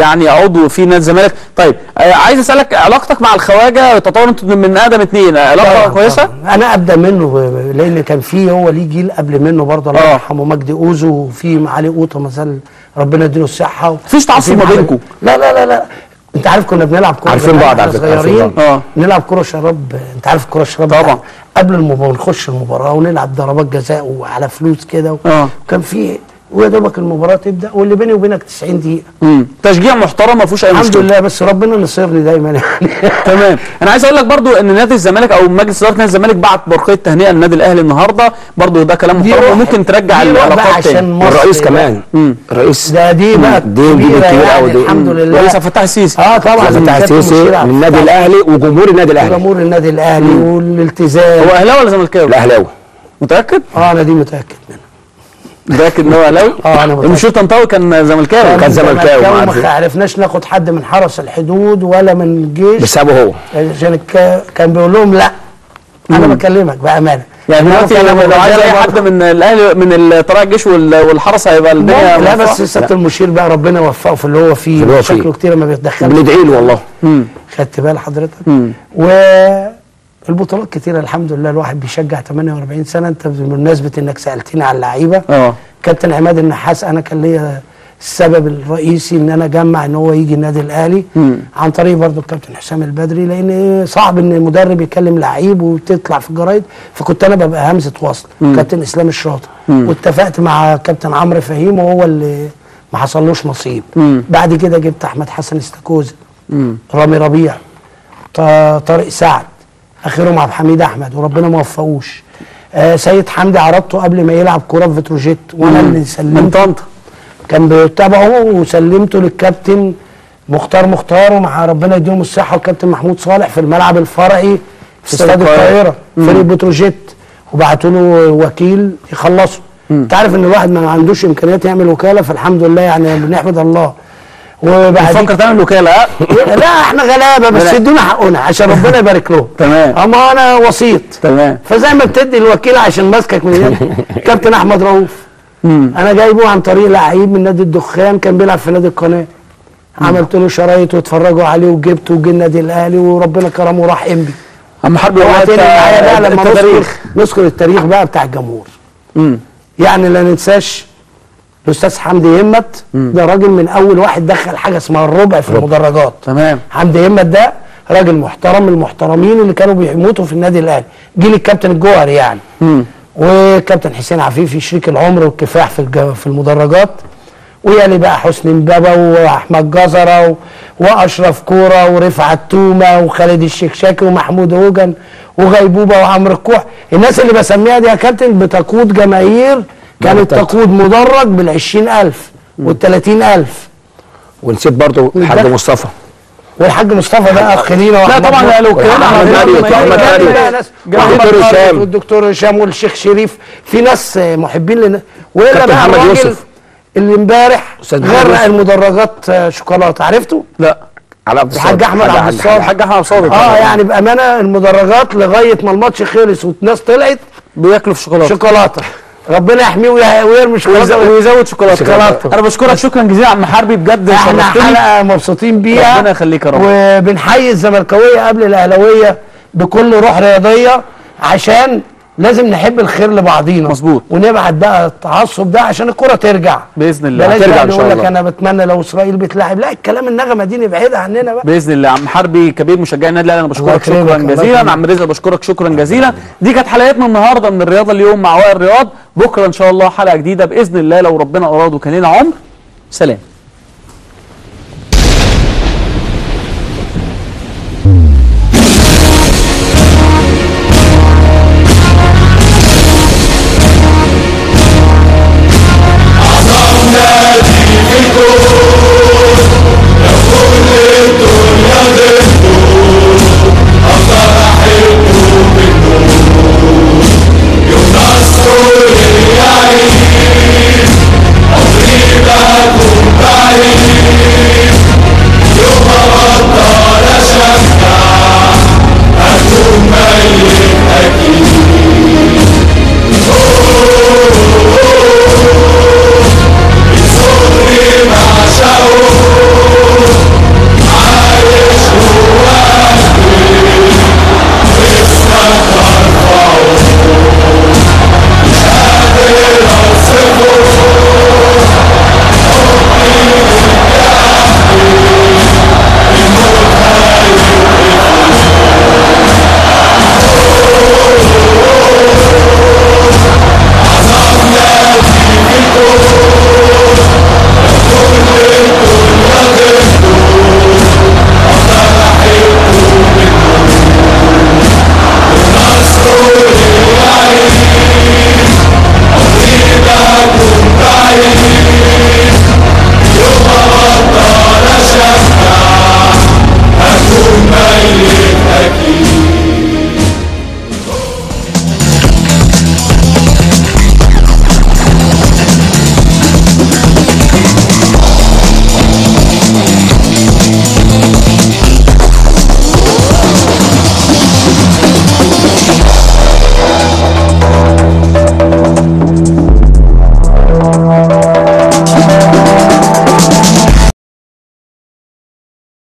يعني عضو في نادي الزمالك. طيب عايز اسالك علاقتك مع الخواجه، تطور من ادم اثنين، علاقه كويسه؟ انا ابدا منه لان كان في هو ليه جيل قبل منه برضه الله يرحمه مجدي اوزو، وفي علي قوطه مثلا ربنا يديله الصحه. مفيش تعصب ما بينكم؟ لا لا لا لا، انت عارف كنا بنلعب كوره، عارفين بعض، عارفين صغيرين نلعب كوره شراب، انت عارف الكوره الشراب طبعا، قبل المباراه نخش المباراه ونلعب ضربات جزاء وعلى فلوس كده، وكان في ويا دوبك المباراه تبدا واللي بيني وبينك 90 دقيقه تشجيع محترم ما فيهوش اي مشكله الحمد لله، بس ربنا اللي يصيرني دايما يعني. تمام، انا عايز اقول لك برضو ان نادي الزمالك او مجلس اداره نادي الزمالك بعت برقيه تهنئه للنادي الاهلي النهارده، برضو ده كلام محترم وممكن ترجع العلاقات تاني. الرئيس كمان الرئيس ده دي بقى دي كبيره قوي دي الحمد لله، ولسه فتح السيسي طبعا فتح السيسي من النادي الاهلي وجمهور النادي الاهلي، جمهور النادي الاهلي والالتزام. هو اهلاوي ولا زملكاوي؟ اهلاوي. متاكد؟ انا دي متاكد منها، متاكد ان هو اهلاوي؟ انا متاكد. المشير طنطاوي كان زملكاوي، كان زملكاوي، ما عرفناش ناخد حد من حرس الحدود ولا من الجيش بسببه هو، عشان كان بيقول لهم لا. انا بكلمك بامانه يعني دلوقتي لو عايز اي حد من الاهلي من طلائع الجيش والحرس هيبقى الدنيا. لا بس سياده المشير بقى ربنا يوفقه في اللي هو فيه، شكله كتير ما بيتدخلش، بندعي له والله. خدت بال حضرتك؟ البطولات كتيرة الحمد لله، الواحد بيشجع 48 سنة. انت بمناسبة انك سألتني على اللعيبة، كابتن عماد النحاس انا كان ليا السبب الرئيسي ان انا اجمع ان هو يجي النادي الاهلي، عن طريق برضه الكابتن حسام البدري، لان صعب ان المدرب يكلم لعيب وتطلع في الجرايد، فكنت انا ببقى همزة وصل كابتن اسلام الشاطر، واتفقت مع كابتن عمرو فهيم وهو اللي ما حصلوش نصيب. بعد كده جبت احمد حسن استاكوزا، رامي ربيع، طارق سعد، اخرهم عبد الحميد احمد وربنا ما وفقوش. سيد حمدي عرضته قبل ما يلعب كوره في فيتروجيت، وانا اللي سلمته من طنطا، كان بيتابعه وسلمته للكابتن مختار، ومع ربنا يديهم الصحه والكابتن محمود صالح في الملعب الفرعي في استاد القاهره فريق بتروجيت، وبعتوا له وكيل يخلصه. انت عارف ان الواحد ما عندوش امكانيات يعمل وكاله، فالحمد لله يعني بنحمد الله. وبعد فكر تعمل وكاله؟ لا احنا غلابه بس ادونا حقنا عشان ربنا يبارك لهم. تمام، اما انا وسيط. تمام، فزي ما بتدي الوكيل عشان ماسكك من هنا. كابتن احمد رؤوف انا جايبه عن طريق لعيب من نادي الدخان كان بيلعب في نادي القناه، عملت له شرايط واتفرجوا عليه وجبته وجه النادي الاهلي وربنا كرمه وراح انبي. اما حد وقتني معايا بقى لما نذكر التاريخ بقى بتاع الجمهور، يعني لا ننساش الاستاذ حمدي همت، ده راجل من اول واحد دخل حاجه اسمها الربع في المدرجات. تمام، حمدي همت ده راجل محترم من المحترمين اللي كانوا بيموتوا في النادي الاهلي، جيل الكابتن الجوهري يعني. وكابتن حسين عفيفي شريك العمر والكفاح في المدرجات، ويعني بقى حسني مبابا واحمد جزره واشرف كوره ورفعت تومه وخالد الشكشاكي ومحمود هوجن وغيبوبه وعمرو الكوح. الناس اللي بسميها دي يا كابتن بتقود جماهير، كانت تقود مدرج بال20,000 وال30,000. ونسيت برضه الحاج مصطفى، والحاج مصطفى ده اخ لينا. لا طبعا لا، لو كان احمد هشام والدكتور هشام والشيخ شريف، في ناس محبين لنا. والا بقى الراجل اللي امبارح غرق المدرجات شوكولاته، عرفته؟ لا، الحاج احمد عبد الصابر. الحاج احمد عبد الصابر يعني بامانه المدرجات لغايه ما الماتش خلص والناس طلعت بياكلوا في شوكولاته، ربنا يحميه ويرمي شوكولاته ويزود شوكولاته. انا بشكرك شكرا جزيلا يا عم حربي، بجد احنا حلقه مبسوطين بيها، ربنا يخليك يا رب. وبنحيي الزملكاويه قبل الاهلاويه بكل روح رياضيه، عشان لازم نحب الخير لبعضينا. مظبوط، ونبعد بقى التعصب ده عشان الكره ترجع باذن الله. بلاش بقى يقول لك انا بتمنى لو اسرائيل بتلاعب، لا الكلام النغمه دي نبعدها عننا بقى باذن الله. عم حربي كبير مشجعي النادي الاهلي، انا بشكرك شكرا جزيلا. عم رزق بشكرك شكرا جزيلا. دي كانت حلقتنا النهارده من الرياضه اليوم مع وائل رياض. بكره ان شاء الله حلقه جديده باذن الله لو ربنا اراد وكان لنا عمر. سلام.